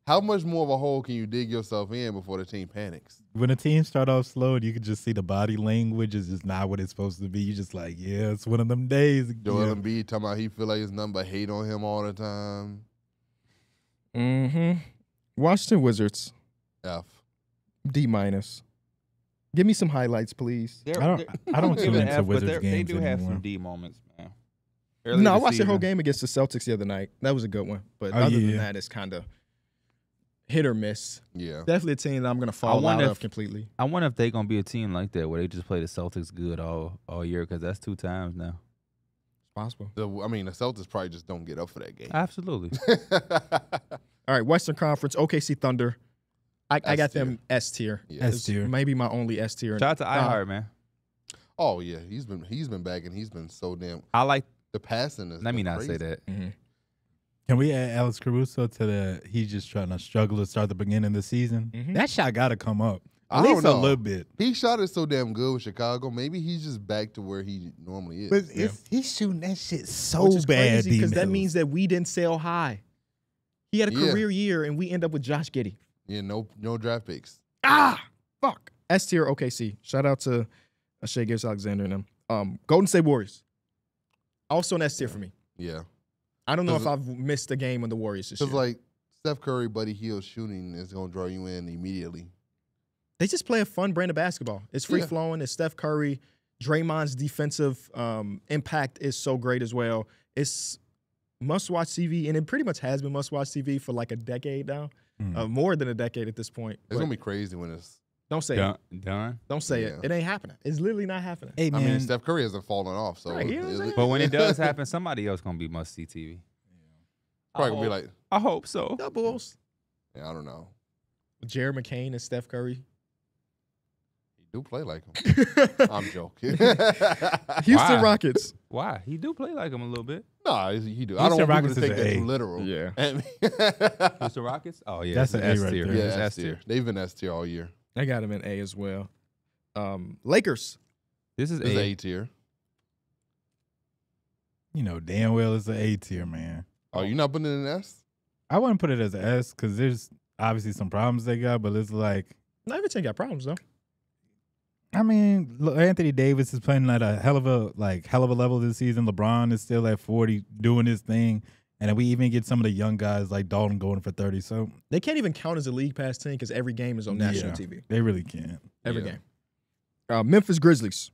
How much more of a hole can you dig yourself in before the team panics? When a team start off slow and you can just see the body language is just not what it's supposed to be, you just like, yeah, it's one of them days again. Joel Embiid talking about he feel like his number hate on him all the time. Mm-hmm. Washington Wizards. F. D minus. Give me some highlights, please. They're, I don't I don't tune into F, Wizards games They do anymore. Have some D moments, man. Early no, I watched season. The whole game against the Celtics the other night. That was a good one. But oh, other yeah. than that, it's kind of hit or miss. Yeah. Definitely a team that I'm going to fall out if, of completely. I wonder if they're going to be a team like that where they just play the Celtics good all, all year, because that's two times now. It's possible. The, I mean, the Celtics probably just don't get up for that game. Absolutely. All right, Western Conference, O K C Thunder. I, I got them S tier. Yeah. S tier. Maybe my only S tier. Shout out to iHeart, man. Oh, yeah. He's been he's been back, and he's been so damn – I like – the passing is Let me not crazy. Say that. Mm-hmm. Can we add Alex Caruso to the he's just trying to struggle to start the beginning of the season? Mm-hmm. That shot got to come up. At I least don't know. a little bit. He shot it so damn good with Chicago. Maybe he's just back to where he normally is. But yeah. it's, he's shooting that shit so Which is bad. Because that means that we didn't sell high. He had a yeah. career year, and we end up with Josh Giddey. Yeah, no no draft picks. Ah, fuck. S tier O K C. Shout out to Shai Gilgeous-Alexander and them. Um, Golden State Warriors. Also an S tier for me. Yeah. I don't know if I've missed a game on the Warriors this year. Because, like, Steph Curry, Buddy Hield shooting is going to draw you in immediately. They just play a fun brand of basketball. It's free-flowing. Yeah. It's Steph Curry. Draymond's defensive um, impact is so great as well. It's must-watch T V, and it pretty much has been must-watch T V for, like, a decade now. Mm. Uh, more than a decade at this point. It's going to be crazy when it's Don't say Don, it. Don? Don't say yeah. it. It ain't happening. It's literally not happening. Hey, I mean, Steph Curry hasn't fallen off. So, right, you know But when it does happen, somebody else going to be must-see T V. Yeah. Probably going to be like. I hope so. Doubles. Yeah, I don't know. Jared McCain and Steph Curry. He do play like him. I'm joking. Houston Why? Rockets. Why? He do play like him a little bit. Nah, he do. Houston I don't want Rockets to take that literal. Yeah. Houston Rockets? Oh, yeah. That's an S tier. Yeah, it's S tier. They've been S tier all year. I got him in A as well. Um, Lakers. This is this A. A tier. You know damn well it's an A tier, man. Oh, you're not putting it in an S? I wouldn't put it as an S because there's obviously some problems they got, but it's like. Not every team got problems, though. I mean, Anthony Davis is playing at a hell of a, like, hell of a level this season. LeBron is still at forty doing his thing. And we even get some of the young guys like Dalton going for thirty. So they can't even count as a league past ten because every game is on national yeah, T V. They really can't. Every yeah. game. Uh, Memphis Grizzlies.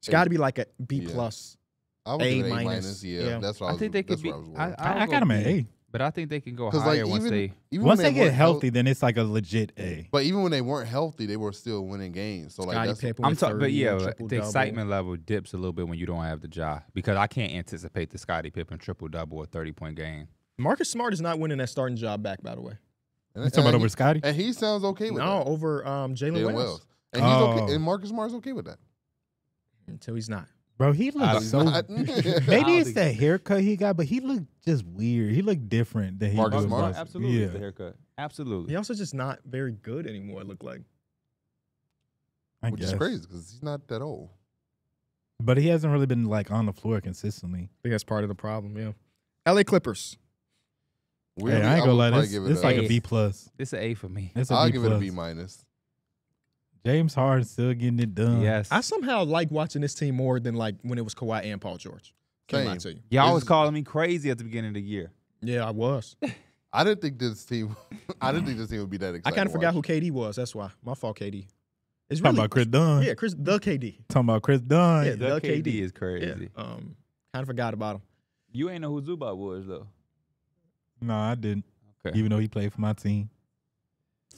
It's got to be like a B yeah. plus, I A minus. minus. Yeah, yeah, that's what I was. I think they could be. I, I, I got them at A, but I think they can go higher like even, once they even once they, they get healthy. Then it's like a legit A. But even when they weren't healthy, they were still winning games. So Scottie like that's, I'm talking, but yeah, the double. excitement level dips a little bit when you don't have the job because I can't anticipate the Scottie Pippen triple double or thirty point game. Marcus Smart is not winning that starting job back, by the way. You talking about he, over Scottie? And he sounds okay with no, that. No, over um, Jalen Wells. Wells. And, he's oh. okay, and Marcus Smart's okay with that until he's not. Bro, he looked so. Maybe it's that haircut he got, but he looked just weird. He looked different than he Marcus was. Marcus absolutely yeah. the haircut. Absolutely. He also just not very good anymore, it looked like. I Which guess. is crazy because he's not that old. But he hasn't really been like on the floor consistently. I think that's part of the problem, yeah. L A Clippers. Hey, I ain't gonna lie, this, give it this like a B plus. It's an A for me. It's a I'll B give plus. it a B minus. James Harden's still getting it done. Yes. I somehow like watching this team more than like when it was Kawhi and Paul George. Can't Same. lie to you. Y'all was calling me crazy at the beginning of the year. Yeah, I was. I didn't think this team I didn't think this team would be that exciting. I kind of forgot who K D was. That's why. My fault, K D. It's really, Talking about Chris Dunn. Yeah, Chris the K D. Talking about Chris Dunn. Yeah, the, the K D. K D is crazy. Yeah. Um kind of forgot about him. You ain't know who Zubac was though. No, I didn't. Okay. Even though he played for my team.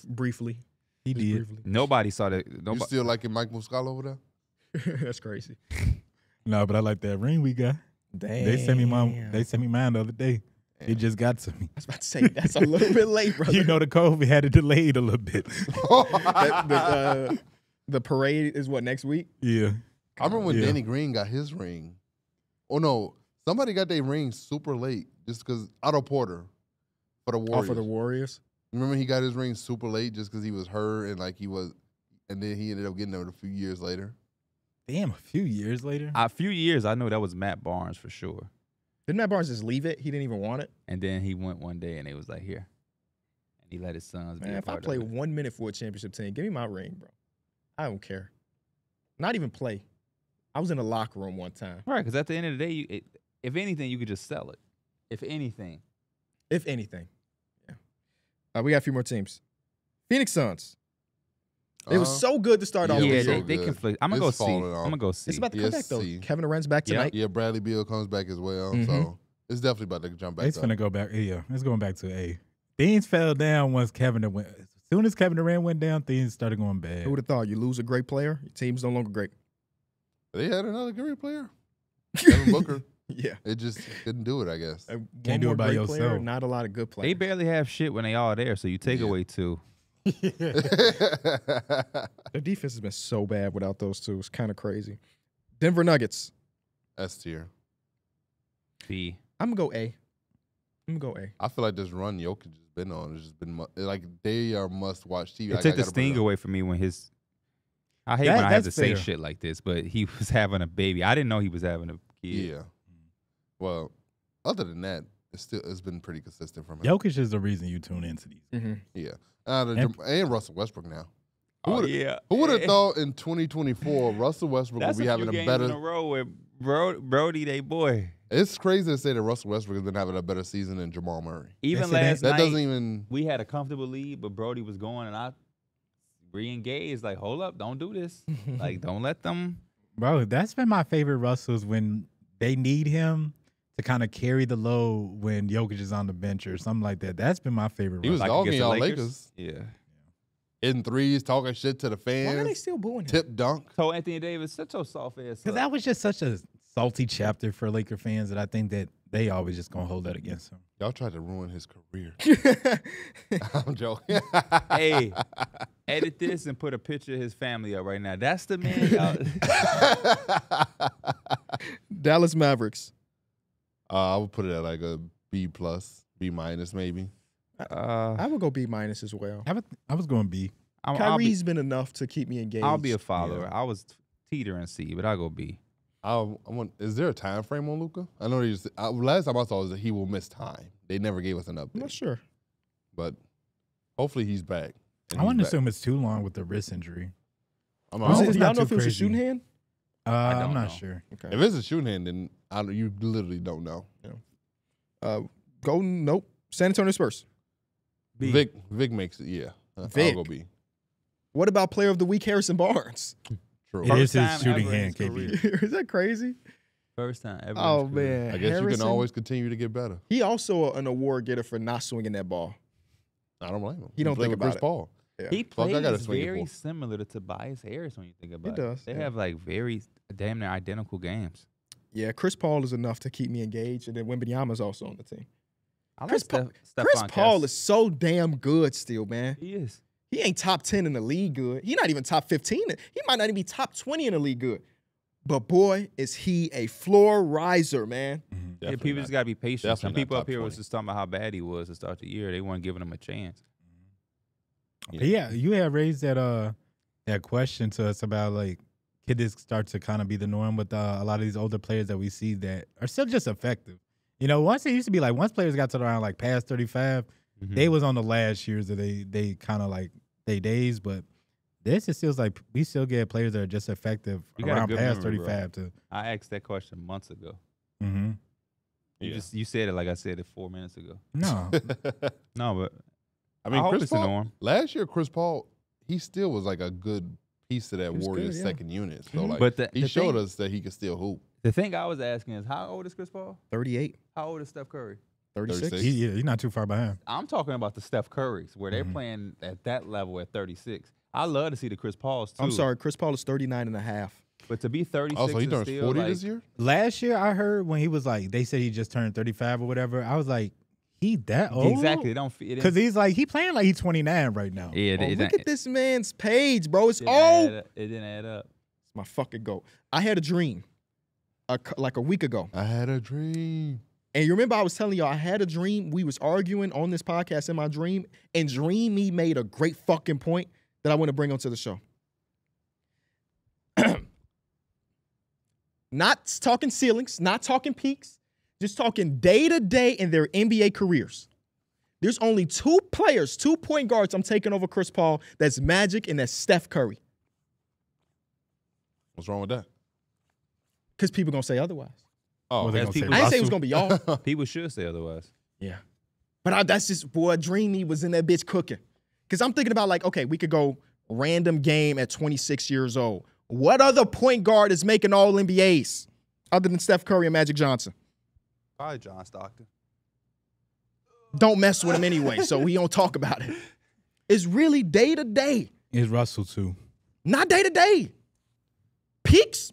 Briefly. He did. Briefly. Nobody saw that. Nobody. You still liking Mike Muscala over there? That's crazy. No, but I like that ring we got. Damn. They sent me mine. They sent me mine the other day. Damn. It just got to me. I was about to say that's a little bit late, brother. You know the COVID had it delayed a little bit. that, the, uh, the parade is what next week. Yeah. I remember when yeah. Danny Green got his ring. Oh no, somebody got their ring super late just because Otto Porter for the Warriors. Oh, for the Warriors. Remember he got his ring super late just because he was hurt and like he was, and then he ended up getting it a few years later. Damn, a few years later. A few years, I know that was Matt Barnes for sure. Didn't Matt Barnes just leave it? He didn't even want it. And then he went one day and it was like here. and he let his sons Man, be a if part I play of it. One minute for a championship team, give me my ring, bro. I don't care. Not even play. I was in a locker room one time. Right, because at the end of the day, you, it, if anything, you could just sell it. If anything. If anything. Yeah. Uh, we got a few more teams. Phoenix Suns. They uh-huh. were so good to start yeah, off. Yeah, so they, they conflict. I'm gonna it's go see. Off. I'm gonna go see. It's about to come yeah, back though. See. Kevin Durant's back tonight. Yeah, yeah, Bradley Beal comes back as well. Mm-hmm. So it's definitely about to jump back. It's gonna go back. Yeah, it's going back to a. Things fell down once Kevin Durant went. As soon as Kevin Durant went down, things started going bad. Who would have thought? You lose a great player, your team's no longer great. They had another great player, Devin Booker. Yeah, it just didn't do it. I guess uh, can't do it by yourself. Player, not a lot of good players. They barely have shit when they all there. So you take yeah. away two. Their defense has been so bad without those two. It's kind of crazy. Denver Nuggets. S tier. B. I'm going to go A. I'm going to go A. I feel like this run Jokic has been on. It's just been like they are must watch T V. It like, took the sting away from me when his. I hate that, when I have to fair. say shit like this, but he was having a baby. I didn't know he was having a kid. Yeah. Well, other than that, it's still it's been pretty consistent from him. Jokic is the reason you tune into these. Mm-hmm. Yeah. Uh, the, and, and Russell Westbrook now. Who would have oh, yeah. yeah. thought in twenty twenty-four Russell Westbrook would be a having a better in a row with Bro, Brody, they boy. It's crazy to say that Russell Westbrook has been having a better season than Jamal Murray. Even last that night, doesn't even we had a comfortable lead, but Brody was going, and I re-engaged. Like, hold up, don't do this. Like, don't let them. Bro, that's been my favorite Russells when they need him to kind of carry the load when Jokic is on the bench or something like that. That's been my favorite. He was dogging y'all Lakers. Lakers. Yeah. In threes, talking shit to the fans. Why are they still booing him? Tip dunk. So Anthony Davis, such a soft ass. Because that was just such a salty chapter for Laker fans that I think that they always just going to hold that against him. Y'all tried to ruin his career. I'm joking. Hey, edit this and put a picture of his family up right now. That's the man, y'all. Dallas Mavericks. Uh, I would put it at like a B plus, B minus maybe. Uh, I would go B minus as well. I, would, I was going B. I'm, Kyrie's be, been enough to keep me engaged. I'll be a follower. Yeah. I was teetering C, but I'll go B. I'll, I want. Is there a time frame on Luka? I know they just. I, last time I saw was that he will miss time. They never gave us an update. I'm not sure, but hopefully he's back. I wouldn't assume it's too long with the wrist injury. I'm, I, don't, it, I don't know if it was a shooting hand. Uh, I'm not know. sure. Okay. If it's a shooting hand, then I, you literally don't know. Yeah. Uh, Golden, nope. San Antonio Spurs. B. Vic, Vic makes it. Yeah, Vic. I'll go B. What about Player of the Week, Harrison Barnes? True. It First is his shooting hand, K B. Is that crazy? First time ever. Oh man, I guess Harrison, you can always continue to get better. He also an award getter for not swinging that ball. I don't blame him. He, he don't think about Chris it. Paul. Yeah. He plays I gotta swing very similar to Tobias Harris when you think about it. It does. They yeah. have like very damn near identical games. Yeah, Chris Paul is enough to keep me engaged, and then Wembanyama is also on the team. I like Chris, Steph, pa Steph Chris Paul is so damn good still, man. He is. He ain't top ten in the league good. He not even top fifteen. He might not even be top twenty in the league good. But boy, is he a floor riser, man. Mm-hmm. Yeah, people not. just got to be patient. Definitely Some people up here twenty. Was just talking about how bad he was to start the year. They weren't giving him a chance. Yeah. yeah, you had raised that uh that question to us about like could this start to kind of be the norm with uh, a lot of these older players that we see that are still just effective. You know, once it used to be like once players got to around like past thirty-five, mm-hmm. they was on the last years of they they kind of like they days. But this it feels like we still get players that are just effective you around past memory, thirty-five. Bro. Too. I asked that question months ago. Mm-hmm. You yeah. just you said it like I said it four minutes ago. No, no, but. I mean, I Chris Paul, last year, Chris Paul, he still was like a good piece of that Warriors good, yeah. second unit. So, like, but the, he the showed thing, us that he could still hoop. The thing I was asking is, how old is Chris Paul? thirty-eight. How old is Steph Curry? thirty-six. He, yeah, he's not too far behind. I'm talking about the Steph Currys, where they're mm-hmm. playing at that level at thirty-six. I love to see the Chris Pauls, too. I'm sorry, Chris Paul is thirty-nine and a half. But to be thirty-six, oh, so he turns still, forty like, this year? Last year, I heard when he was like, they said he just turned thirty-five or whatever. I was like, he that old? Exactly. Don't because he's like he playing like he's twenty-nine right now. Yeah, oh, look at this man's page, bro. It's old. It didn't add up. It's my fucking goat. I had a dream, a, like a week ago. I had a dream, and you remember I was telling y'all I had a dream. We was arguing on this podcast in my dream, and Dreamy made a great fucking point that I want to bring onto the show. Not talking ceilings, not talking peaks. Just talking day to day in their N B A careers. There's only two players, two point guards I'm taking over Chris Paul. That's Magic and that's Steph Curry. What's wrong with that? Because people are going to say otherwise. Oh, well, people, I didn't say it was going to be y'all. People should say otherwise. Yeah. But I, that's just, boy, Dreamy was in that bitch cooking. Because I'm thinking about, like, okay, we could go random game at twenty-six years old. What other point guard is making all N B As other than Steph Curry and Magic Johnson? Probably John Stockton. Don't mess with him anyway, so we don't talk about it. It's really day-to-day. It's Russell, too. Not day-to-day. Peaks?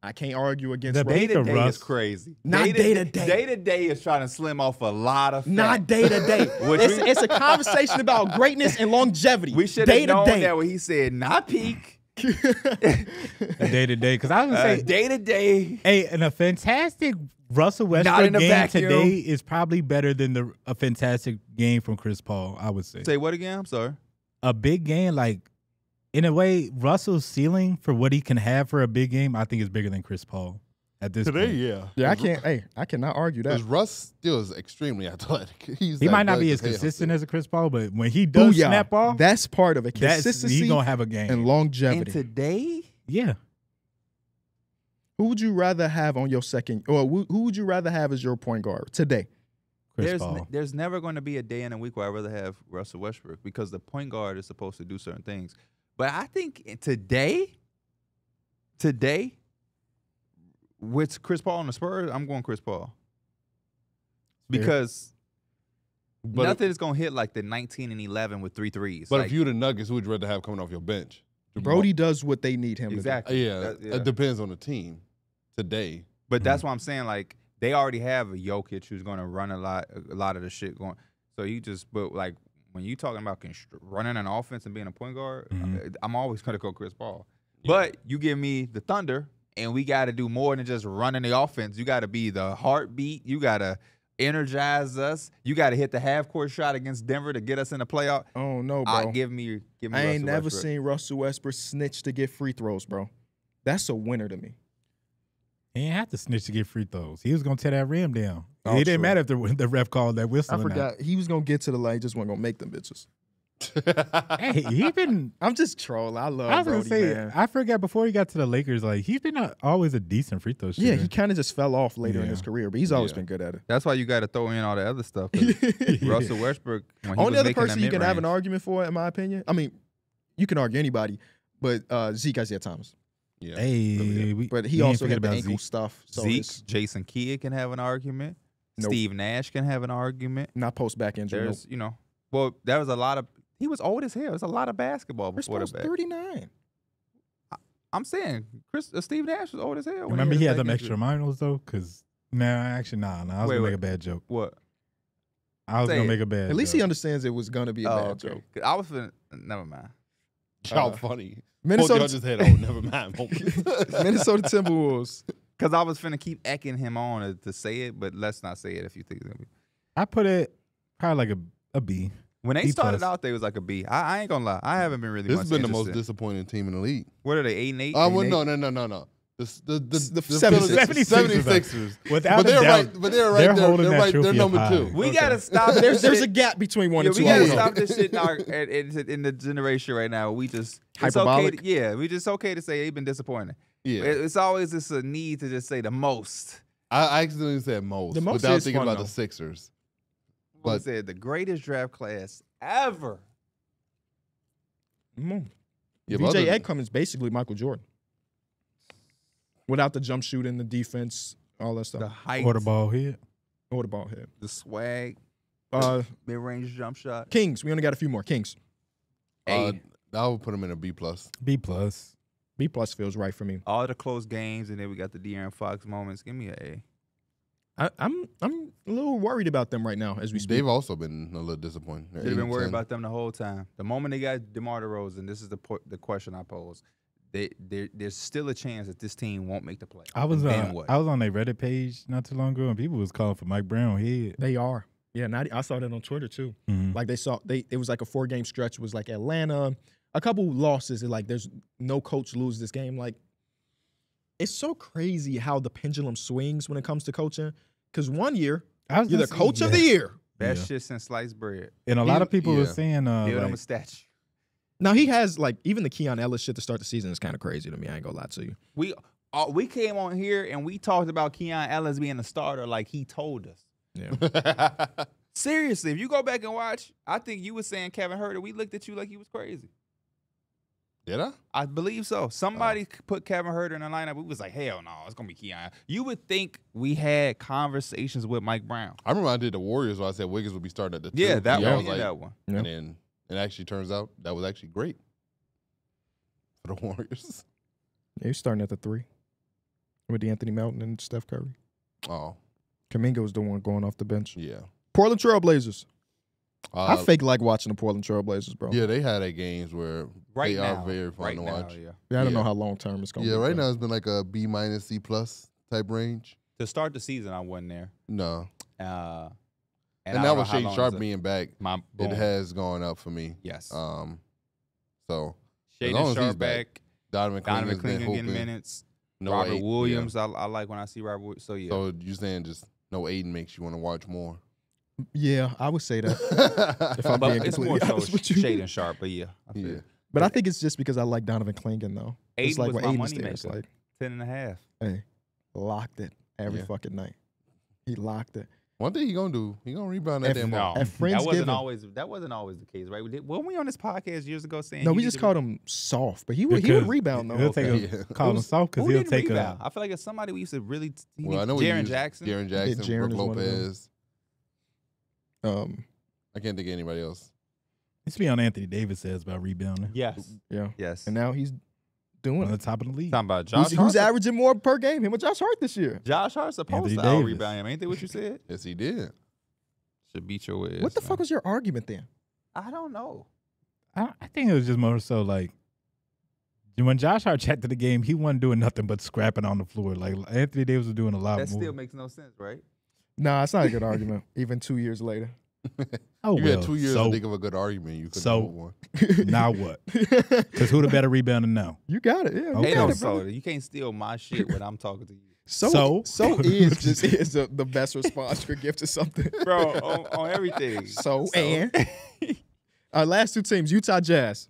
I can't argue against Russell. Day-to-day is crazy. Not day-to-day. Day-to-day is trying to slim off a lot of facts. Not day-to-day. it's, it's a conversation about greatness and longevity. We should have known that when he said, not peak. Day-to-day. Because I was going to say, day-to-day. Hey, and a fantastic Russell Westbrook game vacuum. today is probably better than the a fantastic game from Chris Paul, I would say. Say what again? I'm sorry. A big game, like, in a way, Russell's ceiling for what he can have for a big game, I think is bigger than Chris Paul at this today, point. Today, yeah. Yeah, I can't, hey, I cannot argue that. Because Russ still is extremely athletic. He's he might not be as consistent as a Chris Paul, but when he does Booyah. snap off, that's part of it. Consistency, he's going to have a game. And longevity. And today? Yeah. Who would you rather have on your second, or who would you rather have as your point guard today? Chris there's Paul. There's never going to be a day in a week where I'd rather have Russell Westbrook because the point guard is supposed to do certain things. But I think today, today, with Chris Paul and the Spurs, I'm going Chris Paul. Because yeah. nothing is going to hit like the nineteen and eleven with three threes. But like, if you the Nuggets, who would you rather have coming off your bench? Brody does what they need him exactly. to do. Yeah, that, yeah, it depends on the team today. But mm-hmm. that's what I'm saying. Like, they already have a Jokic who's going to run a lot, a lot of the shit going. So you just, but like, when you're talking about running an offense and being a point guard, mm-hmm. I'm always going to go Chris Paul. Yeah. But you give me the Thunder, and we got to do more than just running the offense. You got to be the heartbeat. You got to energize us. You got to hit the half-court shot against Denver to get us in the playoff. Oh, no, bro. Uh, give me, give me I Russell ain't never Westbrook. seen Russell Westbrook snitch to get free throws, bro. That's a winner to me. He didn't have to snitch to get free throws. He was going to tear that rim down. Oh, it didn't matter if the, the ref called that whistle. I forgot. He was going to get to the light. He just wasn't going to make them bitches. Hey, he been. I'm just trolling. I love. I was Brody, gonna say, man. I forgot before he got to the Lakers. Like he's been a, always a decent free throw shooter. Yeah, he kind of just fell off later yeah. in his career, but he's always yeah. been good at it. That's why you got to throw in all the other stuff. Russell Westbrook. When he Only was other person you can range. have an argument for, in my opinion. I mean, you can argue anybody, but uh, Zeke Isaiah Thomas. Yeah, hey, really we, but he also had the ankle Zeke. stuff. So Zeke, Jason Kidd can have an argument. Nope. Steve Nash can have an argument. Not post back injury. Nope. You know, well, there was a lot of. He was old as hell. There's a lot of basketball before that. thirty-nine. I, I'm saying Chris, uh, Steve Nash was old as hell. Remember he, he had them extra minors though, because nah, actually nah, nah. I was wait, gonna wait. make a bad joke. What? I was Say gonna it. make a bad. At least joke. he understands it was gonna be a oh, bad okay. joke. I was finna, never mind. How uh, funny. Minnesota just had oh never mind. Minnesota Timberwolves. Because I was finna keep egging him on to, to say it, but let's not say it if you think it's gonna be. I put it probably like a a B. When they B started plus. out, they was like a B. I, I ain't gonna lie, I haven't been really. This much has been interested. the most disappointing team in the league. What are they? Eight and eight. Oh uh, well, no, no, no, no, no. The the the, the, the 76ers. Without but they're doubt, right. But they're right. They're, they're, they're right. They're number high. two. We okay. gotta stop. There's there's a gap between one yeah, and two. We gotta stop this shit in, our, in, in the generation right now. We just hyperbolic. It's okay to, yeah, we just okay to say they've been disappointed. Yeah, it, it's always just a need to just say the most. I, I accidentally said most, the most without thinking about the Sixers. But I said the greatest draft class ever. Mm. Yeah, D J Edcum is basically Michael Jordan. Without the jump shooting, the defense, all that stuff. The height. Or the ball head. Or the ball head. The swag. Uh, Mid-range jump shot. Kings. We only got a few more. Kings. Uh, I would put them in a B plus. B plus. B plus feels right for me. All the close games, and then we got the De'Aaron Fox moments. Give me an A. I, I'm I'm a little worried about them right now as we speak. They've also been a little disappointed. They've been worried about them the whole time. The moment they got DeMar DeRozan, this is the the question I pose. They, they, there's still a chance that this team won't make the play. I was on uh, I was on a Reddit page not too long ago, and people was calling for Mike Brown head. They are. Yeah, not, I saw that on Twitter too. Mm-hmm. Like they saw they it was like a four game stretch. It was like Atlanta, a couple losses. And like there's no coach lose this game. Like. It's so crazy how the pendulum swings when it comes to coaching. Because one year, you're the coach of the year. Best yeah. shit since sliced bread. And a lot he, of people yeah. are saying uh, build like, him a statue. Now he has like even the Keon Ellis shit to start the season is kind of crazy to me. I ain't gonna lie to you. We uh, we came on here and we talked about Keon Ellis being a starter, like he told us. Yeah. Seriously, if you go back and watch, I think you were saying Kevin Herter. We looked at you like he was crazy. Did I? I believe so. Somebody uh, put Kevin Herter in the lineup. We was like, hell no, it's going to be Keon. You would think we had conversations with Mike Brown. I remember I did the Warriors where I said Wiggins would be starting at the yeah, two. That yeah, one, I was yeah like, that one. And yeah. then it actually turns out that was actually great for the Warriors. They were starting at the three with Anthony Melton and Steph Curry. Oh. Kuminga's the one going off the bench. Yeah. Portland Trail Blazers. Uh, I fake like watching the Portland Trail Blazers, bro. Yeah, they had a games where right they now, are very fun right to now, watch. Yeah. yeah, I don't yeah. know how long term it's going to yeah, be. Yeah, right now it's been like a B minus, C plus type range. To start the season, I wasn't there. No. Uh, and and that was Shane Sharp being back. My it has gone up for me. Yes. Um, so Shane Sharp back. Donovan Donovan Clingan getting minutes. No Robert Aiden, Williams, yeah. I, I like when I see Robert Williams. So, yeah. So you're saying just no Aiden makes you want to watch more? Yeah, I would say that. If I'm but being it's more so Shaden Sharp, but yeah, I feel yeah. But I think it's just because I like Donovan Clingan though. Aiden it's like was my money maker. Like ten and a half. Hey, locked it every yeah. fucking night. He locked it. One thing he gonna do, he gonna rebound that damn ball. At Friendsgiving, that wasn't always that wasn't always the case, right? Weren't we on this podcast years ago saying no? We just called him soft, but he would he would rebound though. He'll take okay. a, yeah. call him soft because he'll take rebound? a. I feel like it's somebody we used to really. Well, I know Jaren Jackson, Jaren Jackson, Brook Lopez. Um, I can't think of anybody else. It's beyond Anthony Davis says about rebounding. Yes. Yeah. Yes. And now he's doing on the top of the league. Talking about Josh who's, who's averaging more per game? Him with Josh Hart this year. Josh Hart's supposed Anthony to rebound him. Ain't that what you said? Yes, he did. Should beat your ass. What the man. fuck was your argument then? I don't know. I, I think it was just more so like when Josh Hart checked to the game, he wasn't doing nothing but scrapping on the floor. Like Anthony Davis was doing a lot that more. That still makes no sense, right? Nah, it's not a good argument. Even two years later, oh, you well, had two years so, to think of a good argument. You could so one. Now what? Because who the better rebounder now? You got it. Yeah, okay. It, so you can't steal my shit when I'm talking to you. So so, so is just is a, the best response you could give to something, bro. On, on everything. So, so. and our last two teams, Utah Jazz.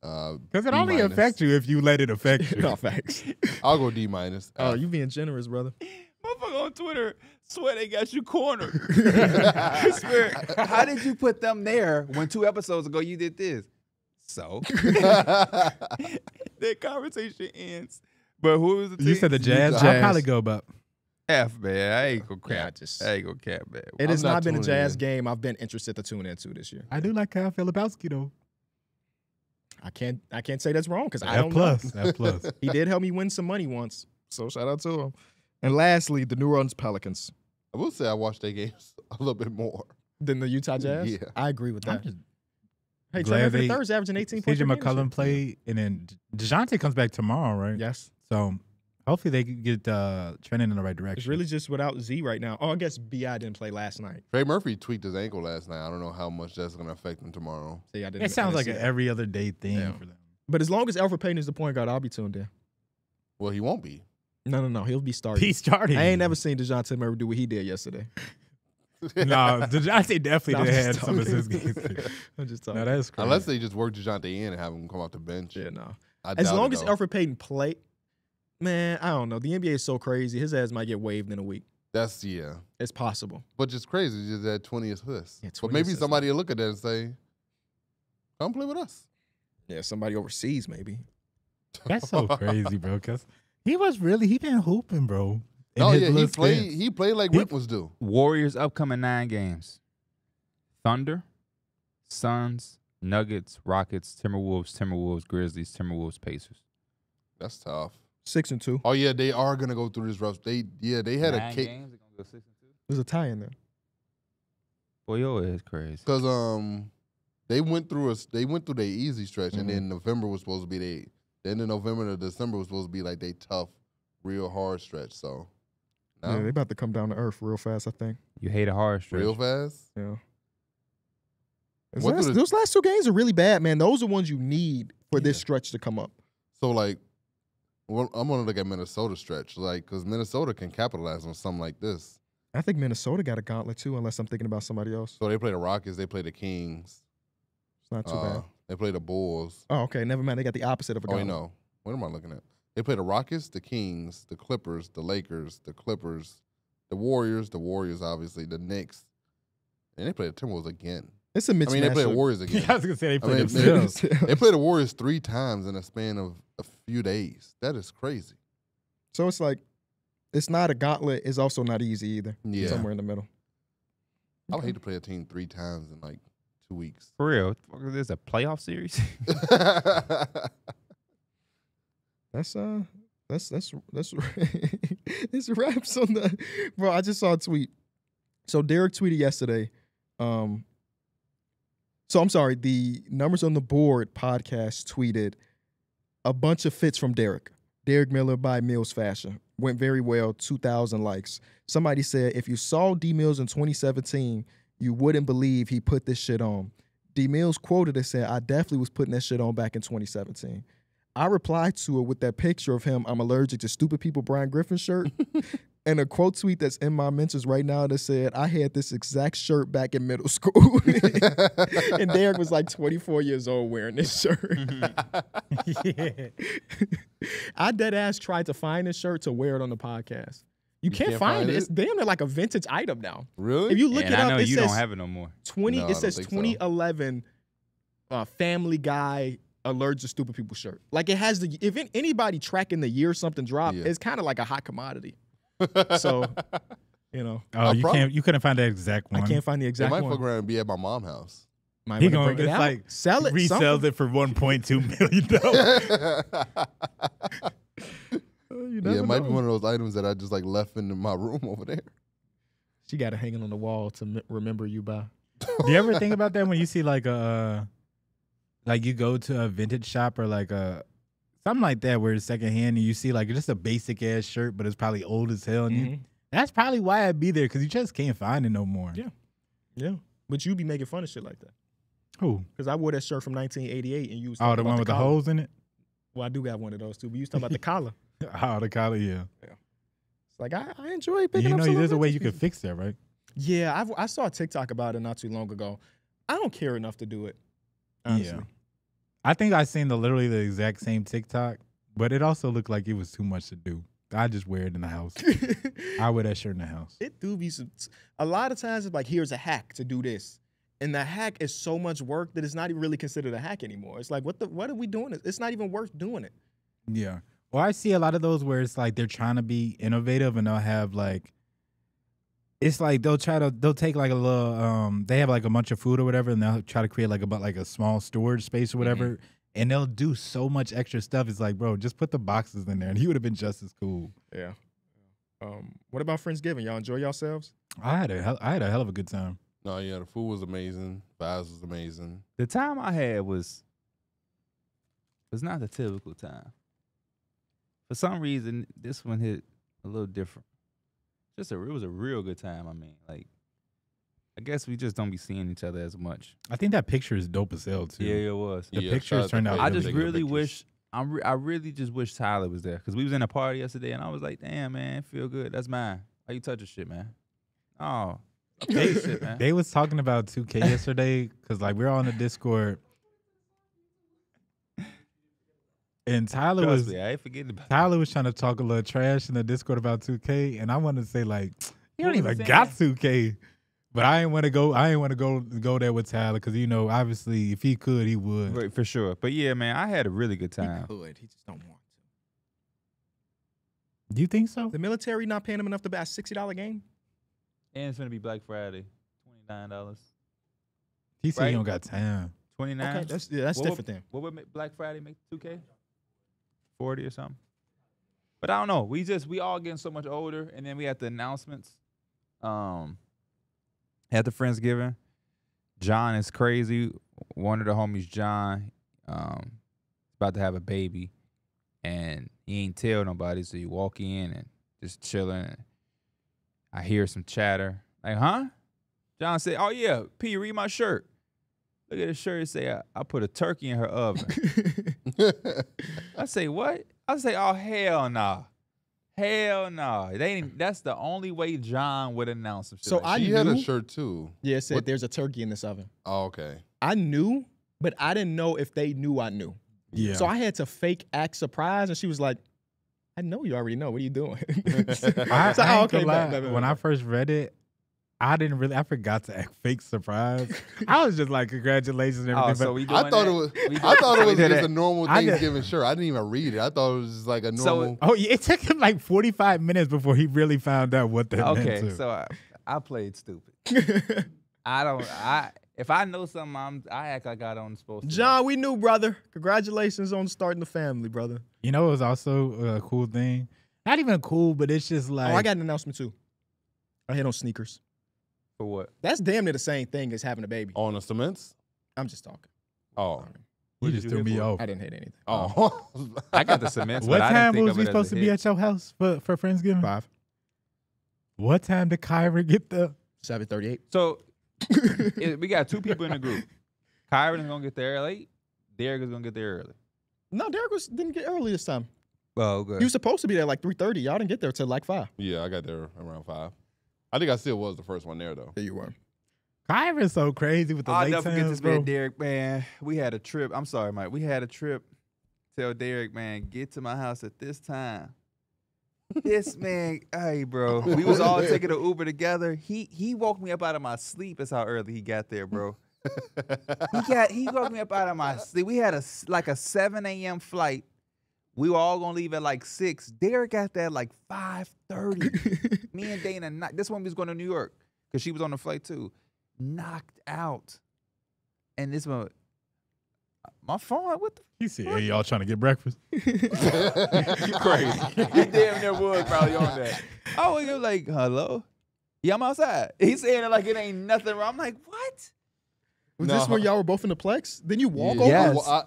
Because uh, it only minus. affects you if you let it affect you. No, facts. I'll go D minus. Oh, uh, uh, you being generous, brother. Motherfucker on Twitter swear they got you cornered. I swear. How did you put them there when two episodes ago you did this? So that conversation ends. But who was the team? You said the Jazz. Jazz. I'll probably go about F, man. I ain't gonna cap. Just, I ain't gonna cap, man. It I'm has not, not been a Jazz in. game I've been interested to tune into this year. I do like Kyle Filipowski though. I can't. I can't say that's wrong because I don't plus. know. That plus. He did help me win some money once. So shout out to him. And lastly, the New Orleans Pelicans. I will say I watched their games a little bit more than the Utah Jazz. Yeah, I agree with that. Hey, Trevor Third's averaging eighteen points. C J McCollum played, and then DeJounte comes back tomorrow, right? Yes. So hopefully they can get uh, trending in the right direction. It's really just without Z right now. Oh, I guess B I didn't play last night. Trey Murphy tweaked his ankle last night. I don't know how much that's going to affect him tomorrow. See, I didn't it sounds like an every other day thing yeah. for them. But as long as Alfred Payton is the point guard, I'll be tuned in. Well, he won't be. No, no, no. He'll be starting. He's starting. I ain't never seen DeJounte Murray do what he did yesterday. No, DeJounte definitely did have some of his games. I'm just talking. No, that's crazy. Unless they just work DeJounte in and have him come off the bench. Yeah, no. I as long as Elfrid Payton play, man, I don't know. The N B A is so crazy. His ass might get waived in a week. That's, yeah. It's possible. But just crazy. Just that twentieth list. Yeah, but maybe somebody will look at that and say, come play with us. Yeah, somebody overseas maybe. That's so crazy, bro, because he was really, he been hooping, bro. Oh, yeah, he played, he played like Rip was due. Warriors upcoming nine games. Thunder, Suns, Nuggets, Rockets, Timberwolves, Timberwolves, Grizzlies, Timberwolves, Pacers. That's tough. Six and two. Oh, yeah, they are going to go through this rough. They, yeah, they had nine a cake. Games, they're going to go six and two. There's a tie in there. Boy, yo, it's crazy. Because um, they went through a, they went through their easy stretch, mm-hmm. and then November was supposed to be their the end of November to December was supposed to be like they tough, real hard stretch. So, no. yeah, they about to come down to earth real fast, I think. You hate a hard stretch. Real fast? Yeah. Last, the, those last two games are really bad, man. Those are ones you need for yeah. this stretch to come up. So, like, well, I'm going to look at Minnesota stretch, like, because Minnesota can capitalize on something like this. I think Minnesota got a gauntlet too, unless I'm thinking about somebody else. So they play the Rockets, they play the Kings. It's not too uh, bad. They play the Bulls. Oh, okay, never mind. They got the opposite of a gauntlet. Oh, no. What am I looking at? They play the Rockets, the Kings, the Clippers, the Lakers, the Clippers, the Warriors, the Warriors, obviously, the Knicks, and they play the Timberwolves again. It's a mismatch. I mean, they play the Warriors again. Yeah, I was gonna say they play I mean, themselves. They, they play the Warriors three times in a span of a few days. That is crazy. So it's like, it's not a gauntlet. It's also not easy either. Yeah, somewhere in the middle. I would okay. hate to play a team three times in like two weeks. For real, there's a playoff series. That's uh, that's that's that's it's wraps on the bro. I just saw a tweet. So Derek tweeted yesterday. Um, so I'm sorry. The Numbers on the Board podcast tweeted a bunch of fits from Derek. Derek Miller by Mills Fashion went very well. two thousand likes. Somebody said if you saw D Mills in twenty seventeen, you wouldn't believe he put this shit on. D Mills quoted and said, "I definitely was putting that shit on back in twenty seventeen." I replied to it with that picture of him, I'm allergic to stupid people, Brian Griffin shirt, and a quote tweet that's in my mentions right now that said, I had this exact shirt back in middle school. And Derek was like twenty-four years old wearing this shirt. Yeah. I dead ass tried to find this shirt to wear it on the podcast. You, you can't, can't find, find it. it. It's damn near like a vintage item now. Really? If you look and it I up, know it you says don't have it no more. twenty, no, it says twenty eleven so. uh, Family Guy allergic to stupid people shirt. Like it has the, if anybody tracking the year something dropped, yeah. it's kind of like a hot commodity. So, you know. Oh, uh, you probably, can't, you couldn't find that exact one. I can't find the exact one. It might fuck around and be at my mom's house. Might he gonna get it like, sell it. Resells something. It for one point two million dollars. Yeah, it might know. be one of those items that I just like left in my room over there. She got it hanging on the wall to remember you by. Do you ever think about that when you see like a, like you go to a vintage shop or like a something like that where it's secondhand and you see like just a basic ass shirt, but it's probably old as hell. And mm-hmm. you, that's probably why I'd be there because you just can't find it no more. Yeah, yeah. But you be making fun of shit like that. Who? Because I wore that shirt from nineteen eighty-eight and you was talking oh the about one the with collar. The holes in it. Well, I do got one of those too. But you was talking about the collar. Oh, the collar, yeah. Yeah. It's like I, I enjoy picking you up. You know, there's a way you can fix that, right? Yeah, I've, I saw a TikTok about it not too long ago. I don't care enough to do it. Honestly. Yeah, I think I seen the literally the exact same TikTok, but it also looked like it was too much to do. I just wear it in the house. I wear that shirt in the house. It do be some. A lot of times it's like here's a hack to do this, and the hack is so much work that it's not even really considered a hack anymore. It's like what the what are we doing? It's not even worth doing it. Yeah. Well, I see a lot of those where it's like they're trying to be innovative and they'll have like. It's like they'll try to they'll take like a little um they have like a bunch of food or whatever and they'll try to create like about like a small storage space or whatever mm-hmm. and they'll do so much extra stuff. It's like, bro, just put the boxes in there and he would have been just as cool. Yeah. Um, what about Friendsgiving? Y'all enjoy yourselves? I had a I had a hell of a good time. No, yeah, the food was amazing. Vibes was amazing. The time I had was was not the typical time. For some reason, this one hit a little different. Just a, it was a real good time. I mean, like, I guess we just don't be seeing each other as much. I think that picture is dope as hell too. Yeah, it was. The yeah, pictures turned out. I just really wish. I'm. Re I really just wish Tyler was there because we was in a party yesterday, and I was like, "Damn, man, feel good. That's mine. Why you touching shit, man? Oh, okay, shit, man." They was talking about two K yesterday because like we were on the Discord, and Tyler Trust was me, I ain't forgetting about Tyler that. was trying to talk a little trash in the Discord about two K, and I wanted to say like you don't even got two K, but I ain't want to go. I ain't want to go go there with Tyler because you know obviously if he could he would right, for sure. But yeah, man, I had a really good time. He could, he just don't want to. Do you think so? The military not paying him enough to buy a sixty dollar game, and it's gonna be Black Friday, twenty nine dollars. He said right? he don't got time. Twenty nine. Okay, that's yeah, that's what different would, then. What would make Black Friday make two K? forty or something. But I don't know. We just, we all getting so much older. And then we had the announcements. Um, had the Friendsgiving. John is crazy. One of the homies, John, um, about to have a baby. And he ain't tell nobody. So you walk in and just chilling. And I hear some chatter. Like, huh? John said, oh, yeah, P, read my shirt. Look at his shirt and say, I, I put a turkey in her oven. I say, what? I say, oh, hell nah. Hell no. They ain't, that's the only way John would announce some shit. So like I knew, had a shirt too. Yeah, it said what? There's a turkey in this oven. Oh, okay. I knew, but I didn't know if they knew I knew. Yeah. So I had to fake act surprised, and she was like, I know you already know. What are you doing? so, I, so, I okay, lie, blah, blah, blah. When I first read it, I didn't really, I forgot to act fake surprised. I was just like, congratulations and everything. Oh, so we doing I thought that? it was, we I thought it was just that. a normal Thanksgiving shirt. I didn't even read it. I thought it was just like a normal. So, oh, yeah, it took him like forty-five minutes before he really found out what that okay, meant. Okay, so I, I played stupid. I don't, I, if I know something, I'm, I act like I don't supposed to. John, know. we knew, brother. Congratulations on starting the family, brother. You know, it was also a cool thing. Not even cool, but it's just like. Oh, I got an announcement too. I hit on sneakers. For what? That's damn near the same thing as having a baby. On the cements? I'm just talking. Oh. You just threw me off. I didn't hit anything. Oh. I got the cements. What time was we supposed to be at your house for, for Friendsgiving? Five. What time did Kyra get the? seven thirty-eight. So it, we got two people in the group. Kyra is going to get there late. Derek is going to get there early. No, Derek was, didn't get early this time. Oh, good. You were supposed to be there like three thirty. Y'all didn't get there till like five. Yeah, I got there around five. I think I still was the first one there, though. Yeah, you were. Kyron's so crazy with the I'll late never forget this man, Derek, man. We had a trip. I'm sorry, Mike. We had a trip. Tell Derek, man, get to my house at this time. This man, hey, bro. We was all taking an Uber together. He he woke me up out of my sleep. That's how early he got there, bro. he got he woke me up out of my sleep. We had a, like a seven A M flight. We were all gonna leave at like six. Derek got there at like five thirty. Me and Dana, knocked, this one was going to New York because she was on the flight too. Knocked out, and this one, my phone. What the? He said, "Hey, y'all trying to get breakfast?" You crazy? You damn near would probably on that. I was like, "Hello, yeah, I'm outside." He's saying it like it ain't nothing wrong. I'm like, "What?" Was no. this where y'all were both in the Plex? Then you walk yes. over? Well,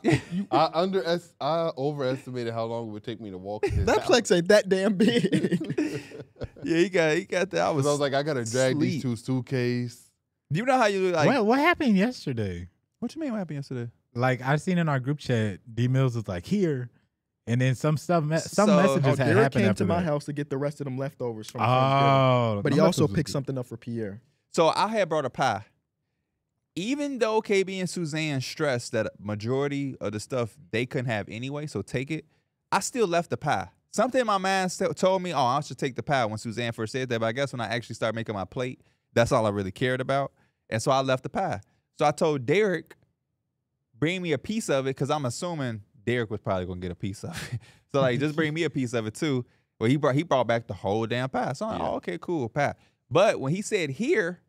I, I, under, I overestimated how long it would take me to walk. This that house. Plex ain't that damn big. Yeah, he got he got that. I was, I was like, I got to drag these two suitcases. Do you know how you like? What, what happened yesterday? What you mean what happened yesterday? Like, I seen in our group chat, D-Mills was like, here. And then some stuff, me some so, messages oh, had happened came after to that. my house to get the rest of them leftovers from Oh. But he also picked something up for Pierre. So I had brought a pie. Even though K B and Suzanne stressed that majority of the stuff they couldn't have anyway, so take it, I still left the pie. Something in my mind told me, oh, I should take the pie when Suzanne first said that, but I guess when I actually started making my plate, that's all I really cared about, and so I left the pie. So I told Derek, bring me a piece of it, because I'm assuming Derek was probably going to get a piece of it. So, like, just bring me a piece of it, too. Well, he brought, he brought back the whole damn pie. So I'm like, oh, okay, cool, pie. But when he said here,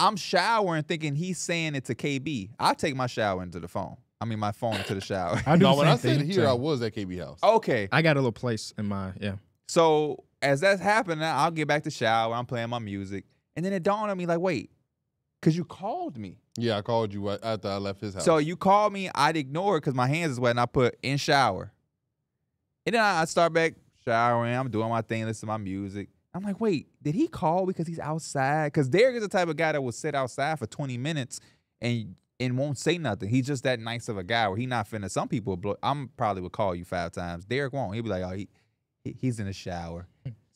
I'm showering thinking he's saying it to K B. I take my shower into the phone. I mean, my phone into the shower. I no, when I said here, too. I was at K B house. Okay. I got a little place in my, yeah. So as that's happening, I'll get back to shower. I'm playing my music. And then it dawned on me like, wait, because you called me. Yeah, I called you after I left his house. So you called me. I'd ignore it because my hands is wet, and I put in shower. And then I start back showering. I'm doing my thing, listening to my music. I'm like, wait, did he call because he's outside? Because Derek is the type of guy that will sit outside for twenty minutes and and won't say nothing. He's just that nice of a guy where he not finna. Some people, blow, I'm probably would call you five times. Derek won't. He'll be like, oh, he, he he's in the shower.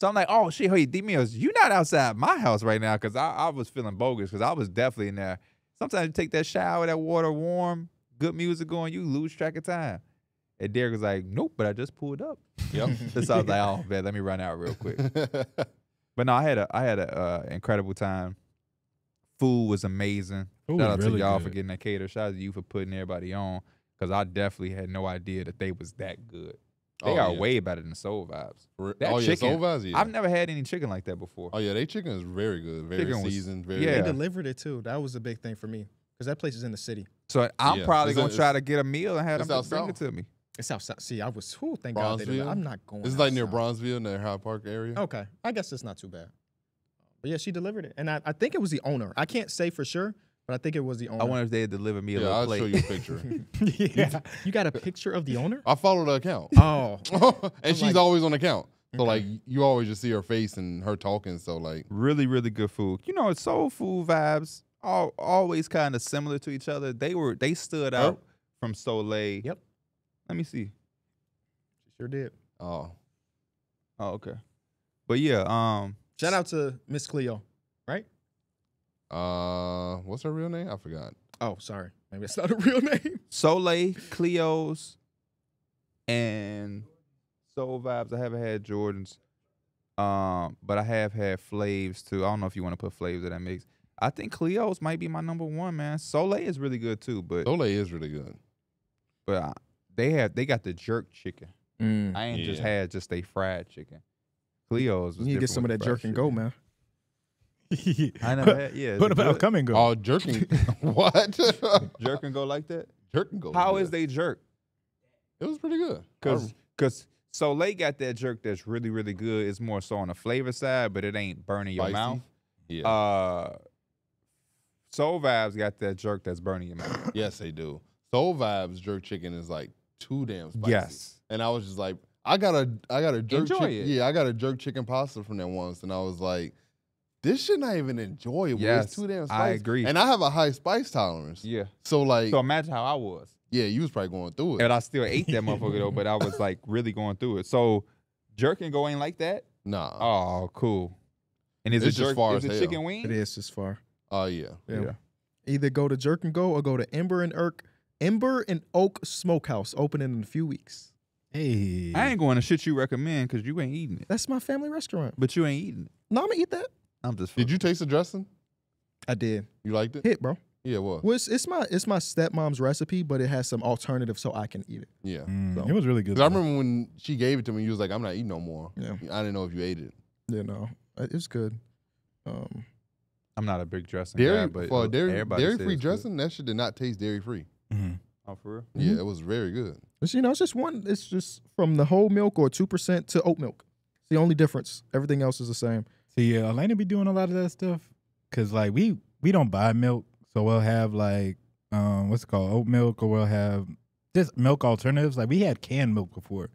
So I'm like, oh, shit, hey, D-Mills, you're not outside my house right now because I, I was feeling bogus because I was definitely in there. Sometimes you take that shower, that water warm, good music going, you lose track of time. And Derek was like, nope, but I just pulled up. Yep. So I was like, oh, man, let me run out real quick. But no, I had a, I had an uh, incredible time. Food was amazing. Ooh, shout out really to y'all for getting that cater. Shout out to you for putting everybody on because I definitely had no idea that they was that good. They oh, are yeah. way better than Soul Vibes. That oh, chicken, yeah, Soul Vibes, yeah. I've never had any chicken like that before. Oh, yeah, they chicken is very good, very chicken seasoned. Was, very yeah. They delivered it, too. That was a big thing for me because that place is in the city. So I'm yeah. probably going to try to get a meal and have them bring south. it to me. It's outside. See, I was, whew, thank God they didn't. I'm not going It's outside. like near Bronzeville, near Hyde Park area. Okay. I guess it's not too bad. But yeah, she delivered it. And I, I think it was the owner. I can't say for sure, but I think it was the owner. I wonder if they had delivered me a yeah, little I'll plate. I'll show you a picture. Yeah. You, you got a picture of the owner? I follow the account. Oh. And I'm she's like, always on account. So, okay. like, you always just see her face and her talking. So, like. Really, really good food. You know, it's soul food vibes. All, always kind of similar to each other. They were, they stood yep. out from Soleil. Yep. Let me see. Sure did. Oh. Oh, okay. But yeah, um, shout out to Miss Cleo, right? Uh, what's her real name? I forgot. Oh, sorry. Maybe it's not a real name. Soleil, Cleo's, and Soul Vibes. I haven't had Jordan's, um, but I have had Flav's too. I don't know if you want to put Flav's in that mix. I think Cleo's might be my number one, man. Soleil is really good too, but Soleil is really good. But I, they have they got the jerk chicken. Mm, I ain't yeah. just had just a fried chicken. Cleo's. You need to get some of that jerk chicken. and go, man. I never had, yeah. What about good? come and go? Oh, jerk and what? Jerk and go like that? Jerk and go. How is that. they jerk? It was pretty good. Cause, cause Soleil got that jerk that's really, really good. It's more so on the flavor side, but it ain't burning your Spicy. mouth. Yeah. Uh, Soul Vibes got that jerk that's burning your mouth. Yes, they do. Soul Vibes jerk chicken is like too damn spicy. Yes. And I was just like, I got a, I got a jerk chicken. Yeah, I got a jerk chicken pasta from that once, and I was like, this shit not even enjoyable. Yes, it's too damn spicy. I agree. And I have a high spice tolerance. Yeah. So like, so imagine how I was. Yeah, you was probably going through it. And I still ate that motherfucker though, but I was like really going through it. So jerk and go ain't like that. Nah. Oh, cool. And is it's it just jerk, far is as it hell. chicken wing? It is just far. Oh uh, yeah. yeah. Yeah. Either go to Jerk and Go or go to Ember and Irk. Ember and Oak Smokehouse opening in a few weeks. Hey. I ain't going to shit you recommend because you ain't eating it. That's my family restaurant. But you ain't eating it. No, I'm going to eat that. I'm just fucking. Did you taste the dressing? I did. You liked it? Hit, bro. Yeah, well. well it's, it's my it's my stepmom's recipe, but it has some alternative so I can eat it. Yeah. Mm, so. It was really good. I remember when she gave it to me, you was like, I'm not eating no more. Yeah. I didn't know if you ate it. Yeah, no. It was good. Um, I'm not a big dressing dairy, guy, but well, dairy, dairy free dressing, good. that shit did not taste dairy free. Mm-hmm. Oh, for real? Yeah, mm-hmm. It was very good. It's, you know, it's just one. It's just from the whole milk or two percent to oat milk. It's the only difference. Everything else is the same. So yeah, Elena be doing a lot of that stuff because like we we don't buy milk, so we'll have like um, what's it called, oat milk, or we'll have just milk alternatives. Like we had canned milk before,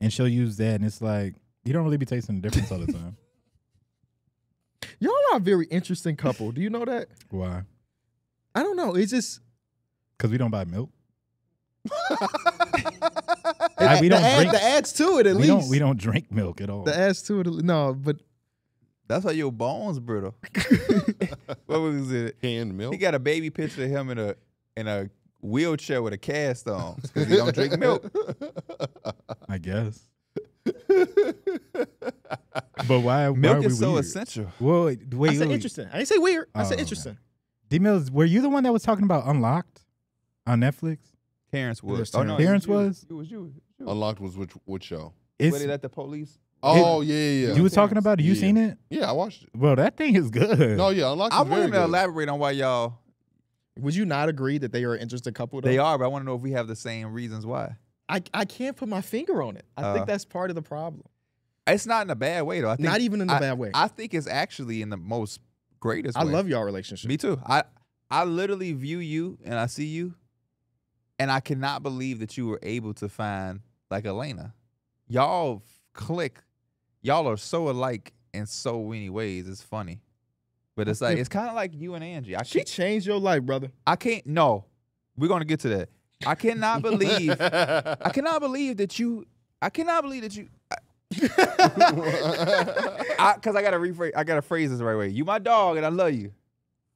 and she'll use that, and it's like you don't really be tasting the difference all the time. Y'all are a very interesting couple. Do you know that? Why? I don't know. It's just because we don't buy milk. I, we the, don't ad, drink, the adds to it at we least. Don't, we don't drink milk at all. The adds to it, no, but that's how your bones brittle. What was it? Canned milk. He got a baby picture of him in a in a wheelchair with a cast on because he don't drink milk. I guess. But why? Milk why is we so weird? essential. Well, wait, wait, I said wait. interesting. I didn't say weird. I oh, said interesting. D Mills, were you the one that was talking about Unlocked on Netflix? Terrence was. Oh, no, Terrence was? It was you. Unlocked was which, which show? It's, Waited at the police? Oh, it, yeah, yeah. You were talking about it? You yeah. seen it? Yeah, I watched it. Well, that thing is good. No, yeah, Unlocked I is I want to elaborate on why y'all... Would you not agree that they are an interested couple? Though? They are, but I want to know if we have the same reasons why. I, I can't put my finger on it. I uh, think that's part of the problem. It's not in a bad way, though. I think, not even in a bad way. I think it's actually in the most greatest I way. I love y'all relationship. Me too. I, I literally view you and I see you. And I cannot believe that you were able to find, like, Elena. Y'all click. Y'all are so alike in so many ways. It's funny. But it's like, it's kind of like you and Angie. I she changed your life, brother. I can't. No. We're going to get to that. I cannot believe. I cannot believe that you. I cannot believe that you. Because I, I got to rephrase. I got to phrase this the right way. You my dog and I love you.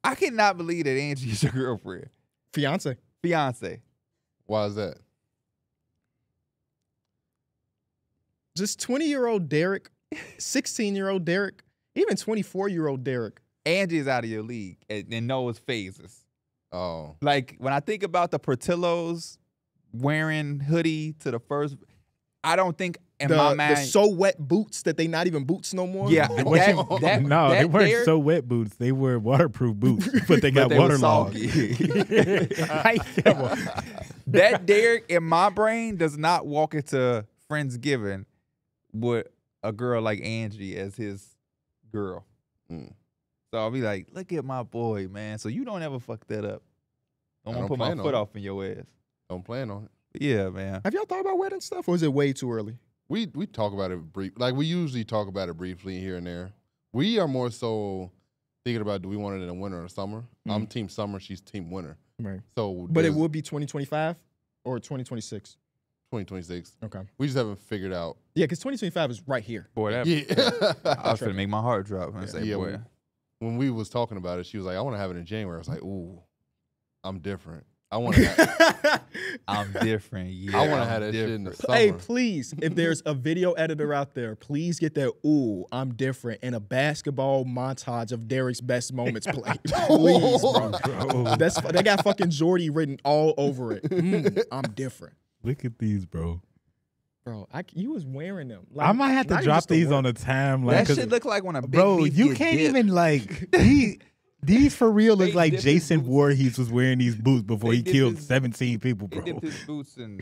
I cannot believe that Angie is your girlfriend. Fiance. Fiance. Why is that? Just twenty-year-old Derek, sixteen-year-old Derek, even twenty-four-year-old Derek. Angie's out of your league and, and knows phases. Oh. Like, when I think about the Portillos wearing hoodie to the first, I don't think in the, my mind. The so wet boots that they not even boots no more? Yeah. that, that, no, that they weren't Derek, so wet boots. They were waterproof boots, but they got but they waterlogged. That Derek in my brain does not walk into Friendsgiving with a girl like Angie as his girl. Mm. So I'll be like, look at my boy, man. So you don't ever fuck that up. I'm going to put my foot off in your ass. Don't plan on it. Yeah, man. Have y'all thought about wedding stuff or is it way too early? We we talk about it brief. Like we usually talk about it briefly here and there. We are more so thinking about do we want it in the winter or summer? Mm. I'm team summer, she's team winter. Right. So, but it would be twenty twenty-five or twenty twenty-six. twenty twenty-six. Okay. We just haven't figured out. Yeah, because twenty twenty-five is right here. Boy, that. Yeah. I was going to make my heart drop. And yeah. Say, yeah, boy. When, when we was talking about it, she was like, I want to have it in January. I was like, ooh, I'm different. I want to have I'm different. Yeah, I want to have that different. Shit in the summer. Hey, please, if there's a video editor out there, please get that, ooh, I'm different, and a basketball montage of Derek's best moments played. Please, bro. bro. That's, they got fucking Jordy written all over it. Mm, I'm different. Look at these, bro. Bro, I, you was wearing them. Like, I might have to drop these the on a timeline. Like, that shit look like when a big bro, you can't dip. Even like... He, these for real look like Jason Voorhees was wearing these boots before he killed his, seventeen people, bro. He dipped his boots in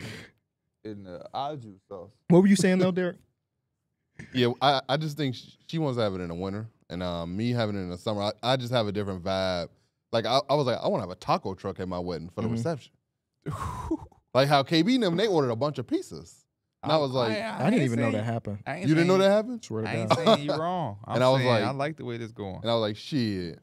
in uh, eye juice sauce. What were you saying though, Derek? Yeah, I, I just think she wants to have it in the winter, and um, me having it in the summer. I, I just have a different vibe. Like I, I was like, I want to have a taco truck at my wedding for mm-hmm. the reception. Like how K B and them, they ordered a bunch of pizzas. And I, I was like, I, I, I didn't even know that happened. You didn't saying, know that happened? Swear to I ain't God. Saying you wrong. I'm and I was saying, like, I like the way this going. And I was like, shit.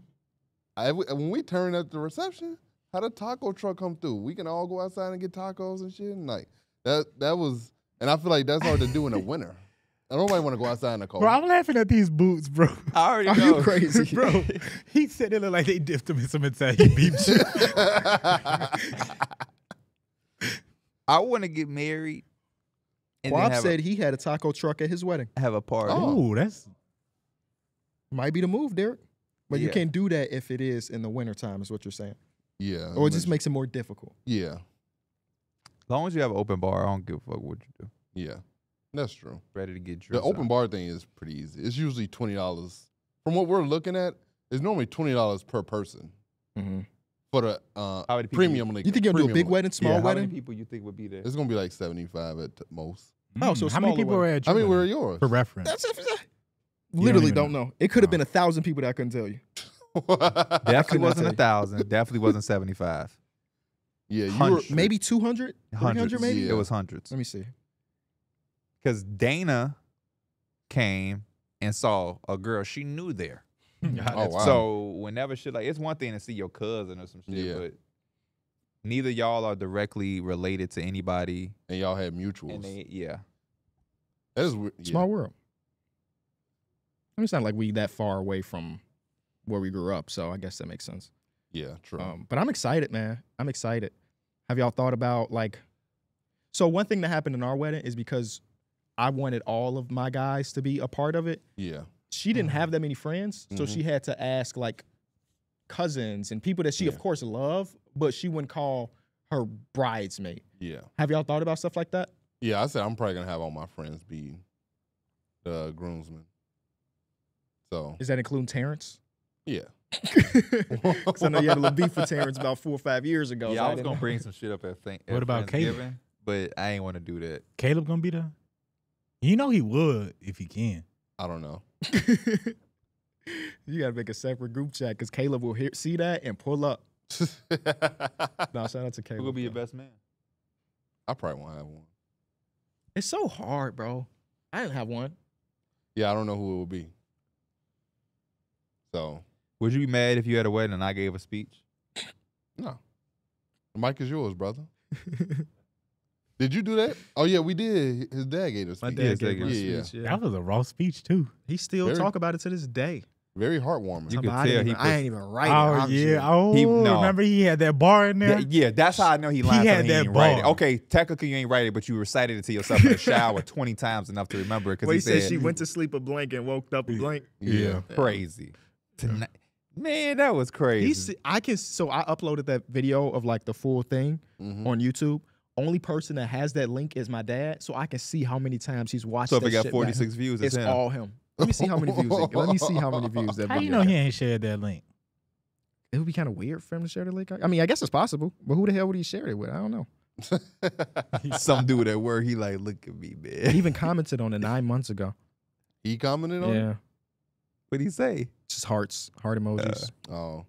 I, when we turn up the reception, how the taco truck come through? We can all go outside and get tacos and shit. And like that, that was, and I feel like that's hard to do in the winter. I don't want to go outside in the cold. Bro, I'm laughing at these boots, bro. I already Are know. You crazy, bro? He said it looked like they dipped him in some Italian beef shit. I want to get married. Bob said a, he had a taco truck at his wedding. Have a party. Oh, oh that's might be the move, Derek. But yeah. You can't do that if it is in the wintertime, is what you're saying. Yeah. Or it just makes it more difficult. Yeah. As long as you have an open bar, I don't give a fuck what you do. Yeah. That's true. Ready to get dressed. The open out. bar thing is pretty easy. It's usually twenty dollars. From what we're looking at, it's normally twenty dollars per person. Mm-hmm. For the uh, premium league. You think you'll do a big wedding, small yeah, how wedding? How many people you think would be there? It's going to be like seventy-five at most. Oh, so how many people wedding? Are at your I mean, where are yours? For reference. That's You Literally don't, don't know. know. It could have no. been a thousand people that I couldn't tell you. Definitely wasn't a thousand. Definitely wasn't seventy-five. Yeah, you were, maybe two hundred? three hundred maybe? Yeah. It was hundreds. Let me see. Because Dana came and saw a girl she knew there. Oh, wow. So whenever shit like, it's one thing to see your cousin or some shit, yeah. but neither y'all are directly related to anybody. And y'all had mutuals. And they, yeah. That is weird. Small yeah. world. I mean, it's not like we that far away from where we grew up, so I guess that makes sense. Yeah, true. Um, but I'm excited, man. I'm excited. Have y'all thought about, like... So one thing that happened in our wedding is because I wanted all of my guys to be a part of it. Yeah. She didn't mm-hmm. have that many friends, so mm-hmm. she had to ask, like, cousins and people that she, yeah. of course, love, but she wouldn't call her bridesmaid. Yeah. Have y'all thought about stuff like that? Yeah, I said I'm probably going to have all my friends be the groomsmen. So. Is that including Terrence? Yeah. Because I know you had a little beef with Terrence about four or five years ago. Yeah, so I was going to bring some shit up at Thanksgiving. What about Caleb? But I ain't want to do that. Caleb going to be there? You know he would if he can. I don't know. You got to make a separate group chat because Caleb will hear, see that and pull up. No, shout out to Caleb. Who will be your best man? I probably won't have one. It's so hard, bro. I didn't have one. Yeah, I don't know who it will be. So, would you be mad if you had a wedding and I gave a speech? No. The mic is yours, brother. Did you do that? Oh, yeah, we did. His dad gave a speech. My dad gave a yeah, speech, yeah. yeah. That was a raw speech, too. He still very, talk about it to this day. Very heartwarming. You could tell. I ain't even, I ain't even write oh, it. Oh, yeah. Sure. Oh, he, no. Remember he had that bar in there? Th yeah, that's how I know he lied. He had that bar. Okay, technically you ain't write it, but you recited it to yourself in the shower twenty times enough to remember it. Well, he, he said, said she went to sleep a blank and woke up a blank. Yeah. yeah. Crazy. Tonight. Man, that was crazy. He's, I can so I uploaded that video of like the full thing mm-hmm. on YouTube. Only person that has that link is my dad, so I can see how many times he's watched. So if that it got shit forty-six views, it's, it's him. all him. Let me see how many views. It, let me see how many views that. How video you know got. He ain't shared that link? It would be kind of weird for him to share the link. I mean, I guess it's possible, but who the hell would he share it with? I don't know. Some dude at work, he like, look at me, man. He even commented on it nine months ago. He commented on it. Yeah. What'd he say? Just hearts, heart emojis. Uh, oh,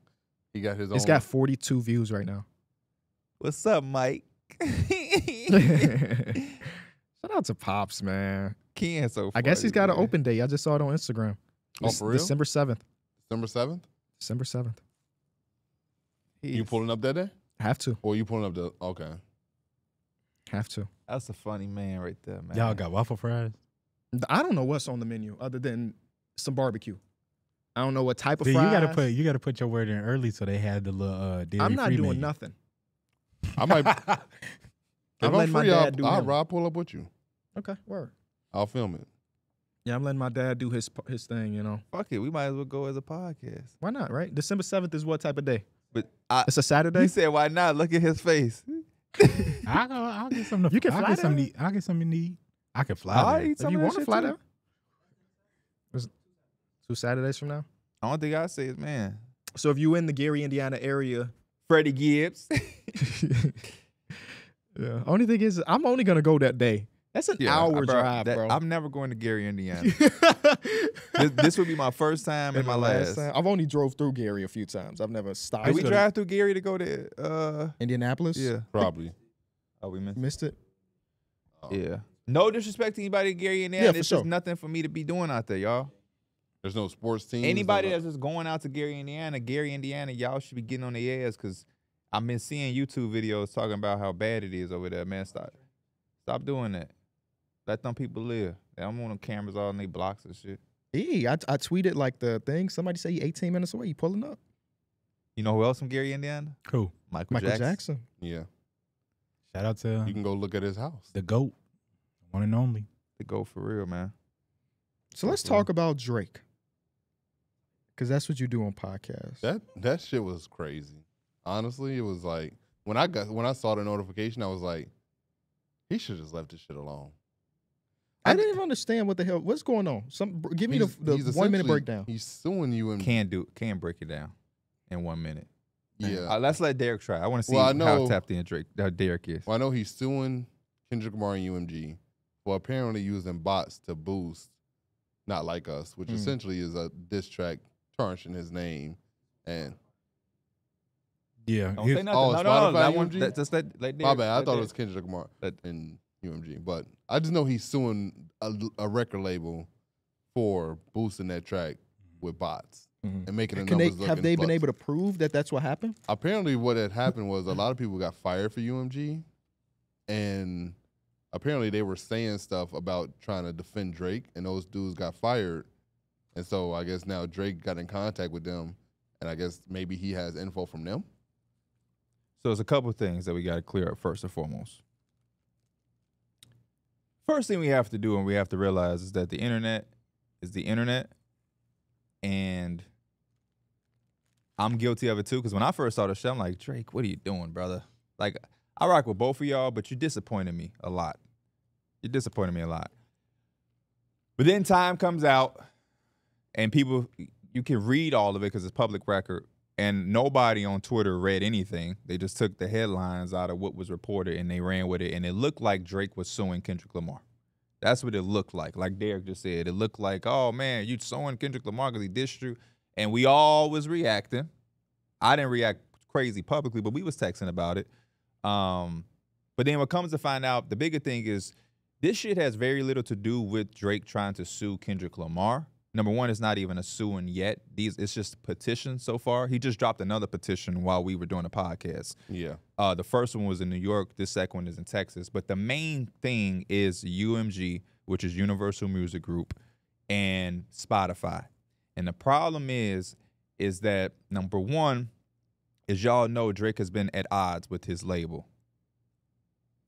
he got his own. It's got forty-two views right now. What's up, Mike? Shout out to Pops, man. Ken, so funny, I guess he's got man. an open day. I just saw it on Instagram. Oh, for real? December seventh. December seventh? December seventh. You pulling up that day? I have to. Or you pulling up the, okay. Have to. That's a funny man right there, man. Y'all got waffle fries? I don't know what's on the menu other than some barbecue. I don't know what type of Dude, fries. You gotta put you gotta put your word in early so they had the little uh dairy I'm not free doing menu. Nothing. I might if I'm letting free, my dad I'll, do I'll, I'll pull up with you. Okay, word. I'll film it. Yeah, I'm letting my dad do his his thing, you know. Fuck it, we might as well go as a podcast. Why not, right? December seventh is what type of day? But I, it's a Saturday. He said, "Why not?" Look at his face. I'll, I'll get something. To, you can fly I'll get something. I'll get something to eat. I can fly. I'll there. Eat some if you want to fly too. There? Two Saturdays from now. I don't think I'll say it, man. So if you in the Gary, Indiana area, Freddie Gibbs. Yeah. Only thing is, I'm only gonna go that day. That's an yeah, hour bro, drive, that, bro. I'm never going to Gary, Indiana. this, this would be my first time and my last. Time. I've only drove through Gary a few times. I've never stopped. Did we gonna... drive through Gary to go to uh, Indianapolis? Yeah, probably. Oh, we missed, missed it. Oh. Yeah. No disrespect to anybody in Gary, Indiana. Yeah, it's sure. just nothing for me to be doing out there, y'all. There's no sports team. Anybody no... that's just going out to Gary, Indiana, Gary, Indiana, y'all should be getting on their ass because I've been seeing YouTube videos talking about how bad it is over there, man. Stop, stop doing that. Let them people live. They don't want them cameras all in their blocks and shit. Hey, I, I tweeted like the thing. Somebody said you eighteen minutes away. You pulling up. You know who else from Gary, Indiana? Who? Michael, Michael Jackson. Jackson. Yeah. Shout out to him. You can go look at his house. The GOAT. One and only. The GOAT for real, man. So let's talk about Drake. Because that's what you do on podcasts. That that shit was crazy. Honestly, it was like, when I got when I saw the notification, I was like, he should have just left this shit alone. I didn't even understand what the hell what's going on. Some give me he's, the, the one minute breakdown. He's suing you and can do can break it down in one minute. Yeah, uh, let's let Derek try. I want to see well, know, how tapped in Drake how Derek is. Well, I know he's suing Kendrick Lamar and U M G for apparently using bots to boost Not Like Us, which mm. essentially is a diss track tarnishing his name and. Yeah, don't say nothing. Oh, no, no, no, no, U M G? That, just let, let Derek, My bad. I thought Derek. it was Kendrick Lamar and U M G, but I just know he's suing a, a record label for boosting that track with bots mm-hmm. and making and the numbers they, look Have they flux. been able to prove that that's what happened? Apparently what had happened was a lot of people got fired for U M G, and apparently they were saying stuff about trying to defend Drake, and those dudes got fired. And so I guess now Drake got in contact with them, and I guess maybe he has info from them. So there's a couple of things that we got to clear up first and foremost. First thing we have to do and we have to realize is that the internet is the internet, and I'm guilty of it too, because when I first saw the show, I'm like, Drake, what are you doing, brother? Like, I rock with both of y'all, but you disappointed me a lot. You disappointed me a lot. But then time comes out, and people, you can read all of it because it's public record, and nobody on Twitter read anything. They just took the headlines out of what was reported and they ran with it. And it looked like Drake was suing Kendrick Lamar. That's what it looked like. Like Derek just said, it looked like, oh, man, you suing Kendrick Lamar because he dissed you. And we all was reacting. I didn't react crazy publicly, but we was texting about it. Um, but then what comes to find out, the bigger thing is this shit has very little to do with Drake trying to sue Kendrick Lamar. Number one, it's not even a suing yet. These, it's just petitions so far. He just dropped another petition while we were doing a podcast. Yeah. Uh, the first one was in New York. This second one is in Texas. But the main thing is U M G, which is Universal Music Group, and Spotify. And the problem is, is that number one, is y'all know Drake has been at odds with his label.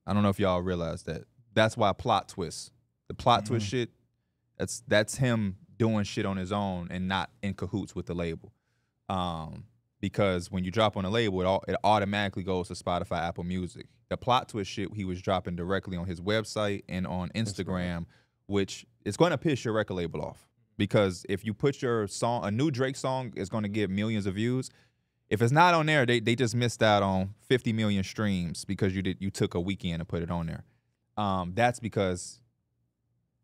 I don't know if y'all realize that. That's why plot twists. The plot mm-hmm. twist shit, that's that's him doing shit on his own and not in cahoots with the label. Um, because when you drop on a label, it, all, it automatically goes to Spotify, Apple Music. The plot twist shit he was dropping directly on his website and on Instagram, which is going to piss your record label off. Because if you put your song, a new Drake song is going to get millions of views. If it's not on there, they, they just missed out on fifty million streams because you did you took a weekend to put it on there. Um, that's because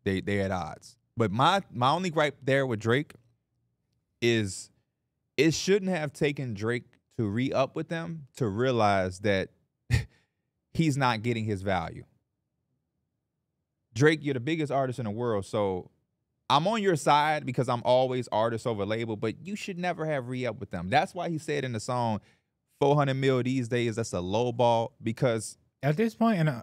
they they had odds. But my my only gripe there with Drake is it shouldn't have taken Drake to re-up with them to realize that he's not getting his value. Drake, you're the biggest artist in the world, so I'm on your side because I'm always artist over label, but you should never have re-up with them. That's why he said in the song, four hundred mil these days, that's a low ball, because... At this point, and I,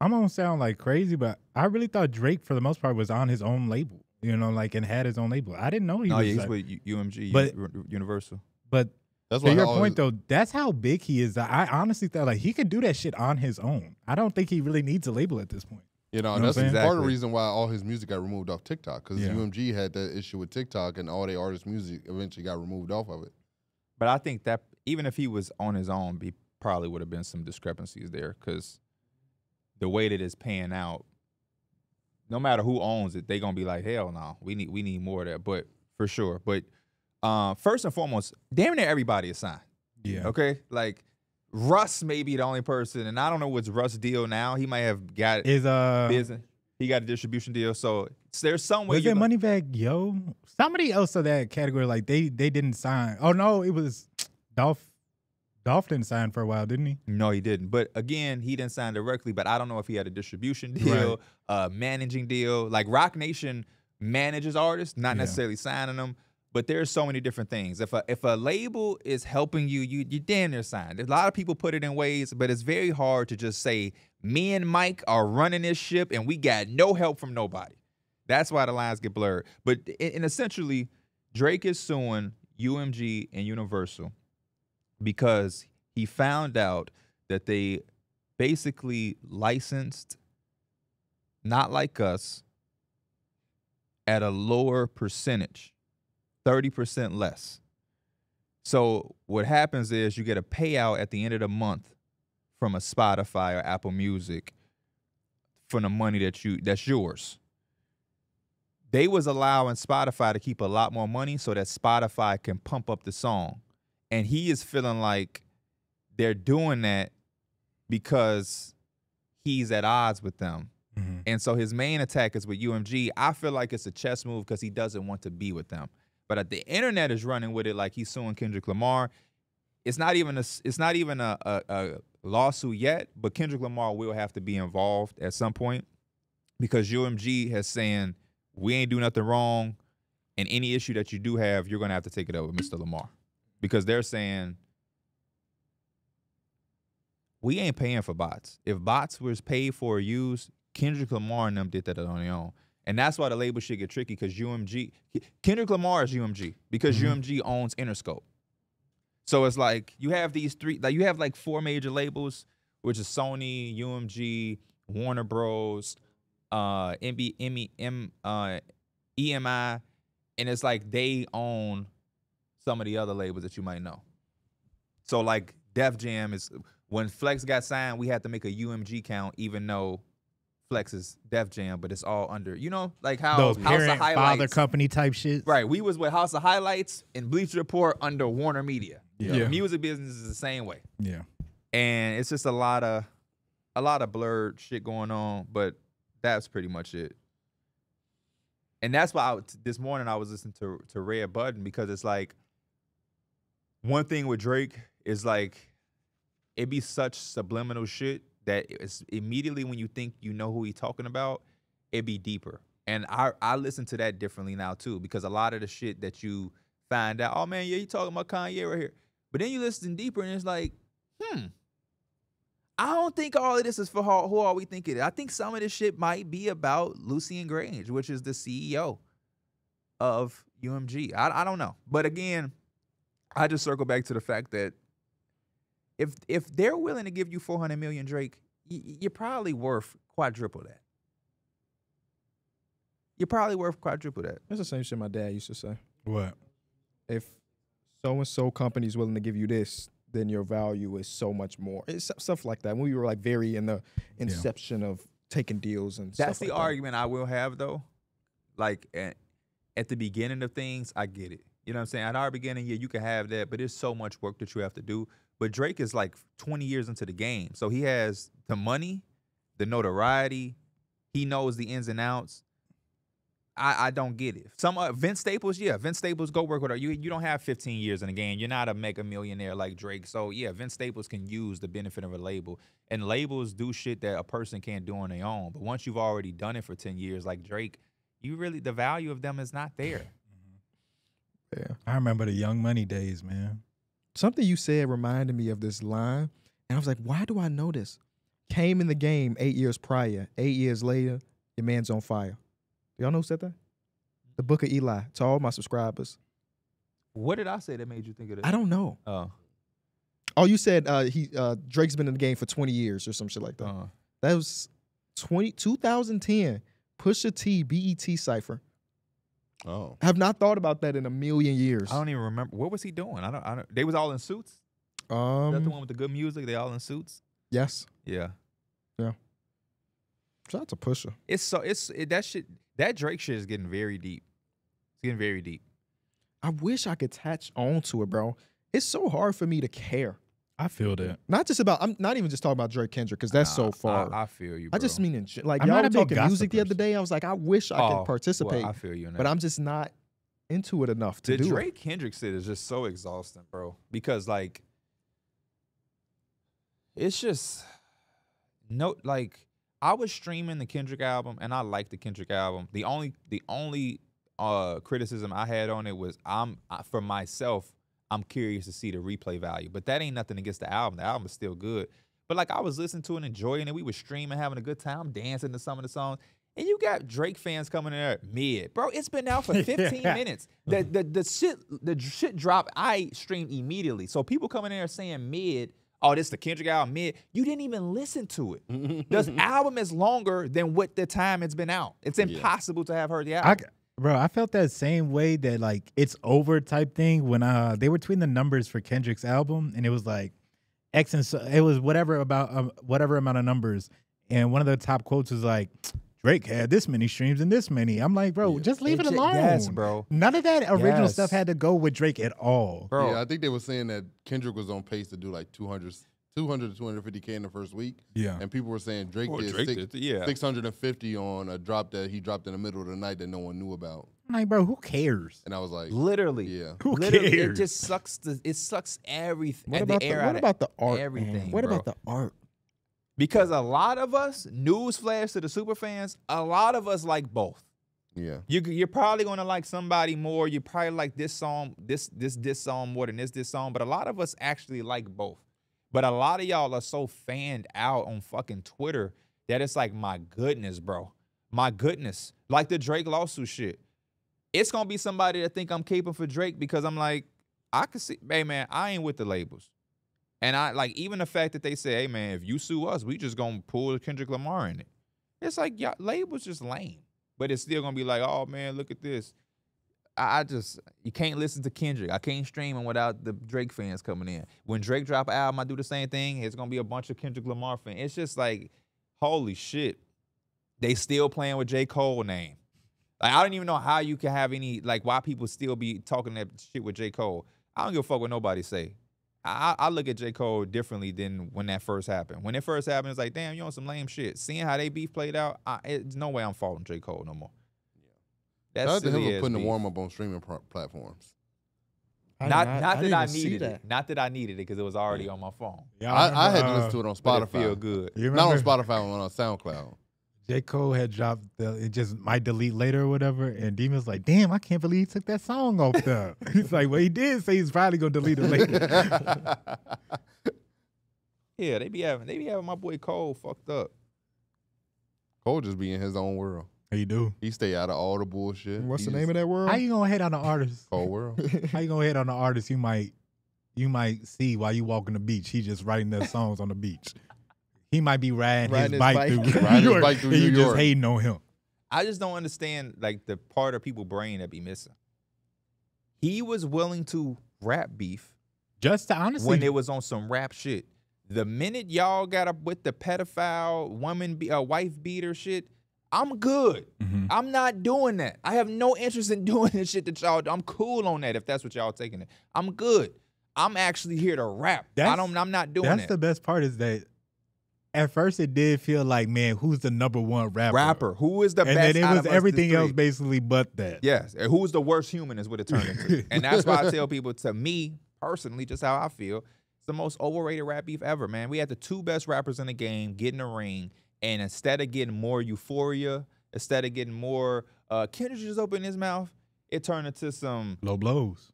I'm gonna sound like crazy, but I really thought Drake for the most part was on his own label, you know, like and had his own label. I didn't know he no, was. No, yeah, he's like, with U M G, but, Universal. But that's to your point though, that's how big he is. I honestly thought like he could do that shit on his own. I don't think he really needs a label at this point. You know, and that's exactly. part of the reason why all his music got removed off TikTok, because yeah. U M G had that issue with TikTok, and all their artists' music eventually got removed off of it. But I think that even if he was on his own, he probably would have been some discrepancies there, because the way that it's paying out, no matter who owns it, they're gonna be like, hell no, we need we need more of that. But for sure, but uh, first and foremost, damn near everybody is signed. Yeah. Okay, like. Russ may be the only person, and I don't know what's Russ' deal now. He might have got is uh business. He got a distribution deal, so there's some way. Was it Moneybag Yo? Somebody else of that category, like they they didn't sign. Oh no, it was Dolph. Dolph didn't sign for a while, didn't he? No, he didn't. But again, he didn't sign directly. But I don't know if he had a distribution deal, right. uh, managing deal. Like Roc Nation manages artists, not yeah. necessarily signing them. But there's so many different things. If a if a label is helping you, you you damn near signed. A lot of people put it in ways, but it's very hard to just say, me and Mike are running this ship and we got no help from nobody. That's why the lines get blurred. But and essentially, Drake is suing U M G and Universal because he found out that they basically licensed Not Like Us at a lower percentage. thirty percent less. So what happens is you get a payout at the end of the month from a Spotify or Apple Music from the money that you that's yours. They was allowing Spotify to keep a lot more money so that Spotify can pump up the song. And he is feeling like they're doing that because he's at odds with them. Mm-hmm. And so his main attack is with U M G. I feel like it's a chess move because he doesn't want to be with them. But the internet is running with it like he's suing Kendrick Lamar. It's not even a it's not even a, a, a lawsuit yet, but Kendrick Lamar will have to be involved at some point because U M G has saying we ain't do nothing wrong, and any issue that you do have, you're gonna have to take it up with Mister Lamar because they're saying we ain't paying for bots. If bots was paid for or used, Kendrick Lamar and them did that on their own. And that's why the label shit get tricky because U M G, Kendrick Lamar is U M G because mm-hmm. U M G owns Interscope. So it's like you have these three, like you have like four major labels, which is Sony, U M G, Warner Bros, uh, M B M E M, uh, E M I, and it's like they own some of the other labels that you might know. So like Def Jam is when Flex got signed, we had to make a U M G count, even though. Flex is Def Jam, but it's all under, you know, like how Those House parent, of Highlights. Father company type shit. Right. We was with House of Highlights and Bleacher Report under Warner Media. Yeah. yeah. The music business is the same way. Yeah. And it's just a lot of a lot of blurred shit going on, but that's pretty much it. And that's why I, this morning I was listening to, to Red Button because it's like one thing with Drake is like it be such subliminal shit that it's immediately when you think you know who he's talking about, it be deeper. And I, I listen to that differently now, too, because a lot of the shit that you find out, oh, man, yeah, you talking about Kanye right here. But then you listen deeper, and it's like, hmm, I don't think all of this is for how, who are we thinking. I think some of this shit might be about Lucien Grange, which is the C E O of U M G. I, I don't know. But, again, I just circle back to the fact that If if they're willing to give you four hundred million dollars, Drake, you're probably worth quadruple that. You're probably worth quadruple that. That's the same shit my dad used to say. What? If so-and-so company's willing to give you this, then your value is so much more. It's stuff like that. When we were like very in the inception yeah. of taking deals and stuff like that. That's the argument I will have, though. Like, at, at the beginning of things, I get it. You know what I'm saying? At our beginning, yeah, you can have that, but there's so much work that you have to do. But Drake is like twenty years into the game. So he has the money, the notoriety. He knows the ins and outs. I, I don't get it. Some uh, Vince Staples, yeah. Vince Staples, go work with her. You, you don't have fifteen years in the game. You're not a mega millionaire like Drake. So, yeah, Vince Staples can use the benefit of a label. And labels do shit that a person can't do on their own. But once you've already done it for ten years like Drake, you really the value of them is not there. Yeah. I remember the Young Money days, man. Something you said reminded me of this line, and I was like, why do I know this? came in the game eight years prior. Eight years later, your man's on fire. Y'all know who said that? The Book of Eli. To all my subscribers. What did I say that made you think of that? I don't know. Oh. Oh, you said uh, he uh, Drake's been in the game for twenty years or some shit like that. Uh-huh. That was twenty, twenty ten, Pusha T, B E T Cypher. Oh. I have not thought about that in a million years. I don't even remember. What was he doing? I don't. I don't they was all in suits? Um, Is that the one with the good music? They all in suits? Yes. Yeah. Yeah. Shout out to Pusha. It's so it's it, that shit that Drake shit is getting very deep. It's getting very deep. I wish I could attach on to it, bro. It's so hard for me to care. I feel that. Not just about I'm not even just talking about Drake Kendrick because that's nah, so far. I, I feel you, bro. I just mean in like I'm y'all were talking music the other day. I was like, I wish I oh, could participate. Well, I feel you, but I'm just not into it enough to the do Drake it. Kendrick shit is just so exhausting, bro. Because like it's just no like I was streaming the Kendrick album, and I liked the Kendrick album. The only, the only uh, criticism I had on it was, I'm I, for myself, I'm curious to see the replay value. But that ain't nothing against the album. The album is still good. But like I was listening to it, enjoying it. We were streaming, having a good time, dancing to some of the songs. And you got Drake fans coming in there mid, bro. It's been out for fifteen yeah. minutes. The the the shit the shit dropped. I streamed immediately, so people coming in there saying mid. Oh, this is the Kendrick album, mid. You didn't even listen to it. This album is longer than what the time it's been out. It's impossible yeah. to have heard the album. I, bro, I felt that same way that, like, it's over type thing when uh, they were tweeting the numbers for Kendrick's album, and it was, like, X and so, it was whatever about um, whatever amount of numbers. And one of the top quotes was, like, Drake had this many streams and this many. I'm like, bro, yeah. just leave it, it alone. Yes, bro. None of that original yes. stuff had to go with Drake at all. Bro. Yeah, I think they were saying that Kendrick was on pace to do like two hundred to two fifty K in the first week. Yeah. And people were saying Drake, well, did, Drake six, did yeah. six hundred fifty on a drop that he dropped in the middle of the night that no one knew about. I'm like, bro, who cares? And I was like, literally. Yeah. Who literally, cares? It just sucks. The, it sucks everything. What, about the, air the, what about the art? Everything. What bro. about the art? Because a lot of us, newsflash to the super fans, a lot of us like both. Yeah, you, you're probably gonna like somebody more. You probably like this song, this this this song more than this this song. But a lot of us actually like both. But a lot of y'all are so fanned out on fucking Twitter that it's like, my goodness, bro, my goodness. Like the Drake lawsuit shit. It's gonna be somebody that think I'm caping for Drake because I'm like, I could see, hey man, I ain't with the labels. And I like even the fact that they say, hey man, if you sue us, we just gonna pull Kendrick Lamar in it. It's like, yeah, labels just lame. But it's still gonna be like, oh man, look at this. I, I just you can't listen to Kendrick. I can't stream him without the Drake fans coming in. When Drake drop an album, I do the same thing. It's gonna be a bunch of Kendrick Lamar fans. It's just like, holy shit. They still playing with J. Cole name. Like I don't even know how you can have any like why people still be talking that shit with J. Cole. I don't give a fuck what nobody say. I, I look at J. Cole differently than when that first happened. When it first happened, it's like, damn, you're on some lame shit. Seeing how they beef played out, I, it's no way I'm faulting J. Cole no more. Yeah. That's the hell of putting the warm up on streaming platforms. Not, not, not, not that I needed it. Not that I needed it because it was already yeah. on my phone. Yeah, I, I, I had to listen to it on Spotify. It feel good. Not on Spotify, on SoundCloud. J. Cole had dropped the, it just might delete later or whatever, and Demon's like, damn, I can't believe he took that song off there. He's like, well, he did say he's probably gonna delete it later. Yeah, they be having they be having my boy Cole fucked up. Cole just be in his own world. He do. He stay out of all the bullshit. What's he the just, name of that world? How you gonna hit on the artist? Cole world. How you gonna hit on the artist you might you might see while you walking the beach? He just writing their songs on the beach. He might be riding, riding his, his bike, bike through, riding New York, his bike through New York. You just hating on him. I just don't understand like the part of people's brain that be missing. He was willing to rap beef, just to honestly when it was on some rap shit. The minute y'all got up with the pedophile woman, be, uh, wife beater shit, I'm good. Mm-hmm. I'm not doing that. I have no interest in doing this shit that y'all do. I'm cool on that if that's what y'all taking it. I'm good. I'm actually here to rap. That's, I don't. I'm not doing that. That's the best part is that. At first, it did feel like, man, who's the number one rapper? Rapper. Who is the and best? And then it was everything else basically but that. Yes. And who's the worst human is what it turned into. And that's why I tell people, to me, personally, just how I feel, it's the most overrated rap beef ever, man. We had the two best rappers in the game get in the ring, and instead of getting more euphoria, instead of getting more uh, Kendrick just opened his mouth, it turned into some... low blows.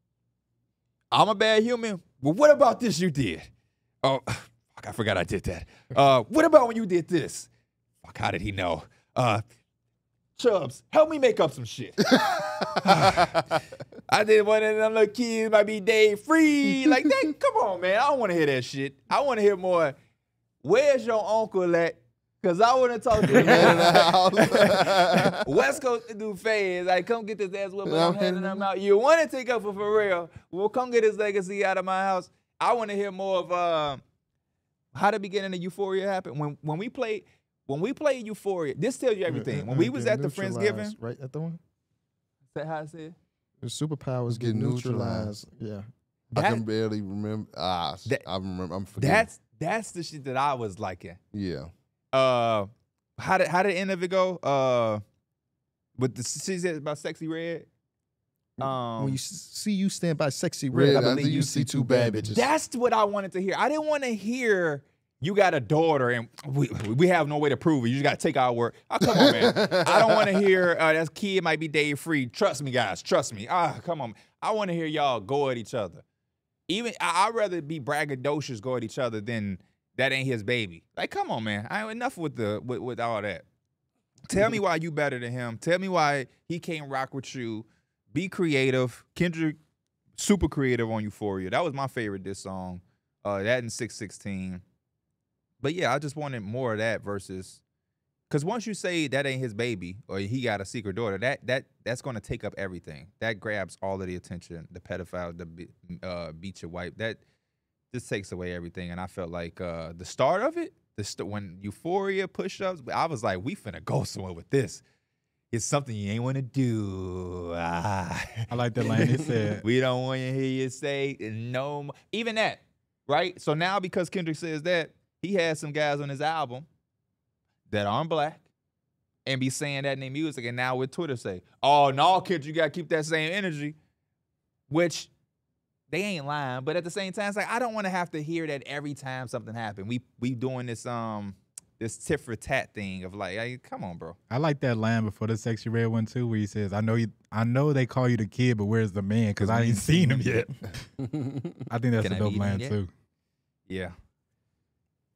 I'm a bad human. Well, what about this you did? Oh... Fuck, I forgot I did that. Uh, what about when you did this? Fuck, how did he know? Uh, Chubbs, help me make up some shit. I did one of them little kids might be day free. Like, that. Come on, man. I don't want to hear that shit. I want to hear more. Where's your uncle at? Because I want to talk to him. West Coast do fans. Like, come get this ass whooping. I'm handing them out. You want to take up for Pharrell? Well, come get his legacy out of my house. I want to hear more of uh, how the beginning of Euphoria happened. When, when we played... When we played Euphoria, this tells you everything. When we was at the Friendsgiving, right at the one. Is that how I said? The superpowers get neutralized. Yeah, that, I can barely remember. Ah, that, I remember. I'm forgetting. That's that's the shit that I was liking. Yeah. Uh, how did how did the end of it go? Uh, with the she said about Sexy Red. Um, when you see you stand by Sexy Red, red I believe I you see two bad bitches. That's what I wanted to hear. I didn't want to hear. You got a daughter, and we, we have no way to prove it. You just got to take our word. Oh, come on, man. I don't want to hear uh, that kid might be day free. Trust me, guys. Trust me. Ah, come on. I want to hear y'all go at each other. Even I, I'd rather be braggadocious go at each other than that ain't his baby. Like, come on, man. I ain't enough with the with, with all that. Tell me why you better than him. Tell me why he can't rock with you. Be creative. Kendrick, super creative on Euphoria. That was my favorite diss song. Uh, that and six sixteen. But yeah, I just wanted more of that versus, because once you say that ain't his baby or he got a secret daughter, that that that's gonna take up everything. That grabs all of the attention. The pedophile, the uh, beat your wife. That just takes away everything. And I felt like uh, the start of it, the st when Euphoria push ups, I was like, we finna go somewhere with this. It's something you ain't want to do. Ah. I like the line it said. We don't want to hear you say no more. Even that, right? So now because Kendrick says that. He has some guys on his album that aren't black and be saying that in their music. And now with Twitter say, oh, no, kids, you got to keep that same energy, which they ain't lying. But at the same time, it's like, I don't want to have to hear that every time something happened. We we doing this um this tit for tat thing of like, hey, come on, bro. I like that line before the Sexy Red one, too, where he says, I know you, I know they call you the kid, but where's the man? Because I ain't seen him yet. I think that's Can a dope line, too. Yeah.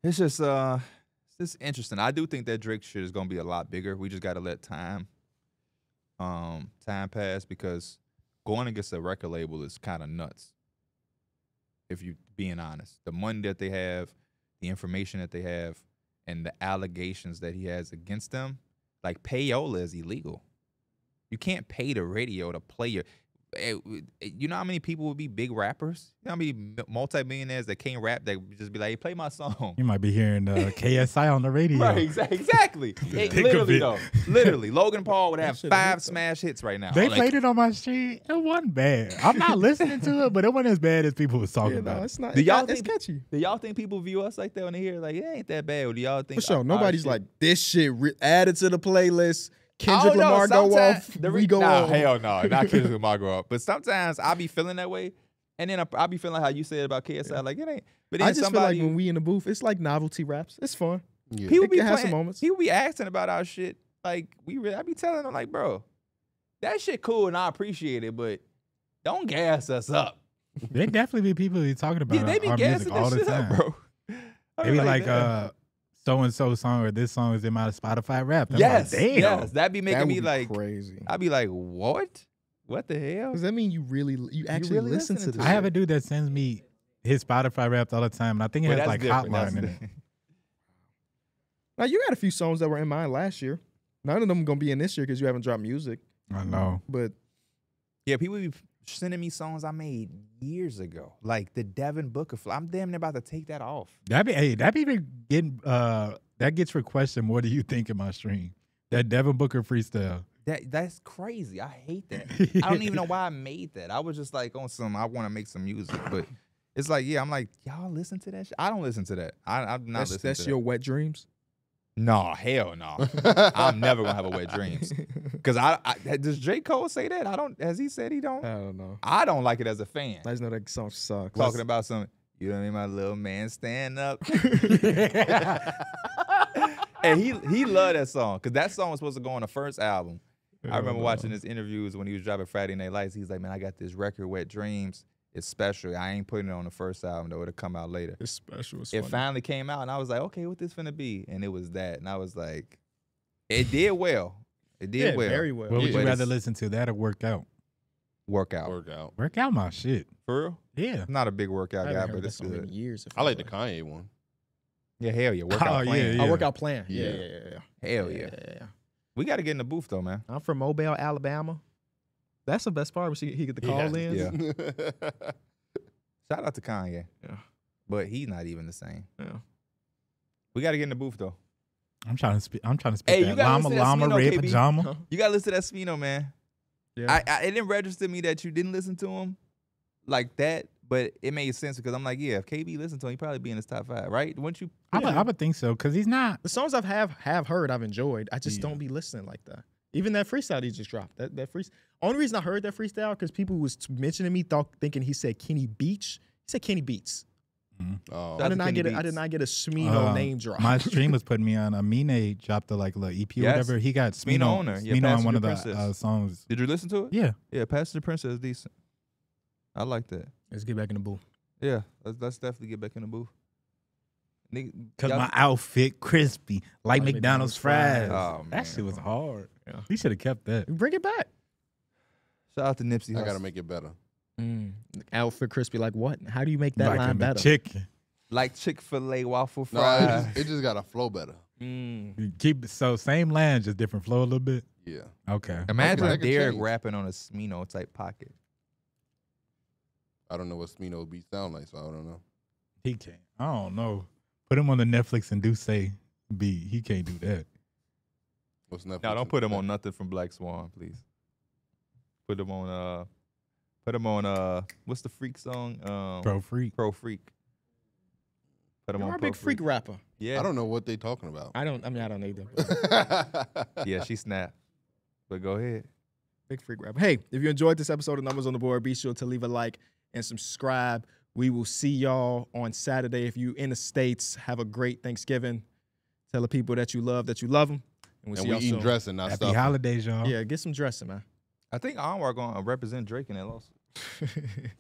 It's just uh, it's interesting. I do think that Drake shit is gonna be a lot bigger. We just gotta let time, um, time pass because going against a record label is kind of nuts. If you being honest, the money that they have, the information that they have, and the allegations that he has against them, like payola is illegal. You can't pay the radio to play your. You know how many people would be big rappers? You know how many multi-millionaires that can't rap that just be like, hey, play my song? You might be hearing uh, K S I on the radio. Right, exactly. Hey, literally, though. Literally. Logan Paul would have five smash hits right now. They like, played it on my street. It wasn't bad. I'm not listening to it, but it wasn't as bad as people was talking yeah, about. No, it's not. Do y'all think, catchy. Do y'all think people view us like that when they hear like, it ain't that bad? Or do y'all think? For sure. Nobody's like, this shit added to the playlist. Kendrick Lamar know, go off, the we go nah, off. Hell no, nah, not Kendrick Lamar go off. But sometimes I be feeling that way, and then I, I be feeling how you said about K S I, yeah. like it ain't. But then I just somebody, feel like when we in the booth, it's like novelty raps. It's fun. Yeah. People it be have some moments. People be asking about our shit. Like we, really, I be telling them like, bro, that shit cool and I appreciate it, but don't gas us up. There definitely be people be talking about. Yeah, they be our gassing music all the shit time, up, bro. They be like, like uh. so-and-so song or this song is in my Spotify rap. I'm yes, like, damn. Yes, that'd be making that me be like crazy. I'd be like, what? What the hell? Does that mean you really, you actually you really listen, listen to this? I have a dude that sends me his Spotify rap all the time, and I think it well, has like different. Hotline that's in it. Now you had a few songs that were in mine last year. None of them are gonna be in this year because you haven't dropped music. I know, but yeah, people be sending me songs I made years ago, like the Devin Booker. I'm damn near about to take that off. That be hey, that be getting uh, that gets requested more than you think in my stream. That Devin Booker freestyle. That that's crazy. I hate that. I don't even know why I made that. I was just like on some. I want to make some music, but it's like yeah. I'm like y'all listen to that. Sh I don't listen to that. I, I'm not that's, listening. That's to your that. Wet dreams. No, hell no. I'm never gonna have a wet dreams. Cause I, I does J. Cole say that? I don't. Has he said he don't? I don't know. I don't like it as a fan. I just know that song sucks. Talking about something. You know what I mean? My little man, stand up. And he he loved that song because that song was supposed to go on the first album. I remember watching his interviews when he was driving Friday Night Lights. He's like, man, I got this record, Wet Dreams. It's special. I ain't putting it on the first album, though. It'll come out later. It's special. It's it funny. Finally came out, and I was like, okay, what this finna be? And it was that. And I was like, it did well. It did yeah, well. very well. What would yeah. you rather listen to, that or work out? Work out. Work out. Work out my shit. For real? Yeah. I'm not a big workout guy, but it's good. Years I like the Kanye one. Yeah, hell yeah. Workout oh, plan. Yeah, yeah. A workout plan. Yeah, yeah, yeah. yeah. Hell yeah. yeah. We got to get in the booth, though, man. I'm from Mobile, Alabama. That's the best part when he get the call in. Yeah. yeah. Shout out to Kanye. Yeah. But he's not even the same. Yeah. We got to get in the booth, though. I'm trying to speak. I'm trying to speak. Hey, that. You got to listen to that Llama, Llama, Red K B. Pajama. Huh? You got to listen to that Spino, man. Yeah. I, I, it didn't register me that you didn't listen to him like that, but it made sense because I'm like, yeah, if K B listened to him, he'd probably be in his top five, right? Wouldn't you? I would, I would think so because he's not. The songs I've have, have heard, I've enjoyed. I just yeah. don't be listening like that. Even that freestyle he just dropped. That that freestyle. Only reason I heard that freestyle because people was mentioning me, thought thinking he said Kenny Beach. He said Kenny Beats. Mm-hmm. oh. so I did not Kenny get. A, I did not get a Smino uh, name drop. My stream was putting me on. Amine dropped the like little E P or yes. whatever. He got Smino, Smino on there. Smino yeah, on one of the uh, songs. Did you listen to it? Yeah. Yeah, Passenger Princess is decent. I like that. Let's get back in the booth. Yeah, let's, let's definitely get back in the booth. Because my outfit crispy, like, like McDonald's, McDonald's fries. fries. Oh, that shit was hard. Yeah. He should have kept that. Bring it back. Shout out to Nipsey. I got to make it better. Mm. Outfit crispy like what? How do you make that like line better? Chicken. Like Chick-fil-A waffle fries. No, it, just, it just got to flow better. Mm. Keep So same line, just different flow a little bit? Yeah. Okay. Imagine like Derek rapping on a Smino type pocket. I don't know what Smino beats sound like, so I don't know. He can't. I don't know. Put him on the Netflix and do say B. He can't do that. What's Netflix? No, don't put him on nothing from Black Swan, please. Put him on uh put him on uh what's the freak song? Um Pro Freak. Pro Freak. Put him You're on a big freak. freak rapper. Yeah. I don't know what they talking about. I don't I mean I don't either. yeah, she snapped. But go ahead. Big freak rapper. Hey, if you enjoyed this episode of Numbers on the Board, be sure to leave a like and subscribe. We will see y'all on Saturday. If you in the States, have a great Thanksgiving. Tell the people that you love that you love them. And we'll and see we y'all soon. Dressing, not Happy stuffing. Holidays, y'all. Yeah, get some dressing, man. I think Anwar going to represent Drake in that lawsuit.